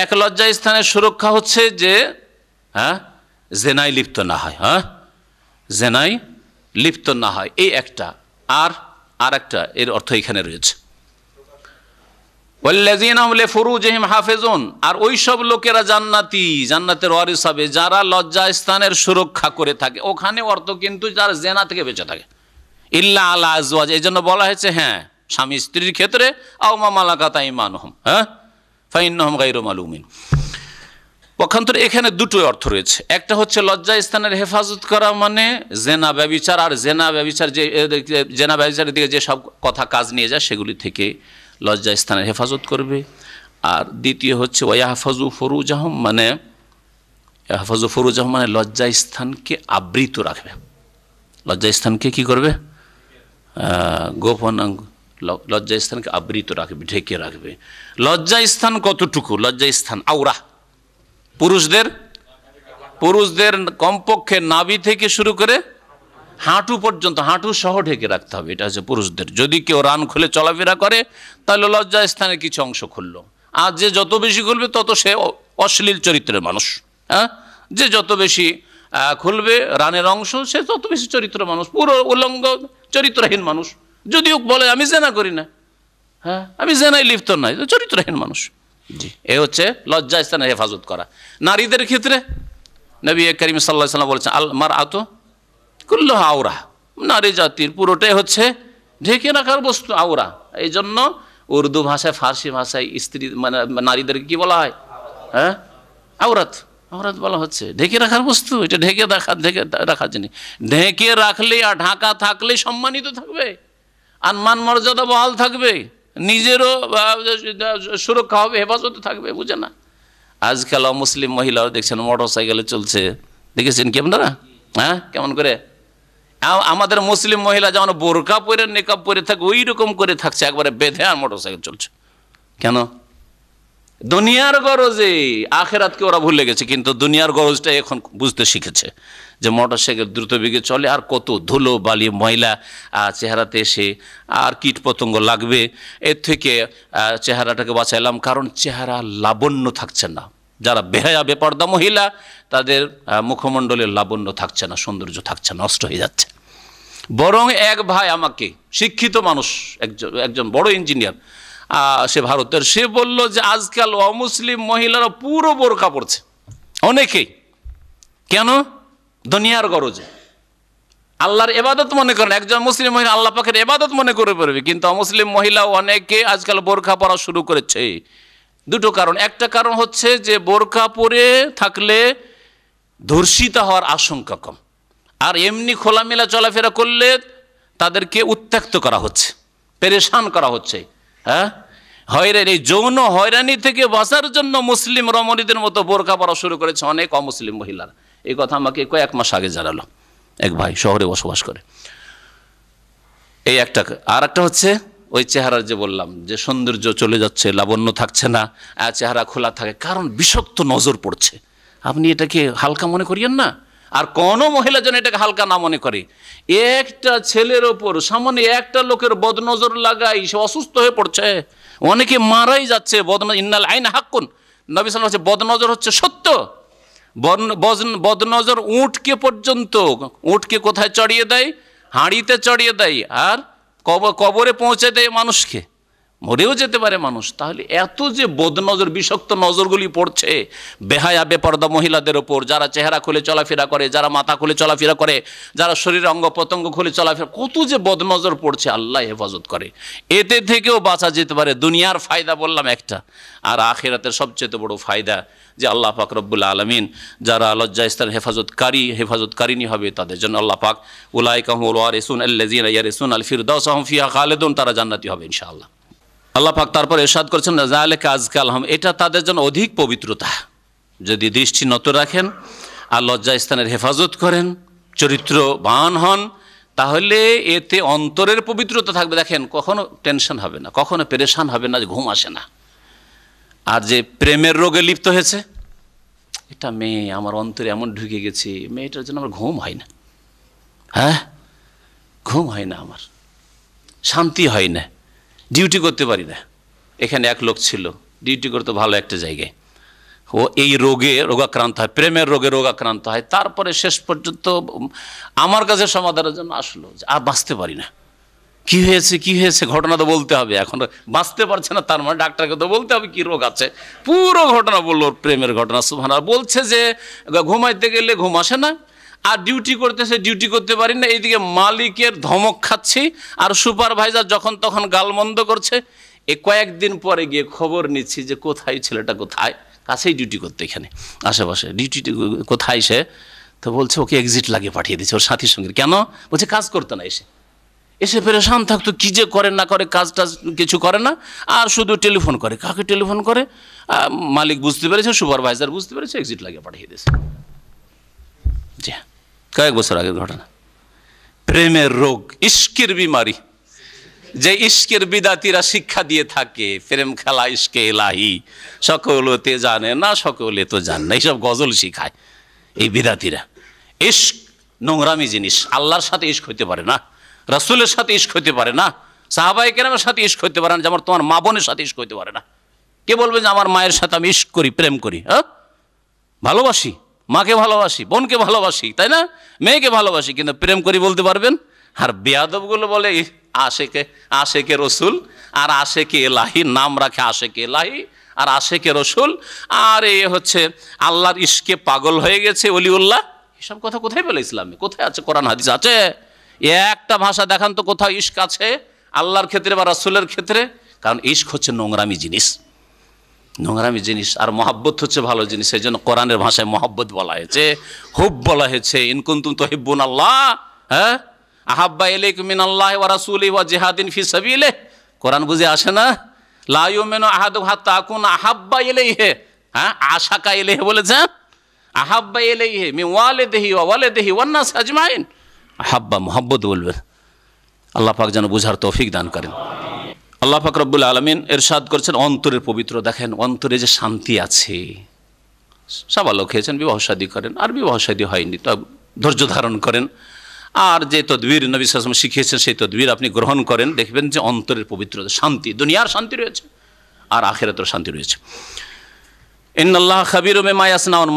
এক লজ্জা স্থানের সুরক্ষা হচ্ছে যে হ্যাঁ জেনায় লিপ্ত না হয় হ্যাঁ জেনায় লিপ্ত না হয় এই একটা আর আরেকটা এর অর্থ এখানে রয়েছে ওয়াল্লাযীনা হুম লিফুরুজিহিম হাফিজুন আর ওই সব লোকেরা জান্নাতি জান্নাতের ওয়ারিস হবে যারা লজ্জা স্থানের সুরক্ষা করে থাকে ওখানে অর্থ কিন্তু যারা জিনা থেকে বেঁচে থাকে ইল্লা আলা আজওয়াজ এজন্য বলা হয়েছে হ্যাঁ স্বামী স্ত্রীর ক্ষেত্রে আও মা মালাকাত আইমানুহুম হ্যাঁ ফাইন্নাহুম গায়রু মালুমিন পক্ষান্তরে এখানে দুটো অর্থ রয়েছে একটা হচ্ছে লজ্জা স্থানের হেফাজত করা মানে জিনা ব্যভিচার আর জিনা ব্যভিচার যে জিনা ব্যভিচারের দিকে যে সব কথা কাজ নিয়ে যায় সেগুলি থেকে লজ্জা স্থানের হেফাজত করবে और द्वितीय हे वयाहफजु फुरुजाहुम माने याहफजु फुरुजाहुम माने लज्जा स्थान के आवृत रखे लज्जा स्थान के कि करबे गोपन अंग लज्जा स्थान के आवृत रखे ढेके रखे। लज्जा स्थान कतटुकु? लज्जा स्थान आउरा पुरुषदेर पुरुषदेर कमपक्षे नाभि थेके शुरू करे हाँटू पर्यन्त हाँटू सह ढेके रखते हबे। एटा हच्छे पुरुषदेर। यदि केउ रान खुले चलाफेरा करे ताहले लज्जा स्थानेर किछु अंश खुललो। आर जे जत बेशी खुलबे तत से अश्लील चरित्रेर मानुष। हाँ जे जत बेशी खुलबे रानेर अंश से तत बेशी चरित्र मानुष पुरो उलंग चरित्रहीन मानुष। यदिओ बले आमि जेना करि ना, हाँ आमि जेनाय लिप्त नय, चरित्रहीन मानुष। जी ए हच्छे लज्जा स्थानेर हेफाजत करा। नारीदेर क्षेत्रे नबी करीम सल्लल्लाहु अलैहि वसल्लम बोलेছেন আল মারআতু কুল্লুহা আওরা। নারী জাতির পুরোটাই হচ্ছে ঢেকে রাখার বস্তু আওরা। এই জন্য উর্দু ভাষায় ফার্সি ভাষায় স্ত্রী মানে নারীদেরকে কি বলা হয়? হ্যাঁ আওরাত। আওরাত বলা হচ্ছে ঢেকে রাখার বস্তু। এটা ঢেকে রাখা ঢেকে রাখা জানি ঢেকে রাখলে আর ঢাকা থাকলে সম্মানিত থাকবে আর মান মর্যাদা বহাল থাকবে, নিজেরও সুরক্ষা হবে, হেফাজতে থাকবে। বুঝেন না आजकल मुस्लिम महिला देखें मोटरसाइकेले चलते देखे कि अपनारा हाँ केमन कर मुस्लिम महिला जब बोरका पड़े नेकअप पड़े थे वही रकम कर बारे बेधे और मोटरसाइकेल चलते क्यों? दुनियार गरजे आखिरात के भूले गेछे किन्तु दुनियार गरजटा एखन बुझते शिखेछे जे मोटरसाइकेल द्रुत बेगे चले और कत धुलो बाली मैला चेहराते एसे और कीट पतंग लागबे। एर थेके चेहराटाके बाँचाइलाम कारण चेहरा लावण्य थाकछे ना। যারা বেহায়া বেপরদা महिला তাদের মুখমণ্ডলে লাবণ্য থাকছে না, সৌন্দর্য থাকছে না, নষ্ট হয়ে যাচ্ছে। বরং এক ভাই আমাকে শিক্ষিত মানুষ একজন একজন বড় ইঞ্জিনিয়ার से भारत से बोलो आजकल अमुसलिम महिला पुरो बोरखा पड़े अनेके क्यों? दुनियार गरजे आल्लार इबादत मने करें। एक मुस्लिम महिला आल्ला पाकेर इबादत मने करे पारबे किन्तु अमुसलिम महिला अनेके आजकल बोरखा पड़ा शुरू करेछे। दुटो कारण, एक कारण होच्छे जे बोरखा पड़े थाकले धर्षित होवार आशंका कम और एमनि खोलामेला चलाफेरा करले तादेरके उत्त्यक्त करा होच्छे, परेशान करा होच्छे। হয়রানি যৌন হয়রানি থেকে বাঁচার জন্য মুসলিম রমণীদের মতো বোরকা পরা শুরু করেছে অনেক অমুসলিম মহিলারা। এই কথা আমাকে কয়েক মাস আগে জানালো এক ভাই, শহরে বসবাস করে। এই একটা আর একটা হচ্ছে ওই চেহারার যে বললাম যে সৌন্দর্য চলে যাচ্ছে, লাবণ্য থাকছে না, চেহারা খোলা থাকে কারণ বিষাক্ত নজর পড়ছে। আপনি এটাকে হালকা মনে করিয়েন না আর কোনো মহিলা যেন এটাকে হালকা না মনে করে। একটা ছেলের ওপর সামনে একটা লোকের বদনজর লাগাই সে অসুস্থ হয়ে পড়ছে, অনেকে মারাই যাচ্ছে। বদনজর ইন্নাল আইন হাক্কুন, নবী সাল্লাল্লাহু আলাইহি ওয়াসাল্লাম বলেছেন বদনজর হচ্ছে সত্য। বদনজর উটকে পর্যন্ত উটকে কোথায় চড়িয়ে দেয়? হাঁড়িতে চড়িয়ে দেয় আর কবরে পৌঁছে দেয়, মানুষকে মরেও যেতে পারে মানুষ। তাহলে এত যে বদনজর বিষাক্ত নজরগুলি পড়ছে বেহায়া বেপরদা মহিলাদের ওপর, যারা চেহারা খুলে চলাফেরা করে, যারা মাথা খুলে চলাফেরা করে, যারা শরীর অঙ্গ প্রত্যঙ্গ খুলে চলাফেরা, কত যে বদনজর পড়ছে। আল্লাহ হেফাজত করে, এতে থেকেও বাঁচা যেতে পারে। দুনিয়ার ফায়দা বললাম একটা, আর আখিরাতের সবচেয়ে বড় ফায়দা যে আল্লাহ পাক রব্বুল আলামিন যারা লজ্জা স্থানের হেফাজতকারী হেফাজতকারিনী হবে তাদের জন্য আল্লাহ পাক উলাইকা হুমুল ওয়ারিসুন আল্লাযীনা ইয়ারিসুনা আল ফিরদাউস হুম ফিহা খালিদুন, তারা জান্নাতি হবে ইনশাআল্লাহ। আল্লাহ পাক তারপর ইরশাদ করেছেন যালিকা আজকাল হাম, এটা তাদের জন্য অধিক পবিত্রতা। যদি দৃষ্টি নত রাখেন আর লজ্জা স্থানের হেফাজত করেন, চরিত্রবান হন, তাহলে এতে অন্তরের পবিত্রতা থাকবে। দেখেন কখনো টেনশন হবে না, কখনো পেরেশান হবে না, ঘুম আসে না। আর যে প্রেমের রোগে লিপ্ত হয়েছে, এটা মেয়ে আমার অন্তরে এমন ঢুকে গেছে, মেয়েটার জন্য আমার ঘুম হয় না, হ্যাঁ ঘুম হয় না, আমার শান্তি হয় না, ডিউটি করতে পারি না। এখানে এক লোক ছিল ডিউটি করতে ভালো একটা জায়গায়, ও এই রোগে রোগাক্রান্ত হয়, প্রেমের রোগে রোগাক্রান্ত হয়। তারপরে শেষ পর্যন্ত আমার কাছে সমাধানের জন্য আসলো যে আর বাঁচতে পারি না, কি হয়েছে কি হয়েছে ঘটনা তো বলতে হবে, এখন বাঁচতে পারছে না তার মানে ডাক্তারকে তো বলতে হবে কি রোগ আছে। পুরো ঘটনা বললো ওর প্রেমের ঘটনা। সুবহানাল্লাহ, বলছে যে ঘুমাইতে গেলে ঘুম আসে না আর ডিউটি করতেছে ডিউটি করতে পারি না, এইদিকে মালিকের ধমক খাচ্ছি আর সুপারভাইজার যখন তখন গালমন্দ করছে। এ কয়েকদিন পরে গিয়ে খবর নিচ্ছি যে কোথায় ছেলেটা, কোথায় কাছেই ডিউটি করতে, এখানে আশেপাশে ডিউটি কোথায় সে, তো বলছে ওকে এক্সিট লাগিয়ে পাঠিয়ে দিচ্ছে ওর সাথীর সঙ্গে। কেন? বলছে কাজ করতে না এসে। এসে পেরেশান থাকতো কি যে করেন না করে কাজ টাজ কিছু করে না আর শুধু টেলিফোন করে কাকে টেলিফোন করে মালিক বুঝতে পেরেছে সুপারভাইজার বুঝতে পেরেছে এক্সিট লাগিয়ে পাঠিয়ে দিয়েছে জি কয়েক বছর আগে ঘটনা প্রেমের রোগ ইশকের বিমারি যে ইশকের বিদাতীরা শিক্ষা দিয়ে থাকে প্রেম খেলা ইশকে ইলাহি সকলতে জানে না সকলে তো জান না সব গজল শেখায় এই বিদাতীরা ইশক নোংরামি জিনিস আল্লাহর সাথে ইশক হতে পারে না रसूल साथे इश्क होते पारे ना साहबाए केराम साथे इश्क होते पारे ना जब तुम्हार माँ बोनेर साथे इश्क होते पारे ना के बोलबे जे आमार मायेर साथे आमी इश्क करी प्रेम करी हाँ भालोबासी माँ के भालोबासी बोन के भालोबासी ताई ना मेये के भालोबासी किन्तु प्रेम करी बोलते पारबेन आर बेयादबगुलो बोले आशेके आशेके रसूल आर आशेके इलाही नाम राखे आशेके इलाही आर आशेके रसूल आर ए होच्छे आल्लाहर इश्के पागल हये गेछे ओलिउल्लाह एसब कथा कोथाय पेले इस्लामे कोथाय आछे कुरान हादिस आछे एक भाषा देखान तो कोथाओ इश्क आछे आल्लाहर क्षेत्रे बा रसूलेर क्षेत्रे कारण इश्क होच्छे नोंगरामी जिनिस नोंगरामी जिनिस आर मोहब्बत होच्छे भालो जिनिस एजन्य कुरानेर भाषाय मोहब्बत बला हयेछे हुब बला हयेछे इन कुन्तुम तुहिब्बुनाल्लाह हाँ आहाब्बा इलैकुम मिनाल्लाहि वा रसूलिहि वा जिहादिन फी साबिलिहि कुरान बुझे आसे ना ला युमिनु अहादुकुम हत्ता अकुना आहाब्बा इलैहि हाँ आशाका इलैहि बोलेछेन आहाब्बा इलैहि मिन वालिदिहि वा वालिदिहि वा नास अजमाइन हब्बा मोहब्बत बोलबे अल्लाह पाक जान बुझार तौफिक दान करें अल्लाह पाक रब्बुल आलमीन इरशाद करছেন অন্তরের পবিত্র দেখেন অন্তরে যে শান্তি আছে সাবালক হয়েছেন বিবাহ শাদী করেন আর বিবাহ শাদী হয়নি তব ধৈর্য ধারণ করেন আর যে তদবীর নবী সাল্লাল্লাহু আলাইহি ওয়াসাল্লাম শিখিয়েছেন সেই তদবীর আপনি গ্রহণ করেন দেখবেন যে অন্তরের পবিত্র শান্তি দুনিয়ার শান্তি রয়েছে আর আখিরাতের শান্তি রয়েছে इन्नल्लाह खबीर में मायासना और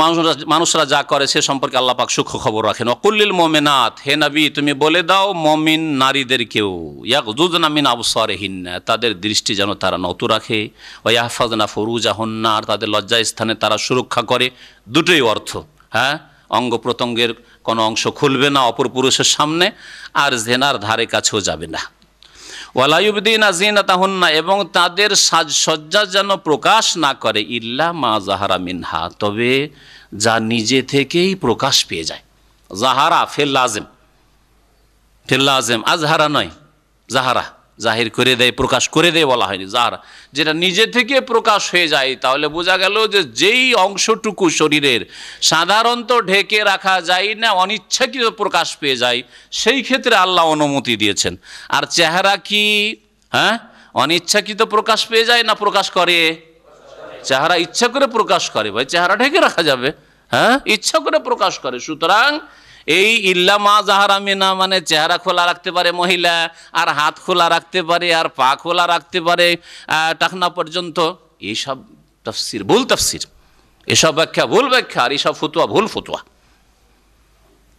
मानुषरा जा करे से सम्पर्के आल्लाह पाक सूक्ष्म खबर रखें वकुल्लिल मोमिनात हे नबी तुम्हें बोले दाओ मोमिन नारीदेरकेओ यागदुजना मिन अबसारिहिन्ना तादेर दृष्टि जेन तारा নত राखे वा याहफाजना फुरूजाहुन्ना आर तादेर लज्जा स्थाने तारा सुरक्षा करे दुटोई अर्थ हाँ अंग प्रत्यंगेर कोनो अंश खुलबे ना अपर पुरुषेर सामने आर जेनार धारे काछेओ जाबे ना वालायुबदीना जीनताहुन्ना एवं तादेर साजसज्जा जेन प्रकाश ना करे इल्ला मा जाहरा मिनहा तबे जा निजे थेकेई प्रकाश पेये जाए जाहरा फिर लाजिम फिर लाजिम आजहारा नय जाहरा जाहिर करे दे प्रकाश करे दे बला हयनि जाहरा जेटा निजे थेके प्रकाश हये जाए ताहले बोझा गेल जे जेई अंशटुकु शरीरेर साधारणत ढेके रखा जाए ना अनिच्छाकृत प्रकाश पेये जाए सेई क्षेत्रे आल्लाह अनुमति दिएछेन आर चेहरा कि हाँ अनिच्छाकृत प्रकाश पेये जाए ना प्रकाश करे चेहरा इच्छा करे प्रकाश करे भाई चेहरा ढेके रखा जाबे हाँ इच्छा करे प्रकाश करे सुतरां ए इल्ला मा जाहरा मिना माने चेहरा खोला रखते पारे महिला और हाथ खोला रखते पारे और पा खोला रखते पारे टाकना पर्यन्त ये सब तफसिर भूल तफसिर ये सब व्याख्या भूल व्याख्या और ये सब फतुआ भूल फतुआ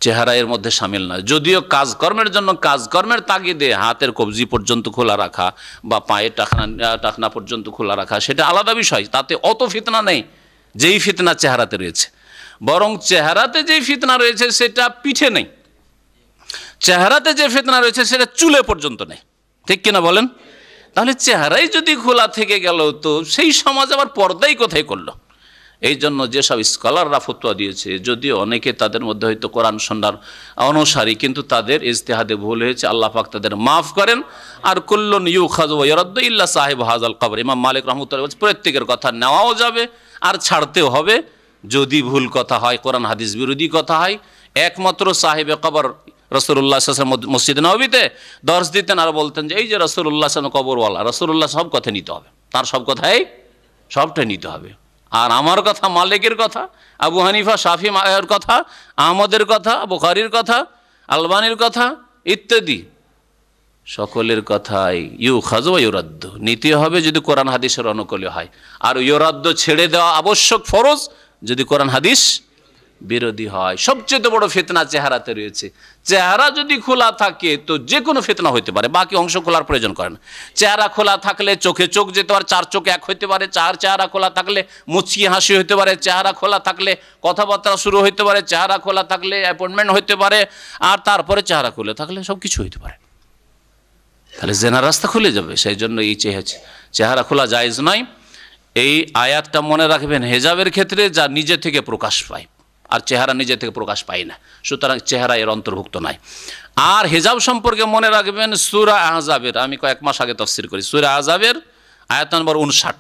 चेहरा एर मध्य शामिल ना जदिओ काजकर्मेर जन्य काजकर्मेर तागिदे हाथेर कब्जी पर्यन्त खोला रखा बा पाये टाकना टाकना पर्यन्त खोला रखा सेटा आलादा विषय ताते अत फितना नेई जेई फितना चेहराते रयेछे बरং চেহারাতে যে ফিতনা রয়েছে সেটা পিঠে নেই চেহারাতে যে ফিতনা রয়েছে সেটা চুলে পর্যন্ত নেই ঠিক কি না বলেন তাহলে চেহারাই যদি খোলা থেকে গেল তো সেই সমাজ আবার পর্দাই কোথায় করলো এই জন্য যে সব স্কলাররা ফতোয়া দিয়েছে যদিও অনেকে তাদের মধ্যে হয়তো কোরআন সুন্নাহর অনুসারী কিন্তু তাদের ইজতিহাদে ভুল হয়েছে আল্লাহ পাক তাদের maaf করেন আর কুল্লুন ইউখাযু ওয়া ইউরাদ্দু ইল্লা সাহিব হাযাল কবর ইমাম মালিক রাহমাতুল্লাহ বলেছেন প্রত্যেকের কথা নেওয়াও যাবে আর ছাড়তেও হবে যদি ভুল কথা হয় কোরআন হাদিস বিরোধী কথা হয় একমাত্র সাহেব কবর রাসূলুল্লাহ সাল্লাল্লাহু আলাইহি ওয়াসাল্লাম মসজিদে নববীতে দর্শ দিতেন আর বলতেন যে এই যে রাসূলুল্লাহ সাল্লাল্লাহু আলাইহি ওয়াসাল্লাম কবরওয়ালা রাসূলুল্লাহ সব কথা নিতে হবে তার সব কথাই সবটাই নিতে হবে আর আমার কথা মালিকের কথা আবু হানিফা শাফি মায়ের কথা আহমদের কথা বুখারীর কথা আলবানির কথা ইত্যাদি সকলের কথাই ইউখাযু ওয়া ইউরাদ্দু নিতে হবে যদি কোরআন হাদিসের অনুকূলে হয় আর ইউরাদ্দু ছেড়ে দেওয়া আবশ্যক ফরজ যদি কোরআন হাদিস বিরোধী হয় সবচেয়ে বড় ফিতনা চেহারাতে রয়েছে চেহারা যদি খোলা থাকে তো যে কোনো ফিতনা হতে পারে বাকি অংশ খোলার প্রয়োজন করে না চেহারা খোলা থাকলে চোখে চোখ যেতে পারে চার চোখে এক হতে পারে চার চেহারা খোলা থাকলে মুচকি হাসি হতে পারে চেহারা খোলা থাকলে কথাবার্তা শুরু হতে পারে চেহারা খোলা থাকলে অ্যাপয়েন্টমেন্ট হতে পারে আর তারপরে চেহারা খোলা থাকলে সব কিছু হতে পারে তাহলে জেনার রাস্তা খুলে যাবে সেই জন্য এই চেহারা চেহারা খোলা জায়েজ নয় এই আয়াতটা মনে রাখবেন হেজাবের ক্ষেত্রে যা নিজে থেকে প্রকাশ পায় আর চেহারা নিজে থেকে প্রকাশ পায় না, সুতরাং চেহারা এর অন্তর্ভুক্ত নয়। আর হিজাব সম্পর্কে মনে রাখবেন সূরা আহজাবের, আমি কয়েক মাস আগে তাফসীর করি, সূরা আহজাবের আয়াত নম্বর উনষাট,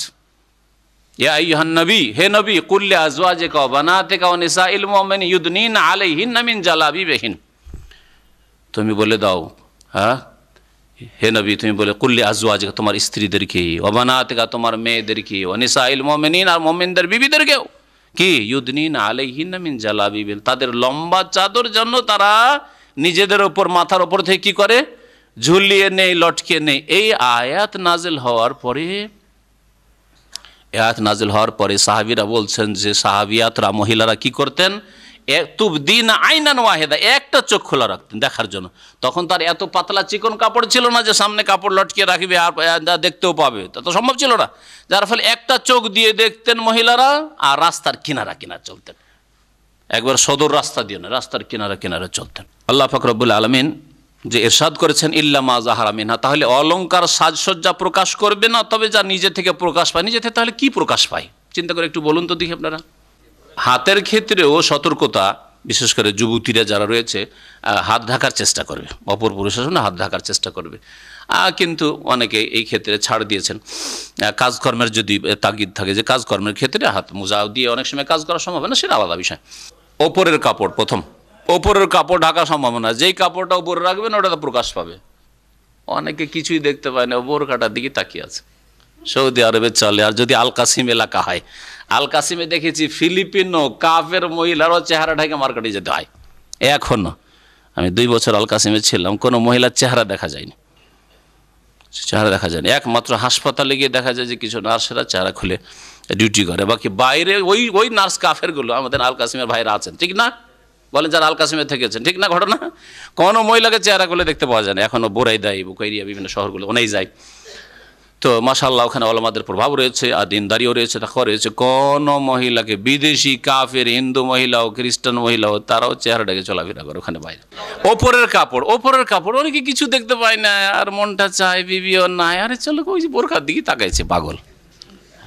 ইয়া আইয়ুহান নবী, হে নবী, কুল লি আজওয়াজিকা ওয়া বানাতিকা ওয়া নিসাইল মুমিনিন ইউদনিনা আলাইহিন্না মিন জালাবিবিহিন, তুমি বলে দাও, হ্যাঁ হে নবী তুমি বলে, কুল লি আজওয়াজিকা তোমার স্ত্রীদেরকে, ওয়া বানাতিকা তোমার মেয়েদেরকে, ওয়া নিসাইল মুমিনিন আর মুমিনদের বিবিদেরকেও কি ইউদনিনা আলাইহিন্না মিন জালাবিবিহিন তাদের লম্বা চাদর যেন তারা নিজেদের উপর মাথার উপর থেকে কি করে ঝুলিয়ে নেই, লটকে নেই। এই আয়াত নাজিল হওয়ার পরে আয়াত নাজিল হওয়ার পরে সাহাবীরা বলছেন যে সাহাবিয়াতরা মহিলারা কি করতেন, তুবদিনা আইনান ওয়াহিদা একটা চোখ খোলা রাখতেন দেখার জন্য। তখন তার এত পাতলা চিকন কাপড় ছিল না যে সামনে কাপড় লটকিয়ে রাখবে আর দেখতেও পাবে, তা তো সম্ভব ছিল না, যার ফলে একটা চোখ দিয়ে দেখতেন মহিলারা আর রাস্তার কিনারা কিনারা চলতেন, একবার সদর রাস্তা দিয়ে না রাস্তার কিনারা কিনারা চলতেন। আল্লাহ পাক রব্বুল আলামিন যে ইরশাদ করেছেন ইল্লা মা যাহারা মিনহা, তাহলে অলংকার সাজসজ্জা প্রকাশ করবে না, তবে যা নিজে থেকে প্রকাশ পায়। নিজে থেকে তাহলে কি প্রকাশ পায় চিন্তা করে একটু বলুন তো দেখি আপনারা। হাতের ক্ষেত্রেও সতর্কতা, বিশেষ করে যুবতীরা যারা রয়েছে হাত ঢাকার চেষ্টা করবে, অপর পুরুষের সামনে হাত ঢাকার চেষ্টা করবে, কিন্তু অনেকে এই ক্ষেত্রে ছাড় দিয়েছেন। কাজকর্মের যদি তাগিদ থাকে যে কাজকর্মের ক্ষেত্রে হাত মোজা দিয়ে অনেক সময় কাজ করা সম্ভব না, সেটা আলাদা বিষয়। ওপরের কাপড় প্রথম ওপরের কাপড় ঢাকা সম্ভব না, যেই কাপড়টা উপরে রাখবেন ওটা তো প্রকাশ পাবে। অনেকে কিছুই দেখতে পায় না, ওপর কাটার দিকে তাকিয়ে আছে। সৌদি আরবে চলে, আর যদি আলকাসিম এলাকা হয়, আলকাসিমে দেখেছি ফিলিপিনো কাফের মহিলারও চেহারা ঢেকে মার্কেটে যেতে হয়। এখনও আমি দুই বছর আলকাসিমে ছিলাম, কোনো মহিলার চেহারা দেখা যায়নি, চেহারা দেখা যায়নি, একমাত্র হাসপাতালে গিয়ে দেখা যায় যে কিছু নার্সেরা চেহারা খুলে ডিউটি করে, বাকি বাইরে ওই ওই নার্স কাফেরগুলো আমাদের আলকাসিমের ভাইরা আছেন, ঠিক না বলেন, যারা আলকাসিমে থেকেছেন, ঠিক না ঘটনা, কোনো মহিলাকে চেহারা করলে দেখতে পাওয়া যায় না। এখনও বোরাই দেয়, বুকাইরিয়া বিভিন্ন শহরগুলো ওনাই যায়, তো মাশাআল্লাহ ওখানে ওলামাদের প্রভাব রয়েছে আর দিনদারিও রয়েছে, তাকওয়া রয়েছে। কোনো মহিলাকে বিদেশি কাফের হিন্দু মহিলা ও খ্রিস্টান মহিলা ও তারাও চেহারাটাকে চলাফেরা করে ওখানে বাইরে। ওপরের কাপড় ওপরের কাপড় অনেকে কিছু দেখতে পায় না, আর মনটা চায় বিবিও নাই, আরে চলো ওই যে বোরখার দিকে তাকাইছে পাগল,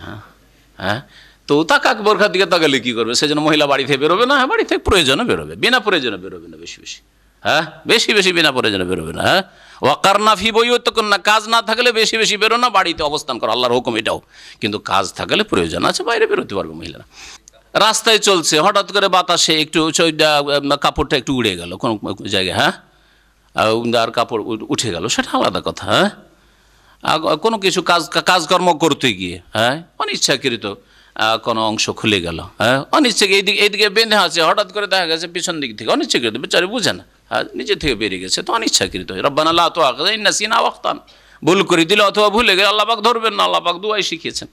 হ্যাঁ হ্যাঁ তো তাকাক, বোরখার দিকে তাকালে কী করবে, সেজন্য মহিলা বাড়ি থেকে বেরোবে না, হ্যাঁ বাড়ি থেকে প্রয়োজনে বেরোবে, বিনা প্রয়োজনে বেরোবে না বেশি বেশি, হ্যাঁ বেশি বেশি বিনা প্রয়োজনে বেরোবে না। হ্যাঁ ওয়াকারনা ফি বুয়ুতিকুন্না, কাজ না থাকলে বেশি বেশি বেরো না, বাড়িতে অবস্থান করো, আল্লাহর হুকুম এটাও, কিন্তু কাজ থাকলে প্রয়োজন আছে বাইরে বেরোতে পারবে মহিলারা। রাস্তায় চলছে হঠাৎ করে বাতাসে একটু কাপড়টা একটু উড়ে গেল কোনো জায়গায়, হ্যাঁ আর কাপড় উঠে গেল সেটা আলাদা কথা, হ্যাঁ কোনো কিছু কাজ কাজকর্ম করতে গিয়ে, হ্যাঁ অনিচ্ছাকৃত কোনো অংশ খুলে গেল, হ্যাঁ অনিচ্ছাকৃত এইদিকে এইদিকে বেঁধে আছে হঠাৎ করে দেখা গেছে পিছন দিক থেকে, অনিচ্ছাকৃত বেচারি বুঝে না, হ্যাঁ নিজে থেকে বেরিয়ে গেছে তো অনিচ্ছাকৃত। রব্বানা লা তুআখিযনা ইন নাসিনা আও আখতানা, ভুল করে দিলে অথবা ভুলে গেলে আল্লাহ পাক ধরবেন না, আল্লাহ পাক দুআই শিখিয়েছেন।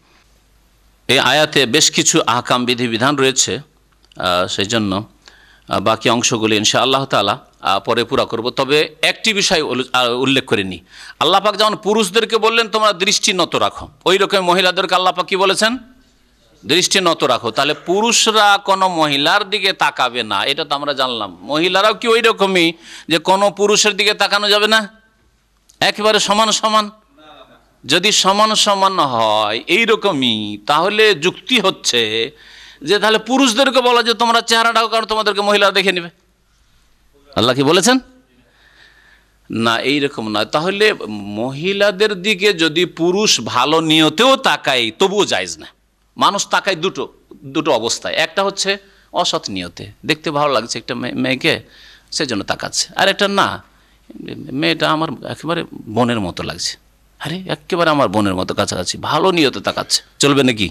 এই আয়াতে বেশ কিছু আহকাম বিধিবিধান রয়েছে, সেই জন্য বাকি অংশগুলি ইনশাআল্লাহ তাআলা পরে পুরা করব। তবে একটি বিষয় উল্লেখ করে নি, আল্লাহ পাক যেমন পুরুষদেরকে বললেন তোমরা দৃষ্টি নত রাখো, ওই রকম মহিলাদেরকে আল্লাহ পাক কি বলেছেন, দৃষ্টি নত রাখো। তাহলে পুরুষরা কোনো মহিলার দিকে তাকাবে না, এটা তো আমরা জানলাম, মহিলারাও কি ওই রকমই যে কোনো পুরুষের দিকে তাকানো যাবে না, একেবারে সমান সমান? যদি সমান সমান হয় এইরকমই, তাহলে যুক্তি হচ্ছে যে তাহলে পুরুষদেরকে বলা যে তোমরা চেহারা ঢাকো কারণ তোমাদেরকে মহিলারা দেখে নেবে, আল্লাহ কি বলেছেন না, এইরকম না। তাহলে মহিলাদের দিকে যদি পুরুষ ভালো নিয়তেও তাকায় তবুও জায়েজ না। মানুষ তাকায় দুটো দুটো অবস্থায়, একটা হচ্ছে অসৎ নিয়তে, দেখতে ভালো লাগছে একটা মেয়েকে সেজন্য তাকাচ্ছে, আর একটা না মেয়েটা আমার একেবারে বোনের মতো লাগছে, আরে একেবারে আমার বোনের মতো কাছাকাছি, ভালো নিয়তে তাকাচ্ছে, চলবে নাকি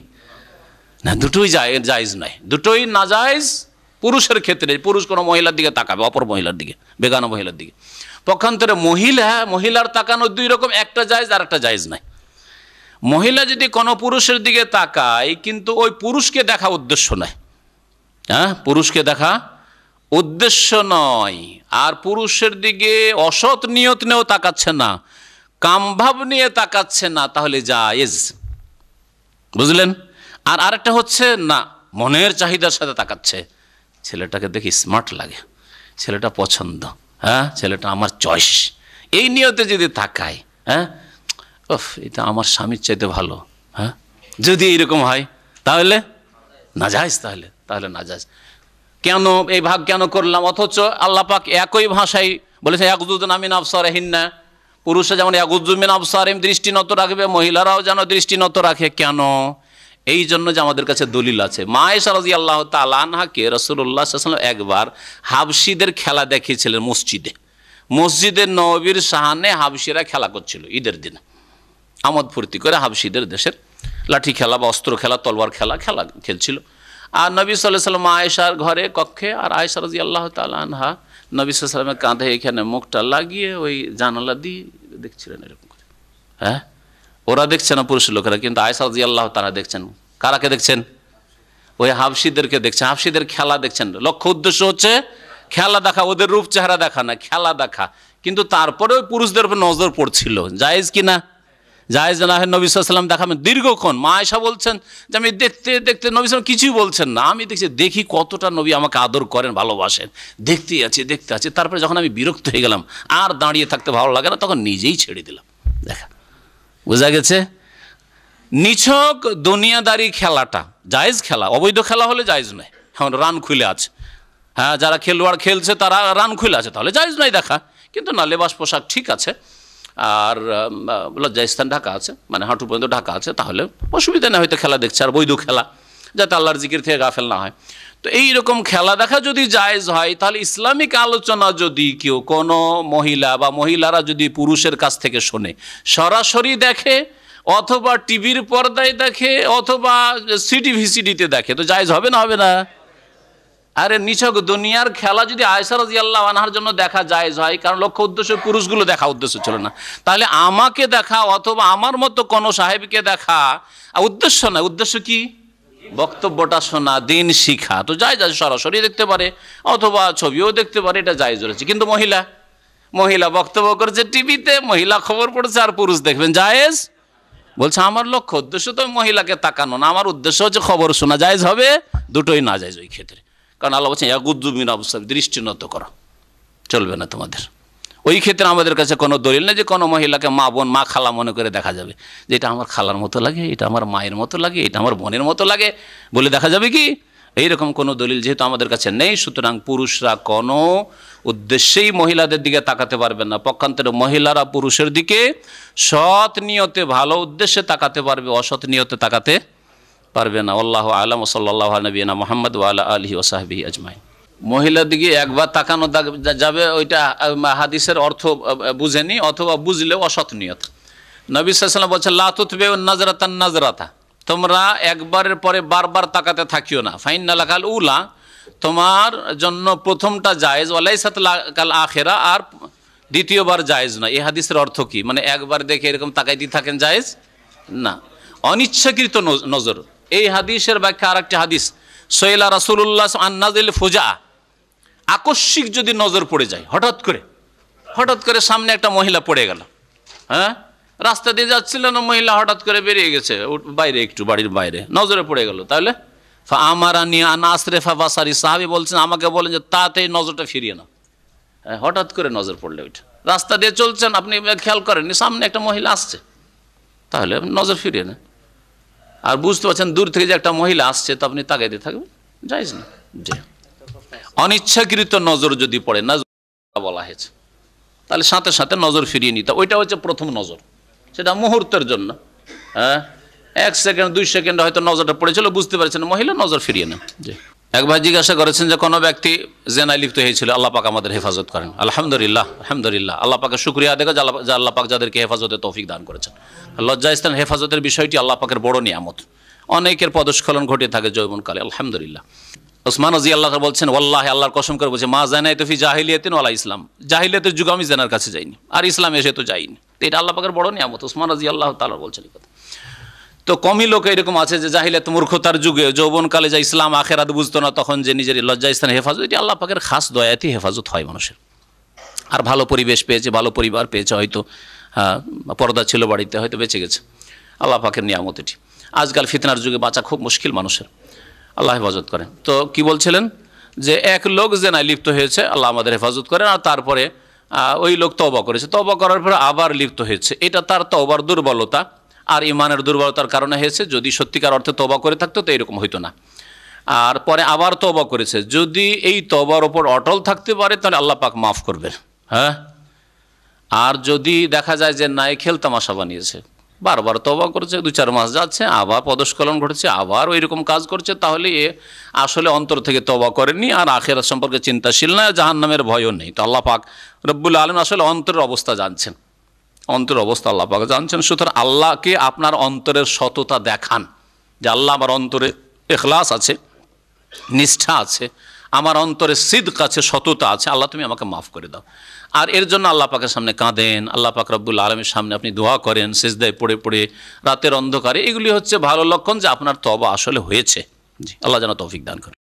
না? দুটোই জায়েজ নয়, দুটোই না জায়েজ। পুরুষের ক্ষেত্রে পুরুষ কোনো মহিলার দিকে তাকাবে, অপর মহিলার দিকে, বেগানা মহিলার দিকে। পক্ষান্তরে মহিলা মহিলার তাকানো দুই রকম, একটা জায়েজ আর একটা জায়েজ নয়। মহিলা যদি কোনো পুরুষের দিকে তাকায় কিন্তু ওই পুরুষকে দেখা উদ্দেশ্য নয়, হ্যাঁ পুরুষকে দেখা উদ্দেশ্য নয়, আর পুরুষের দিকে অসৎ নিয়ত নিয়েও তাকাচ্ছে না, কামভাব নিয়ে তাকাচ্ছে না, তাহলে জায়েজ, বুঝলেন? আর আরেকটা হচ্ছে না মনের চাহিদার সাথে তাকাচ্ছে, ছেলেটাকে দেখি স্মার্ট লাগে, ছেলেটা পছন্দ, হ্যাঁ ছেলেটা আমার চয়েস, এই নিয়তে যদি তাকায়, হ্যাঁ ওফ এটা আমার স্বামীর চাইতে ভালো, হ্যাঁ যদি এইরকম হয় তাহলে না যাস, তাহলে তাহলে না যাস। কেন এই ভাগ কেন করলাম, অথচ আল্লাহ পাক একই ভাষায় বলেছেন ইয়াগুযুনা মিন আবসারিহিন্না, পুরুষরা যেমন ইয়াগুযু মিন আবসারিহিম দৃষ্টি নত রাখবে, মহিলারাও যেন দৃষ্টি নত রাখে। কেন? এই জন্য যে আমাদের কাছে দলিল আছে। মায়েশা রাদিয়াল্লাহু তাআলা আনহাকে রাসূলুল্লাহ সাল্লাল্লাহু আলাইহি ওয়াসাল্লাম একবার হাবশিদের খেলা দেখিয়েছিলেন মসজিদে, মসজিদে নববীর সামনে হাবশিরা খেলা করছিল ঈদের দিন, আমোদ ফুর্তি করে হাবশিদের দেশের লাঠি খেলা বা অস্ত্র খেলা, তলোয়ার খেলা খেলা খেলছিল। আর নবী সাল্লাল্লাহু আলাইহি ওয়াসাল্লাম আয়েশার ঘরে কক্ষে, আর আয়েশা রাদিয়াল্লাহু তাআলা আনহা নবী সাল্লাল্লাহু আলাইহি ওয়াসাল্লামের কাঁধে এখানে মুখটা লাগিয়ে ওই জানালা দিয়ে দেখছিলেন এরকম করে। হ্যাঁ, ওরা দেখছে না পুরুষ লোকেরা, কিন্তু আয়েশা রাদিয়াল্লাহু তাআলা দেখছেন। কারাকে দেখছেন? ওই হাবশিদেরকে দেখছেন, হাবশিদের খেলা দেখছেন। লক্ষ্য উদ্দেশ্য হচ্ছে খেলা দেখা, ওদের রূপ চেহারা দেখা না, খেলা দেখা। কিন্তু তারপরে ওই পুরুষদের উপর নজর পড়ছিল, জায়েজ কি না? জায়েজ না হয় নবী সাল্লাল্লাহু আলাইহি ওয়াসাল্লাম দেখাবেন দীর্ঘক্ষণ। মা আয়েশা বলছেন যে আমি দেখতে দেখতে, নবী সাল্লাল্লাহু আলাইহি ওয়াসাল্লাম কিছুই বলছেন না, আমি দেখছি দেখি কতটা নবী আমাকে আদর করেন, ভালোবাসেন, দেখতেই আছি দেখতে আছি। তারপরে যখন আমি বিরক্ত হয়ে গেলাম, আর দাঁড়িয়ে থাকতে ভালো লাগে না, তখন নিজেই ছেড়ে দিলাম। দেখা বোঝা গেছে, নিছক দুনিয়াদারি খেলাটা জায়েজ খেলা, অবৈধ খেলা হলে জায়েজ নয়। এখন রান খুলে আছে, হ্যাঁ, যারা খেলোয়াড় খেলছে তারা রান খুলে আছে, তাহলে জায়েজ নয় দেখা। কিন্তু না, লেবাস পোশাক ঠিক আছে, আর লজ্জাস্থান ঢাকা আছে, মানে হাঁটু পর্যন্ত ঢাকা আছে, তাহলে অসুবিধা না, হয়তো খেলা দেখছে। আর বৈধ খেলা যাতে আল্লাহর জিকির থেকে গাফেল না হয়, তো এইরকম খেলা দেখা যদি জায়েজ হয়, তাহলে ইসলামিক আলোচনা যদি কেউ কোনো মহিলা বা মহিলারা যদি পুরুষের কাছ থেকে শোনে, সরাসরি দেখে অথবা টিভির পর্দায় দেখে অথবা সিডি ভিসিডিতে দেখে, তো জায়েজ হবে না? হবে না। আরে নিছক দুনিয়ার খেলা যদি আয়েশা রাদিয়াল্লাহু আনহার জন্য দেখা জায়েজ হয়, কারণ লক্ষ্য উদ্দেশ্য পুরুষগুলো দেখা উদ্দেশ্য ছিল না, তাহলে আমাকে দেখা অথবা আমার মতো কোনো সাহেবকে দেখা উদ্দেশ্য না। উদ্দেশ্য কি? বক্তব্যটা শোনা, দিন শিখা, তো জায়েজ আছে। সরাসরি দেখতে পারে অথবা ছবিও দেখতে পারে, এটা জায়েজ রয়েছে। কিন্তু মহিলা মহিলা বক্তব্য করছে টিভিতে, মহিলা খবর পড়ছে, আর পুরুষ দেখবেন, জায়েজ? বলছে আমার লক্ষ্য উদ্দেশ্য তো মহিলাকে তাকানো না, আমার উদ্দেশ্য হচ্ছে খবর শোনা। জায়েজ হবে? দুটোই না জায়েজ ওই ক্ষেত্রে, কারণ আল্লাহ বলছেন ইয়াগুযু মিন আবসারিহিম, দৃষ্টি নত করো, চলবে না তোমাদের। ওই ক্ষেত্রে আমাদের কাছে কোনো দলিল নেই যে কোনো মহিলাকে মা বোন মা খালা মনে করে দেখা যাবে, যে এটা আমার খালার মতো লাগে, এটা আমার মায়ের মতো লাগে, এটা আমার বোনের মতো লাগে বলে দেখা যাবে কি? এইরকম কোনো দলিল যেহেতু আমাদের কাছে নেই, সুতরাং পুরুষরা কোনো উদ্দেশ্যেই মহিলাদের দিকে তাকাতে পারবেন না। পক্ষান্তরে মহিলারা পুরুষের দিকে সৎ নিয়তে ভালো উদ্দেশ্যে তাকাতে পারবে, অসৎ নিয়তে তাকাতে পারবে না। আল্লাহু আ'লাম, সাল্লাল্লাহু আলা নবিয়িনা মুহাম্মদ ওয়া আলা আলিহি ওয়া সাহবিহি আজমাইন। মহিলার দিকে একবার তাকানো যাবে, ওইটা হাদিসের অর্থ বুঝেনি, অথবা বুঝলেও অসৎ নিয়ত। নবী সাল্লাল্লাহু আলাইহি ওয়াসাল্লাম বলেছেন লা তুতবিউন নাজরাতান নাজরাতা, তোমরা একবারের পরে বারবার তাকাতে থাকিও না। ফাইন্না লাকাল উলা, তোমার জন্য প্রথমটা জায়েজ, ওয়ালাইসাত লাকাল আখিরা, আর দ্বিতীয়বার জায়েজ না। এই হাদিসের অর্থ কি? মানে একবার দেখে এরকম তাকাইতে থাকেন, জায়েজ না। অনিচ্ছাকৃত নজর, এই হাদিসের ব্যাখ্যা আর একটা হাদিস, সোহেলা রাসূলুল্লাহ আন নাযিল ফুজা, আকস্মিক যদি নজর পড়ে যায়, হঠাৎ করে হঠাৎ করে সামনে একটা মহিলা পড়ে গেল, হ্যাঁ, রাস্তা দিয়ে যাচ্ছিল না, মহিলা হঠাৎ করে বেরিয়ে গেছে বাইরে, একটু বাড়ির বাইরে, নজরে পড়ে গেল, তাহলে ফা আমারানি আন আসরিফা বাসারি, সাহাবী বলছেন আমাকে বলেন যে তাতেই নজরটা ফিরিয়ে নাও। হঠাৎ করে নজর পড়লে, ওইটা রাস্তা দিয়ে চলছেন, আপনি খেয়াল করেননি, সামনে একটা মহিলা আসছে, তাহলে আপনি নজর ফিরিয়ে নেন। আর বুঝতে পারছেন দূর থেকে যে একটা মহিলা আসছে, তো আপনি তাকাইতে থাকবেন, জায়েজ না। জি, অনিচ্ছাকৃত নজর যদি পড়ে, না বলা হয়েছে, তাহলে সাথে সাথে নজর ফিরিয়ে নিতে, ওইটা হচ্ছে প্রথম নজর, সেটা মুহূর্তের জন্য, হ্যাঁ, এক সেকেন্ড দুই সেকেন্ড হয়তো নজরটা পড়েছিল, বুঝতে পারছেন, মহিলা, নজর ফিরিয়ে নেন। জি, একবার জিজ্ঞাসা করেছেন যে কোনো ব্যক্তি জেনায় লিপ্ত হয়েছিল, আল্লাহ পাক আমাদের হেফাজত করেন, আলহামদুলিল্লাহ আলহামদুলিল্লাহ, আল্লাহ পাকের শুকরিয়া আদায় করে যে আল্লাহ পাক যাদেরকে হেফাজতে তৌফিক দান করেছেন। লজ্জাস্থান হেফাজতের বিষয়টি আল্লাহ পাকের বড় নিয়ামত, অনেকের পদস্খলন ঘটে থাকে যৌবনকালে, আলহামদুলিল্লাহ। ওসমান রাদিয়াল্লাহু আনহু বলছেন ওয়াল্লাহি, আল্লাহর কসম করে বলছে, মা জানাই তো ফি জাহিলিয়াতিন ওয়ালা ইসলাম, জাহিলিয়াতের যুগে আমি জেনার কাছে যাইনি, আর ইসলাম এসে তো যাইনি, এটা আল্লাহ পাকের বড় নিয়ামত, ওসমান রাদিয়াল্লাহু তাআলা বলছেন এই কথা। তো কমই লোক এরকম আছে যে জাহিলাত মূর্খতার যুগে যৌবনকালে যা ইসলাম আখেরাত বুঝতো না, তখন যে নিজের লজ্জাস্থানে হেফাজত, এটি আল্লাহ পাকের খাস দয়াতেই হেফাজত হয় মানুষের। আর ভালো পরিবেশ পেয়েছে, ভালো পরিবার পেয়েছে, হয়তো পর্দা ছিল বাড়িতে, হয়তো বেঁচে গেছে, আল্লাহ পাকের নিয়ামত এটি। আজকাল ফিতনার যুগে বাঁচা খুব মুশকিল মানুষের, আল্লাহ হেফাজত করেন। তো কি বলছিলেন যে এক লোক জেনায় লিপ্ত হয়েছে, আল্লাহ আমাদের হেফাজত করেন, আর তারপরে ওই লোক তওবা করেছে, তওবা করার পরে আবার লিপ্ত হয়েছে, এটা তার তওবার দুর্বলতা আর ইমানের দুর্বলতার কারণে হয়েছে। যদি সত্যিকার অর্থে তওবা করে থাকতো তো এরকম হইতো না। और पर आबार तौबा करेছে যদি এই তওবার উপর অটল থাকতে পারে তাহলে আল্লাহ পাক maaf করবে। হ্যাঁ আর যদি দেখা যায় যে নাই খেল তামাশা বানিয়েছে বারবার তওবা করছে দুই চার মাস যাচ্ছে আবার পদস্খলন ঘটেছে আবার ওইরকম কাজ করছে তাহলে এ আসলে অন্তর থেকে তওবা করেনি আর আখিরাত সম্পর্কে চিন্তাশীল না জাহান্নামের ভয়ও নেই। তো আল্লাহ পাক রব্বুল আলামিন আসলে অন্তরের অবস্থা জানেন অন্তরের অবস্থা আল্লাহ পাক জানেন। সুতরাং আল্লাহকে আপনার অন্তরের সততা দেখান যে আল্লাহ আমার অন্তরে ইখলাস আছে निष्ठा आछे आमार अंतरे सिद्क आछे सतता आछे आल्लाह तुमी आमाके माफ करे दाओ और एर जोन्नो आल्लाह पाकेर सामने काँदेन आल्लाह पाक रब्बुल आलामीनेर सामने आपनी दुआ करें सिजदाय पड़े पड़े रातेर अंधकारे एगुली हच्छे भालो लक्षण जे आपनार तौबा आसले होयेछे। जी आल्लाह जेन तौफिक दान करें।